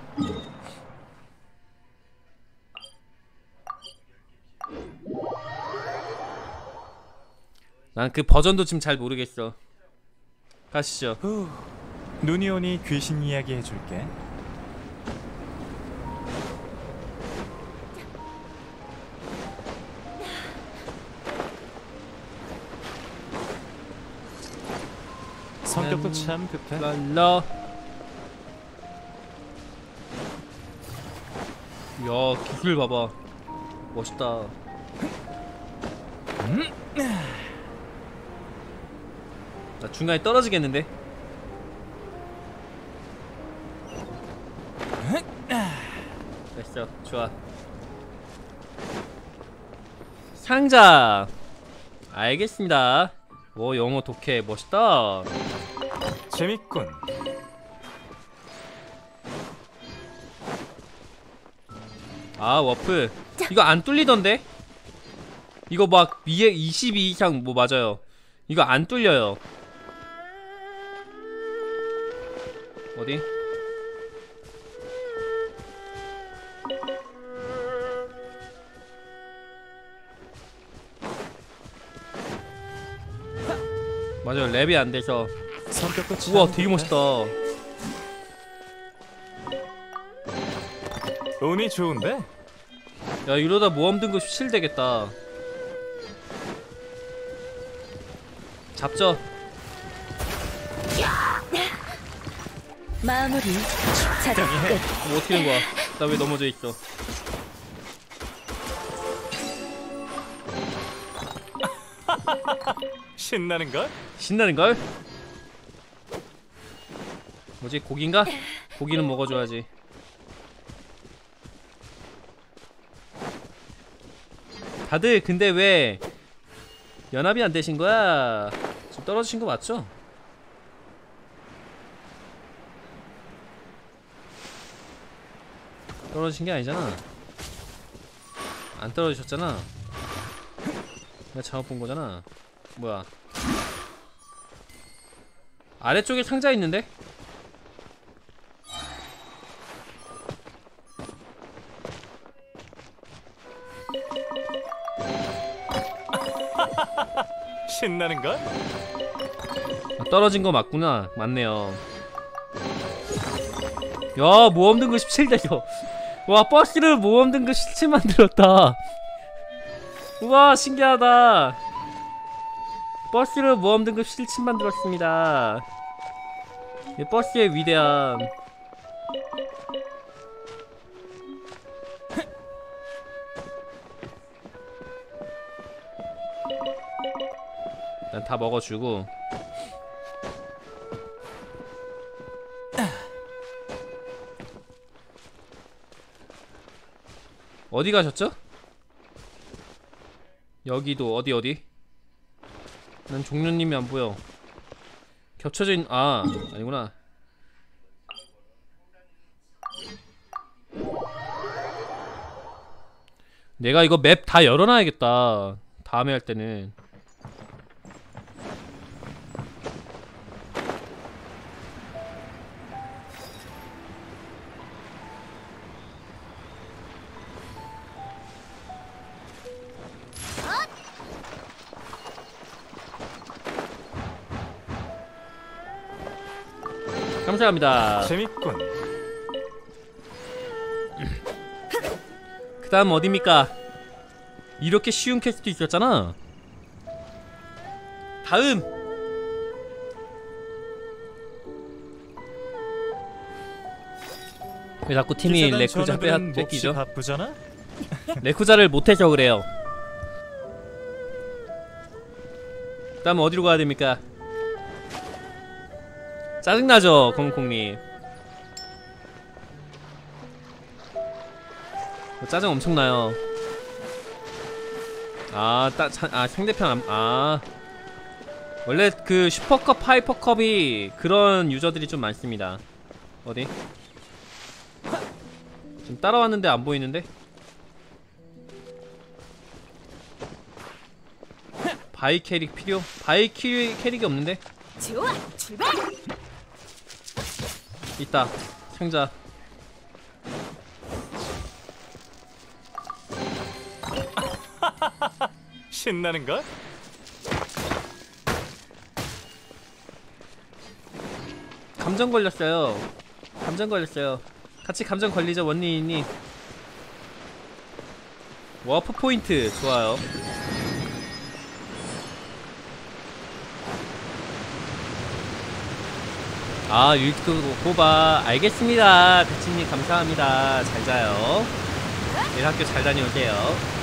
난 그 버전도 지금 잘 모르겠어. 가시죠. 후, 눈이 오니 귀신 이야기 해줄게. 성격도 참 급해. 랄라. 야, 기술 봐봐. 멋있다. 음? 나 중간에 떨어지겠는데? 됐어, 좋아. 상자! 알겠습니다. 오, 영어 독해. 멋있다. 재밌군. 아, 워프. 이거 안 뚫리던데? 이거 막 위에 이십이 이상 뭐 맞아요. 이거 안 뚫려요. 어디? 맞아요, 랩이 안 돼서. 우와, 되게 멋있다. 운이 좋은데? 야, 이러다 모험 등급 십칠 되겠다. 잡죠. 마무리. 작업 끝. 뭐 어떻게 된 거야? 나 왜 넘어져 있어? 신나는 걸? 신나는 걸? 뭐지? 고기인가? 고기는 먹어줘야지. 다들 근데 왜 연합이 안 되신 거야? 지금 떨어지신 거 맞죠? 떨어지신 게 아니잖아. 안 떨어지셨잖아. 내가 잘못 본 거잖아. 뭐야? 아래쪽에 상자 있는데? 신나는 건? 아, 떨어진 거 맞구나. 맞네요. 야, 모험 등급 십칠 되죠. 와, 버스를 모험 등급 십칠 만들었다. 우와, 신기하다. 버스를 모험 등급 십칠 만들었습니다. 버스의 위대함. 난 다 먹어주고. 어디 가셨죠? 여기도 어디 어디? 난 종료님이 안 보여. 겹쳐져 있는.. 아, 아니구나. 내가 이거 맵 다 열어놔야겠다. 다음에 할 때는. 감사합니다. 재밌군. 그 다음 어딥니까? 이렇게 쉬운 퀘스트 있었잖아. 다음. 왜 자꾸 팀이 레쿠자 빼앗 뺏기죠? 바쁘잖아? 레쿠자를 못해서 그래요. 그 다음 어디로 가야 됩니까? 짜증나죠, 검은콩님. 짜증 엄청나요. 아, 따, 차, 아, 상대편 안, 아. 원래 그 슈퍼컵, 하이퍼컵이 그런 유저들이 좀 많습니다. 어디? 지금 따라왔는데 안 보이는데? 바이 캐릭 필요? 바이 키, 캐릭이 없는데? 좋아, 출발! 있다. 상자. 신나는걸? 감정 걸렸어요. 감정 걸렸어요. 같이 감정 걸리죠, 원리님. 워프 포인트 좋아요. 아, 유튜브 고바 알겠습니다. 배치님 감사합니다. 잘자요. 내일 학교 잘 다녀올게요.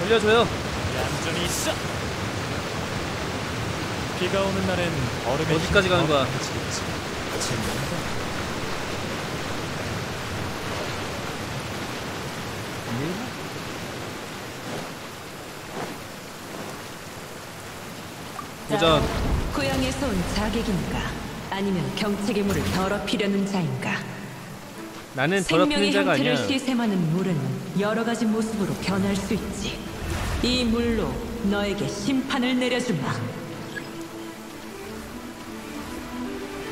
돌려줘요. 얌전히 있어. 비가 오는 날엔 얼음에 어디까지 가는 거야? 도전. 고향에서 온 자객인가? 아니면 경책의 물을 더럽히려는 자인가? 나는 더럽히는 자가 아니야. 생명의 형태를 시샘하는 물은 여러 가지 모습으로 변할 수 있지. 이 물로 너에게 심판을 내려주마.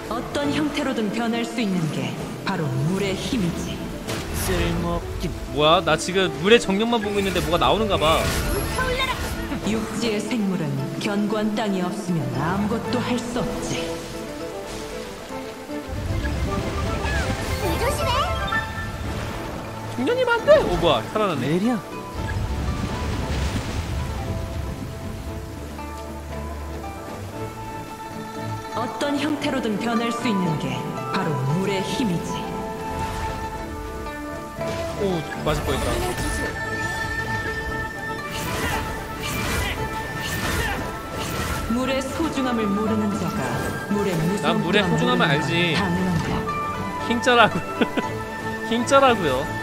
어떤 형태로든 변할 수 있는 게 바로 물의 힘이지. 쓸모없긴. 뭐야? 나 지금 물의 정령만 보고 있는데 뭐가 나오는가 봐. 육지의 생물은 견고한 땅이 없으면 아무것도 할 수 없지. 조심해. 정년이면 안 돼. 오 뭐야 살아났네. 내려. 어떤 형태로든 변할 수 있는 게 바로 물의 힘이지. 오 맞을 뻔했다. 물의 소중함을 모르는 자가 물의 무슨 난 물의 소중함을 알지. 당연한가? 킹짜라고. 킹짜라고요.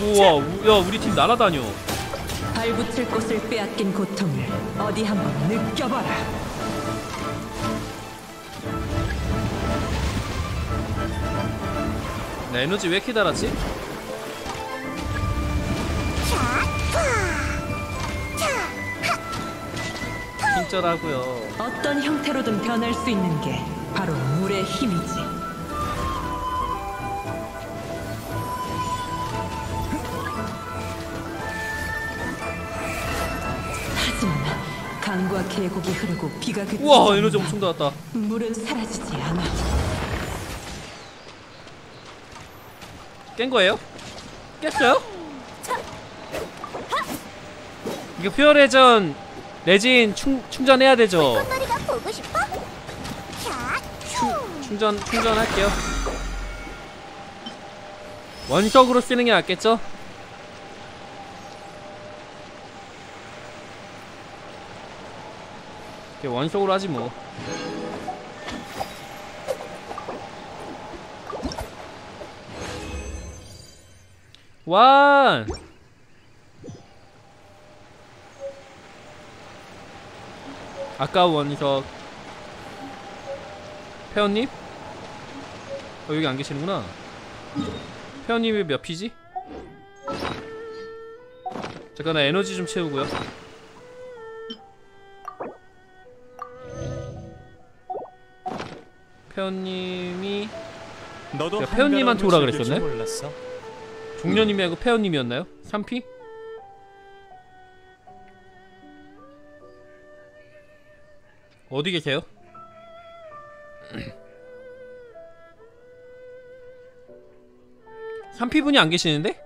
우와, 우, 야 우리 팀 날아다녀. 발붙일 곳을 빼앗긴 고통을 어디 한번 느껴봐라. 나 에너지 왜 이렇게 달았지? 어쩌라고요. 어떤 형태로든 변할 수 있는 게 바로 물의 힘이지. 하지만 강과 계곡이 흐르고 비가 그치지. 우와 에너지 엄청 나왔다. 물은 사라지지 않아. 깬 거예요? 깼어요? 이거 퓨얼의 전 레진 충, 충전해야 되죠. 충, 충전, 충전할게요. 원석으로 쓰는 게 낫겠죠? 원석으로 하지 뭐. 와! 아까 원석. 회원님? 어, 여기 안 계시는구나. 회원님이 몇 피지? 잠깐 나 에너지 좀 채우고요. 회원님이 너도 회원님한테 오라 그랬었네? 종려님이 아니고 회원님이었나요? 삼 피? 어디 계세요? 삼 피분이 안 계시는데?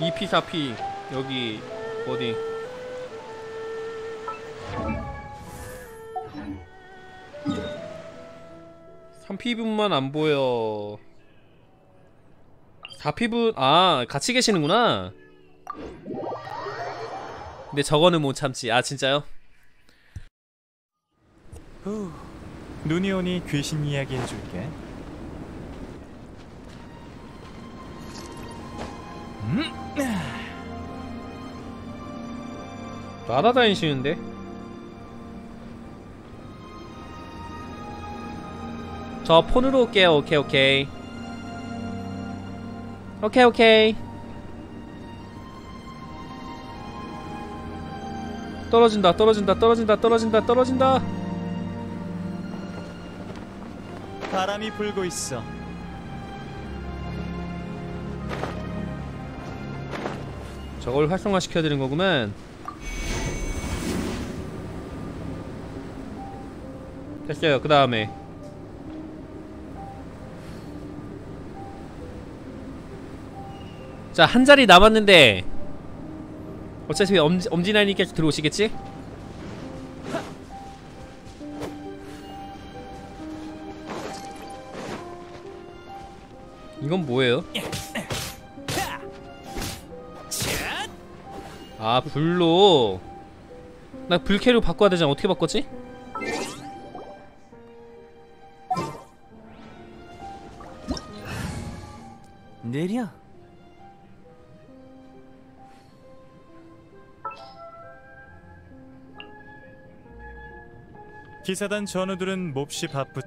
이 피, 사 피 여기 어디 삼 피분만 안 보여. 사 피분 아 같이 계시는구나. 근데 저거는 못 참지. 아 진짜요? 후, 눈이 오니 귀신 이야기 해줄게. 음? 날아다니시는데? 저 폰으로 올게요. 오케이 오케이 오케이 오케이. 떨어진다 떨어진다 떨어진다 떨어진다 떨어진다. 바람이 불고 있어. 저걸 활성화시켜드린 거구만. 됐어요. 그 다음에 자 한자리 남았는데 어차피 엄지, 엄지나이님께서 들어오시겠지? 이건 뭐예요? 아 불로 나 불캐로 바꿔야 되잖아. 어떻게 바꿨지? 내려 기사단 전우들은 몹시 바쁘.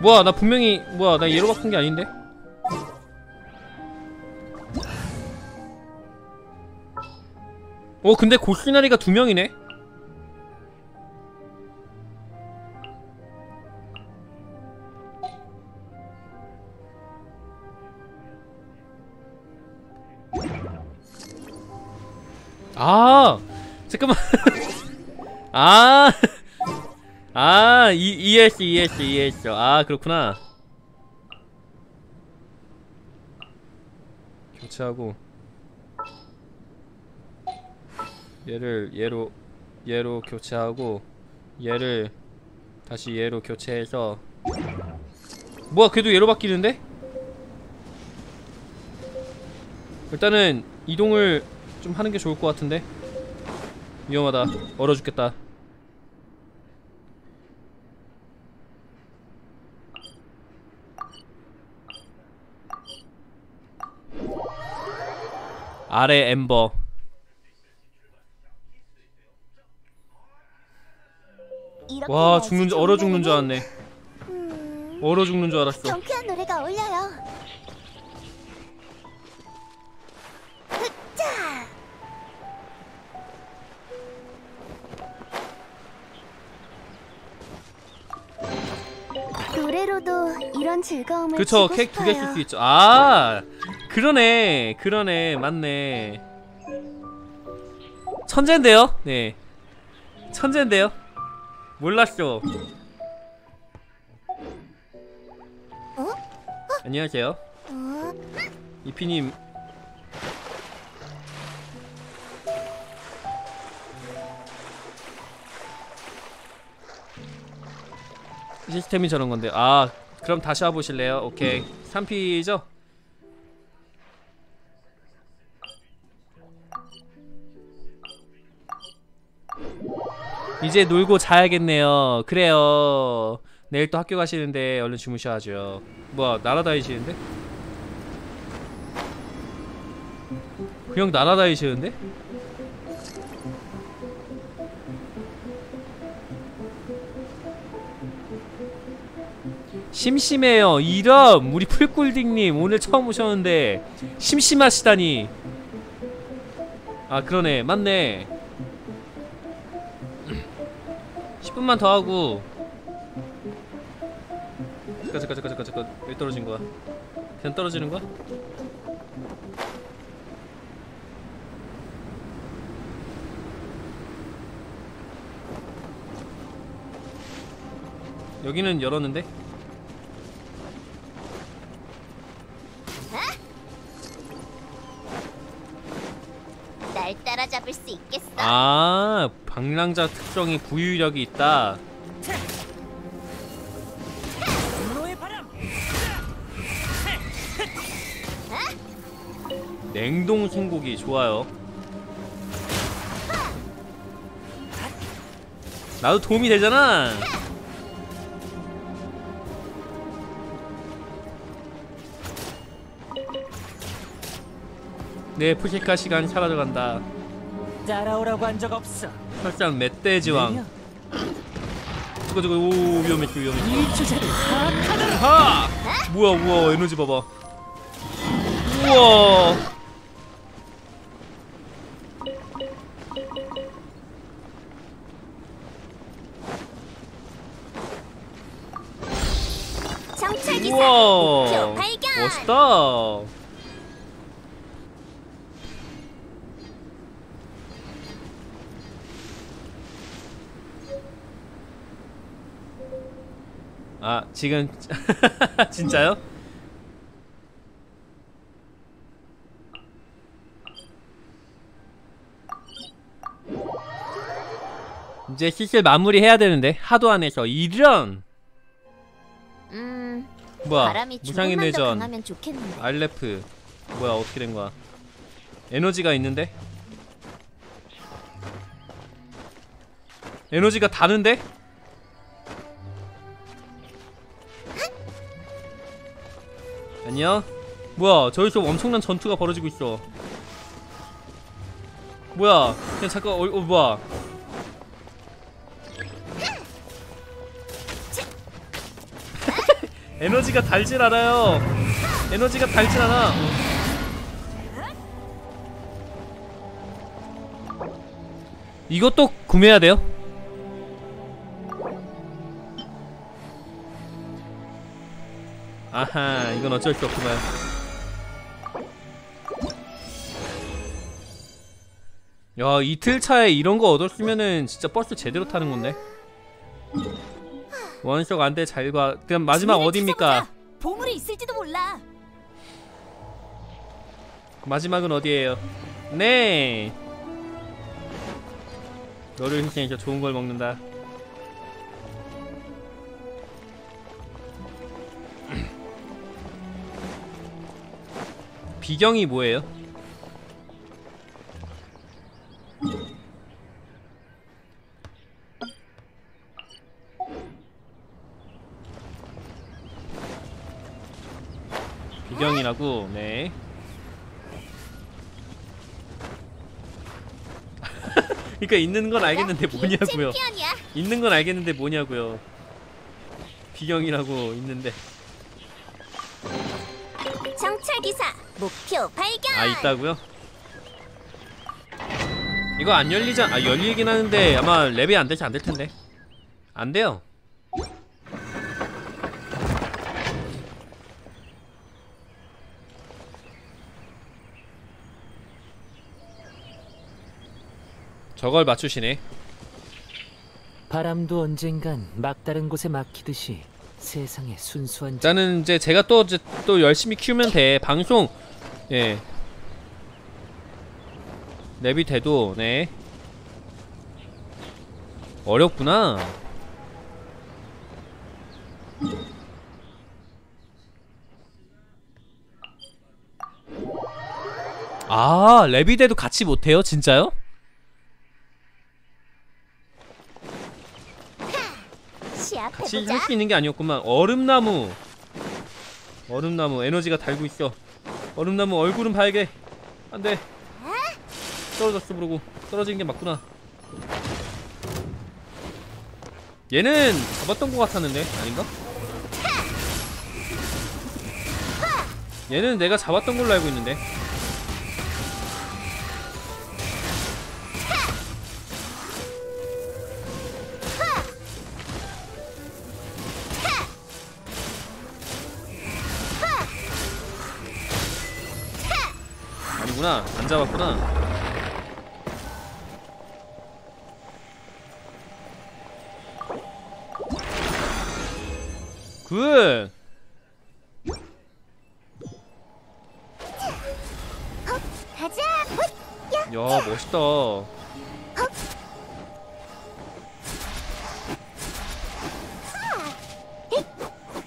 뭐야 나 분명히 뭐야 나 얘로 바꾼 게 아닌데? 어 근데 고스나리가 두 명이네? 아 잠깐만. 아, 아, 이, 이해했어, 이해했어, 이해했어. 아, 그렇구나. 교체하고. 얘를, 얘로, 얘로 교체하고. 얘를, 다시 얘로 교체해서. 뭐야, 걔도 얘로 바뀌는데? 일단은, 이동을 좀 하는 게 좋을 것 같은데? 위험하다. 얼어 죽겠다. 아래 엠버 와 죽는 줄 얼어 죽는 줄 알았네. 음... 얼어 죽는 줄 알았어. 경쾌한 노래가 어울려요. 흑자 노래로도 이런 즐거움을 그쵸, 주고 싶어요. 그쵸. 두 개 쓸 수 있죠. 아 그러네 그러네 맞네. 천재인데요? 네 천재인데요? 몰랐어. 어? 어? 안녕하세요. 어? 이피님 시스템이 저런건데. 아 그럼 다시 와보실래요? 오케이. 삼 피죠? 이제 놀고 자야겠네요. 그래요. 내일 또 학교 가시는데 얼른 주무셔야죠. 뭐야 날아다니시는데? 그냥 날아다니시는데? 심심해요. 이름 우리 풀꿀딩님 오늘 처음 오셨는데 심심하시다니. 아 그러네, 맞네. 십 분만 더 하고. 잠깐 잠깐 잠깐 잠깐 잠깐, 왜 떨어진 거야? 그냥 떨어지는 거야? 여기는 열었는데? 날 따라잡을 수 있겠어? 아, 방랑자 특성이 부유력이 있다. 냉동 송고기 좋아요. 나도 도움이 되잖아. 내 푸시카 시간이 사라져간다. 따라오라고 한 적 없어. 설상 멧돼지왕. 저거 저거. 오 위험해 위험해. 하! 뭐야 우와 에너지 봐봐. 우와. 정찰기사 목표 발견. 멋있다. 아 지금 진짜요? 이제 슬슬 마무리해야 되는데 하도 안에서 이런. 음, 뭐야 무상인 내전 알레프 뭐야 어떻게 된 거야? 에너지가 있는데? 에너지가 다른데? 안녕? 뭐야 저기서 엄청난 전투가 벌어지고 있어. 뭐야 그냥 잠깐 어, 어 뭐야 에너지가 달질 않아요. 에너지가 달질 않아. 이것도 구매해야 돼요? 아하 이건 어쩔 수 없구만. 야 이틀차에 이런거 얻었으면은 진짜 버스 제대로 타는건데. 원석 안돼 잘가. 그럼 마지막 어디입니까? 보물이 있을지도 몰라. 마지막은 어디예요? 네 너를 희생해서 좋은걸 먹는다. 비경이 뭐예요? 비경이라고? 네. 그러니까 있는 건 알겠는데 뭐냐고요. 있는 건 알겠는데 뭐냐고요. 비경이라고 있는데. 정찰기사 목표 발견. 아 있다고요? 이거 안 열리지 않... 아 열리긴 하는데 아마 랩이 안 돼서 안 될 텐데. 안 돼요. 저걸 맞추시네. 바람도 언젠간 막다른 곳에 막히듯이 세상의 순수한. 나는 이제 제가 또 이제 또 열심히 키우면 돼. 방송 예 랩이 돼도 네 어렵구나. 아 랩이 돼도 같이 못해요? 진짜요? 같이 할 수 있는 게 아니었구만. 얼음나무 얼음나무 에너지가 달고 있어. 얼음나무 얼굴은 봐야게. 안돼 떨어졌어. 그러고 떨어진 게 맞구나. 얘는 잡았던 것 같았는데 아닌가? 얘는 내가 잡았던 걸로 알고 있는데. 아니구나, 안 잡았구나. 굿! 야, 멋있다.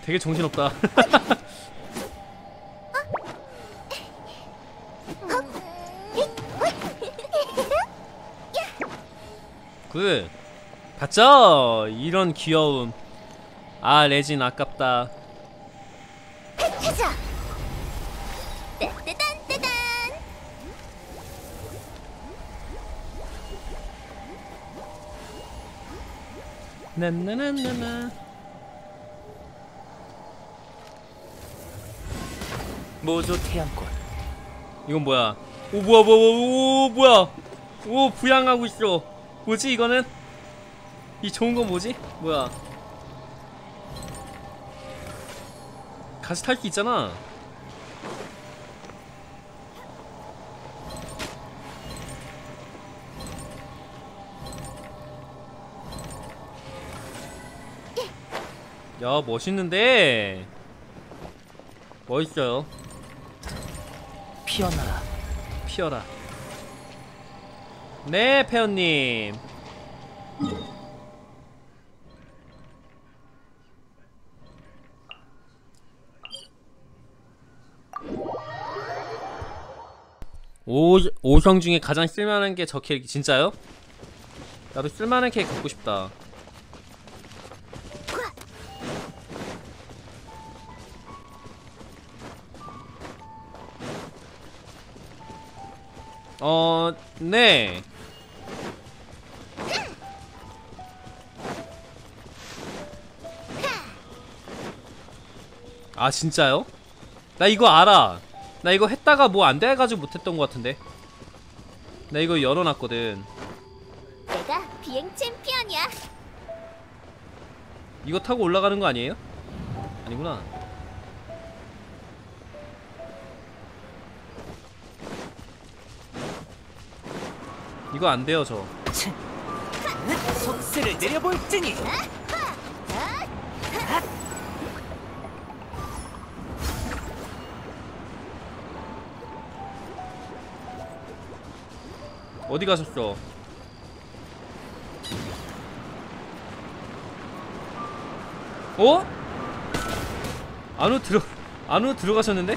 되게 정신없다. 굿! 봤죠? 이런 귀여움. 아, 레진 아깝다. 나나나나나. 모조 태양권. 이건 뭐야? 오 뭐야 뭐야 오 뭐야? 오 부양하고 있어. 뭐지 이거는? 이 좋은 건 뭐지? 뭐야? 다시 탈 수 있잖아. 야, 멋있는데. 멋있어요. 피어나라. 피어라. 네, 페어님. 오, 오성 중에 가장 쓸만한 게 저 캐릭. 진짜요? 나도 쓸만한 캐릭 갖고 싶다. 어, 네. 아, 진짜요? 나 이거 알아. 나 이거 했다가 뭐 안 돼가지고 못했던 것 같은데. 나 이거 열어놨거든. 내가 비행 챔피언이야. 이거 타고 올라가는 거 아니에요? 아니구나. 이거 안 돼요 저. 속수를 내려볼지니. 어디 가셨어? 어? 안으로 들어, 안으로 들어가셨는데?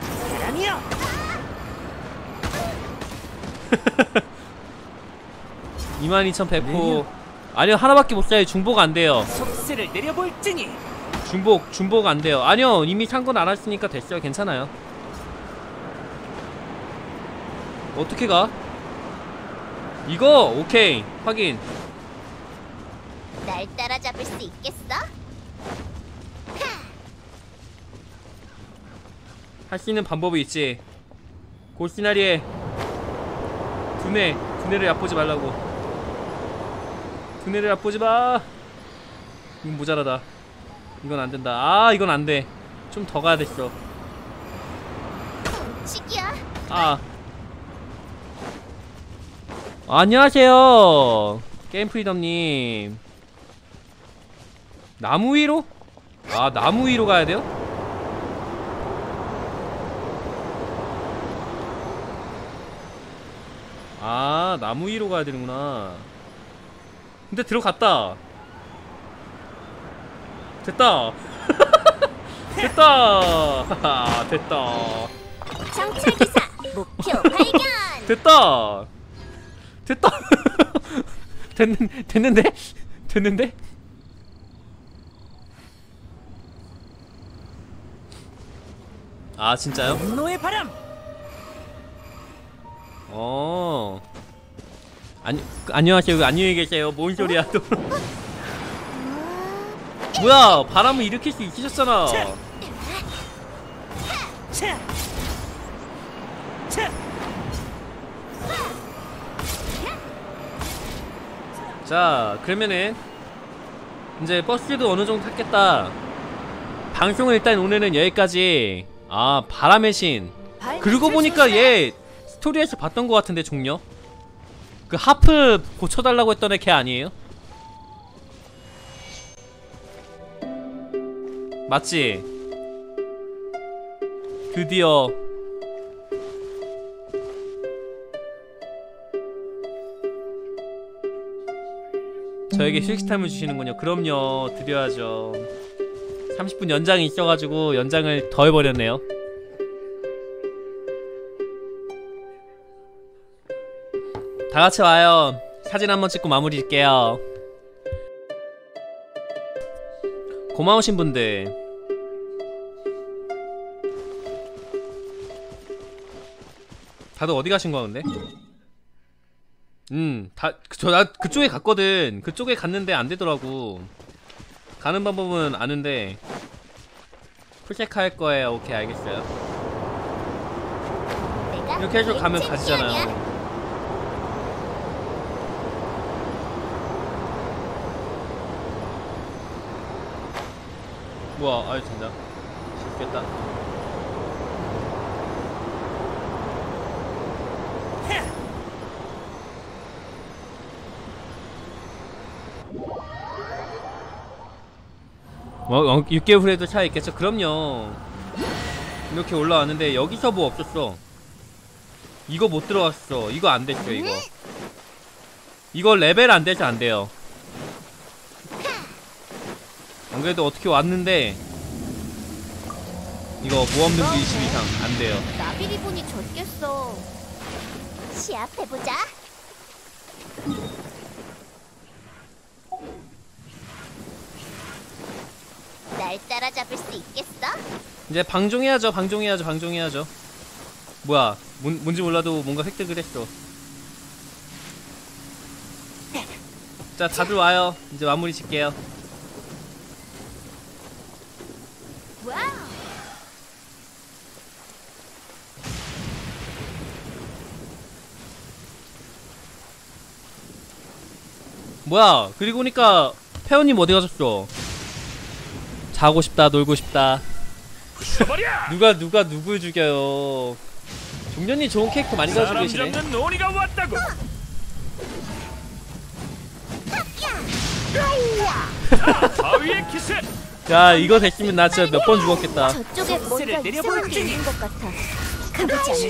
사람이요. 이만 이천 백 호. 아니요, 하나밖에 못 사요. 중복 안 돼요. 속수를 내려볼지니. 중복, 중복 안 돼요. 아니요, 이미 산 건 알았으니까 됐어요. 괜찮아요. 어떻게 가? 이거 오케이. 확인. 날 따라잡을 수 있겠어? 할 수 있는 방법이 있지. 고시나리에 두뇌, 두뇌를 얕보지 말라고. 두뇌를 얕보지 마. 이건 모자라다. 이건 안 된다. 아, 이건 안 돼. 좀 더 가야 됐어. 움직이야. 아. 안녕하세요 게임프리덤님. 나무 위로? 아, 나무 위로 가야 돼요? 아, 나무 위로 가야 되는구나. 근데 들어갔다. 됐다. 됐다. 됐다. 정찰기사 목표 발견. 됐다. 됐다. 됐는, 됐는데? 됐는데? 아, 진짜요? 분노의 바람. 어. 아니, 안녕하세요. 안녕히 계세요. 뭔 소리야 또. 뭐야, 바람을 일으킬 수 있으셨잖아. 자, 그러면은 이제 버스도 어느정도 탔겠다. 방송은 일단 오늘은 여기까지. 아, 바람의 신. 그러고 보니까 얘 스토리에서 봤던 것 같은데, 종료. 그 하프 고쳐달라고 했던 애 걔 아니에요? 맞지? 드디어 저에게 휴식타임을 주시는군요. 그럼요, 드려야죠. 삼십 분 연장이 있어가지고 연장을 더 해버렸네요. 다같이 와요. 사진 한번 찍고 마무리할게요. 고마우신 분들. 다들 어디 가신 거야, 근데? 음, 다, 그, 저, 나 그쪽에 갔거든. 그쪽에 갔는데 안 되더라고. 가는 방법은 아는데. 풀체크 할 거예요. 오케이, 알겠어요. 이렇게 해서 가면 가지잖아요. 우와, 아유, 진짜. 쉽겠다. 어, 육 개월 후에도 차이 있겠죠? 그럼요. 이렇게 올라왔는데 여기서 뭐 없었어. 이거 못 들어갔어. 이거 안 됐어. 이거 이거 레벨 안 돼서 안 돼요. 안 그래도 어떻게 왔는데 이거 모험등수 이십 이상 안 돼요. 나비리 보니 젖겠어. 시합해보자. 날 따라잡을 수 있겠어? 이제 방종해야죠. 방종해야죠. 방종해야죠. 뭐야, 뭔, 뭔지 몰라도 뭔가 획득을 했어. 자, 다들 와요. 이제 마무리 짓게요. 와우. 뭐야, 그리고 보니까 페어님 어디 가셨어? 가고 싶다, 놀고 싶다. 누가 누가 누굴 죽여요. 종련님 좋은 캐릭터 많이 가지고 계시네. 자, 이거 됐으면 나 진짜 몇 번 죽었겠다.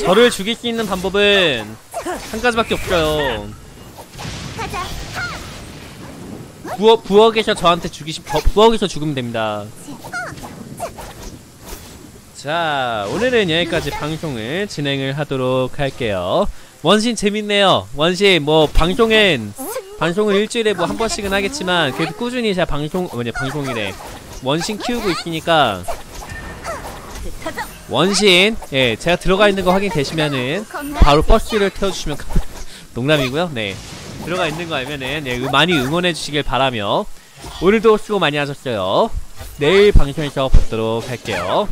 저를 죽일 수 있는 방법은 한 가지밖에 없어요. 부엌, 부엌에서 저한테 죽이시, 부엌에서 죽으면 됩니다. 자, 오늘은 여기까지 방송을 진행을 하도록 할게요. 원신 재밌네요. 원신, 뭐, 방송은, 방송은 일주일에 뭐 한 번씩은 하겠지만, 그래도 꾸준히 제가 방송, 뭐냐, 방송이래. 원신 키우고 있으니까, 원신, 예, 제가 들어가 있는 거 확인되시면은, 바로 버스를 태워주시면, 농담이고요. 네. 들어가 있는 거 알면은 예, 많이 응원해 주시길 바라며 오늘도 수고 많이 하셨어요. 내일 방송에서 뵙도록 할게요.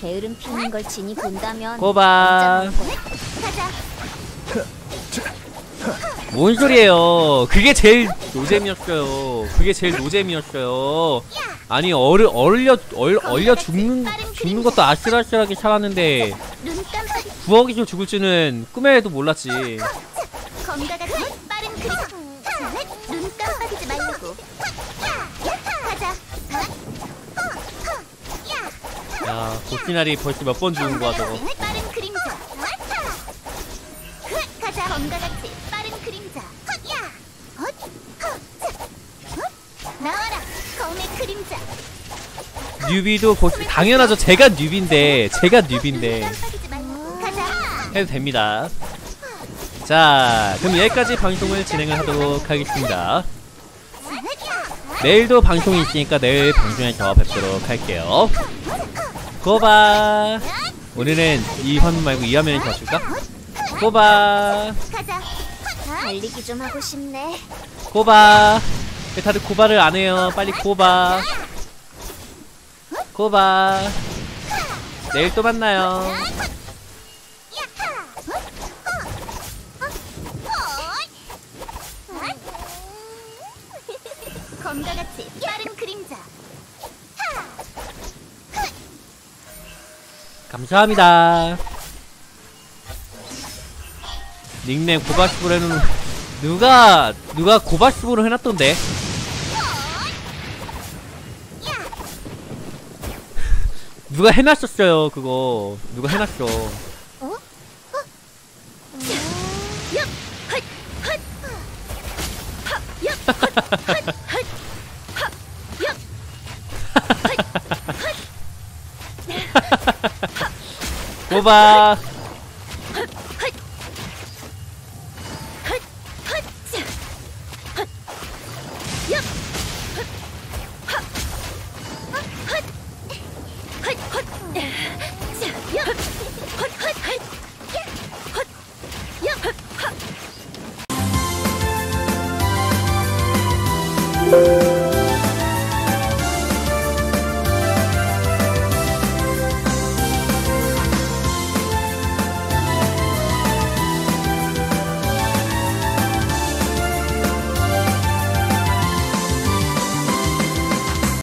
게으름 피는 걸 진이 본다면 꼬바. 뭔 소리예요? 그게 제일 노잼이었어요. 그게 제일 노잼이었어요. 아니 얼, 얼려 얼, 얼려 죽는 죽는 것도 아슬아슬하게 살았는데 부엌에서 죽을 줄은 꿈에도 몰랐지. 검과 같은 빠른 그립. 눈 깜빡이지 말고. 가자. 야, 고티나리 벌써 몇 번 죽은 거야, 저거. 빠른 그림자. 가자. 검과 같이 빠른 그림자. 야. 나와라. 검의 그림자. 뉴비도 고 당연하죠. 제가 뉴비인데. 제가 뉴비인데. 해도 됩니다. 자, 그럼 여기까지 방송을 진행을 하도록 하겠습니다. 내일도 방송이 있으니까 내일 방송에서 뵙도록 할게요. 꼬바. 오늘은 이 화면 말고 이 화면에 더 줄까? 꼬바. 달리기 좀 하고 싶네. 꼬바. 다들 고바를 안 해요. 빨리 꼬바. 꼬바. 내일 또 만나요. 검다같이 빠른 그림자. 감사합니다. 닉네임 고바스부로 해놓은 누가 누가 고바스부로 해놨던데. 누가 해놨었어요 그거. 누가 해놨어. 고박.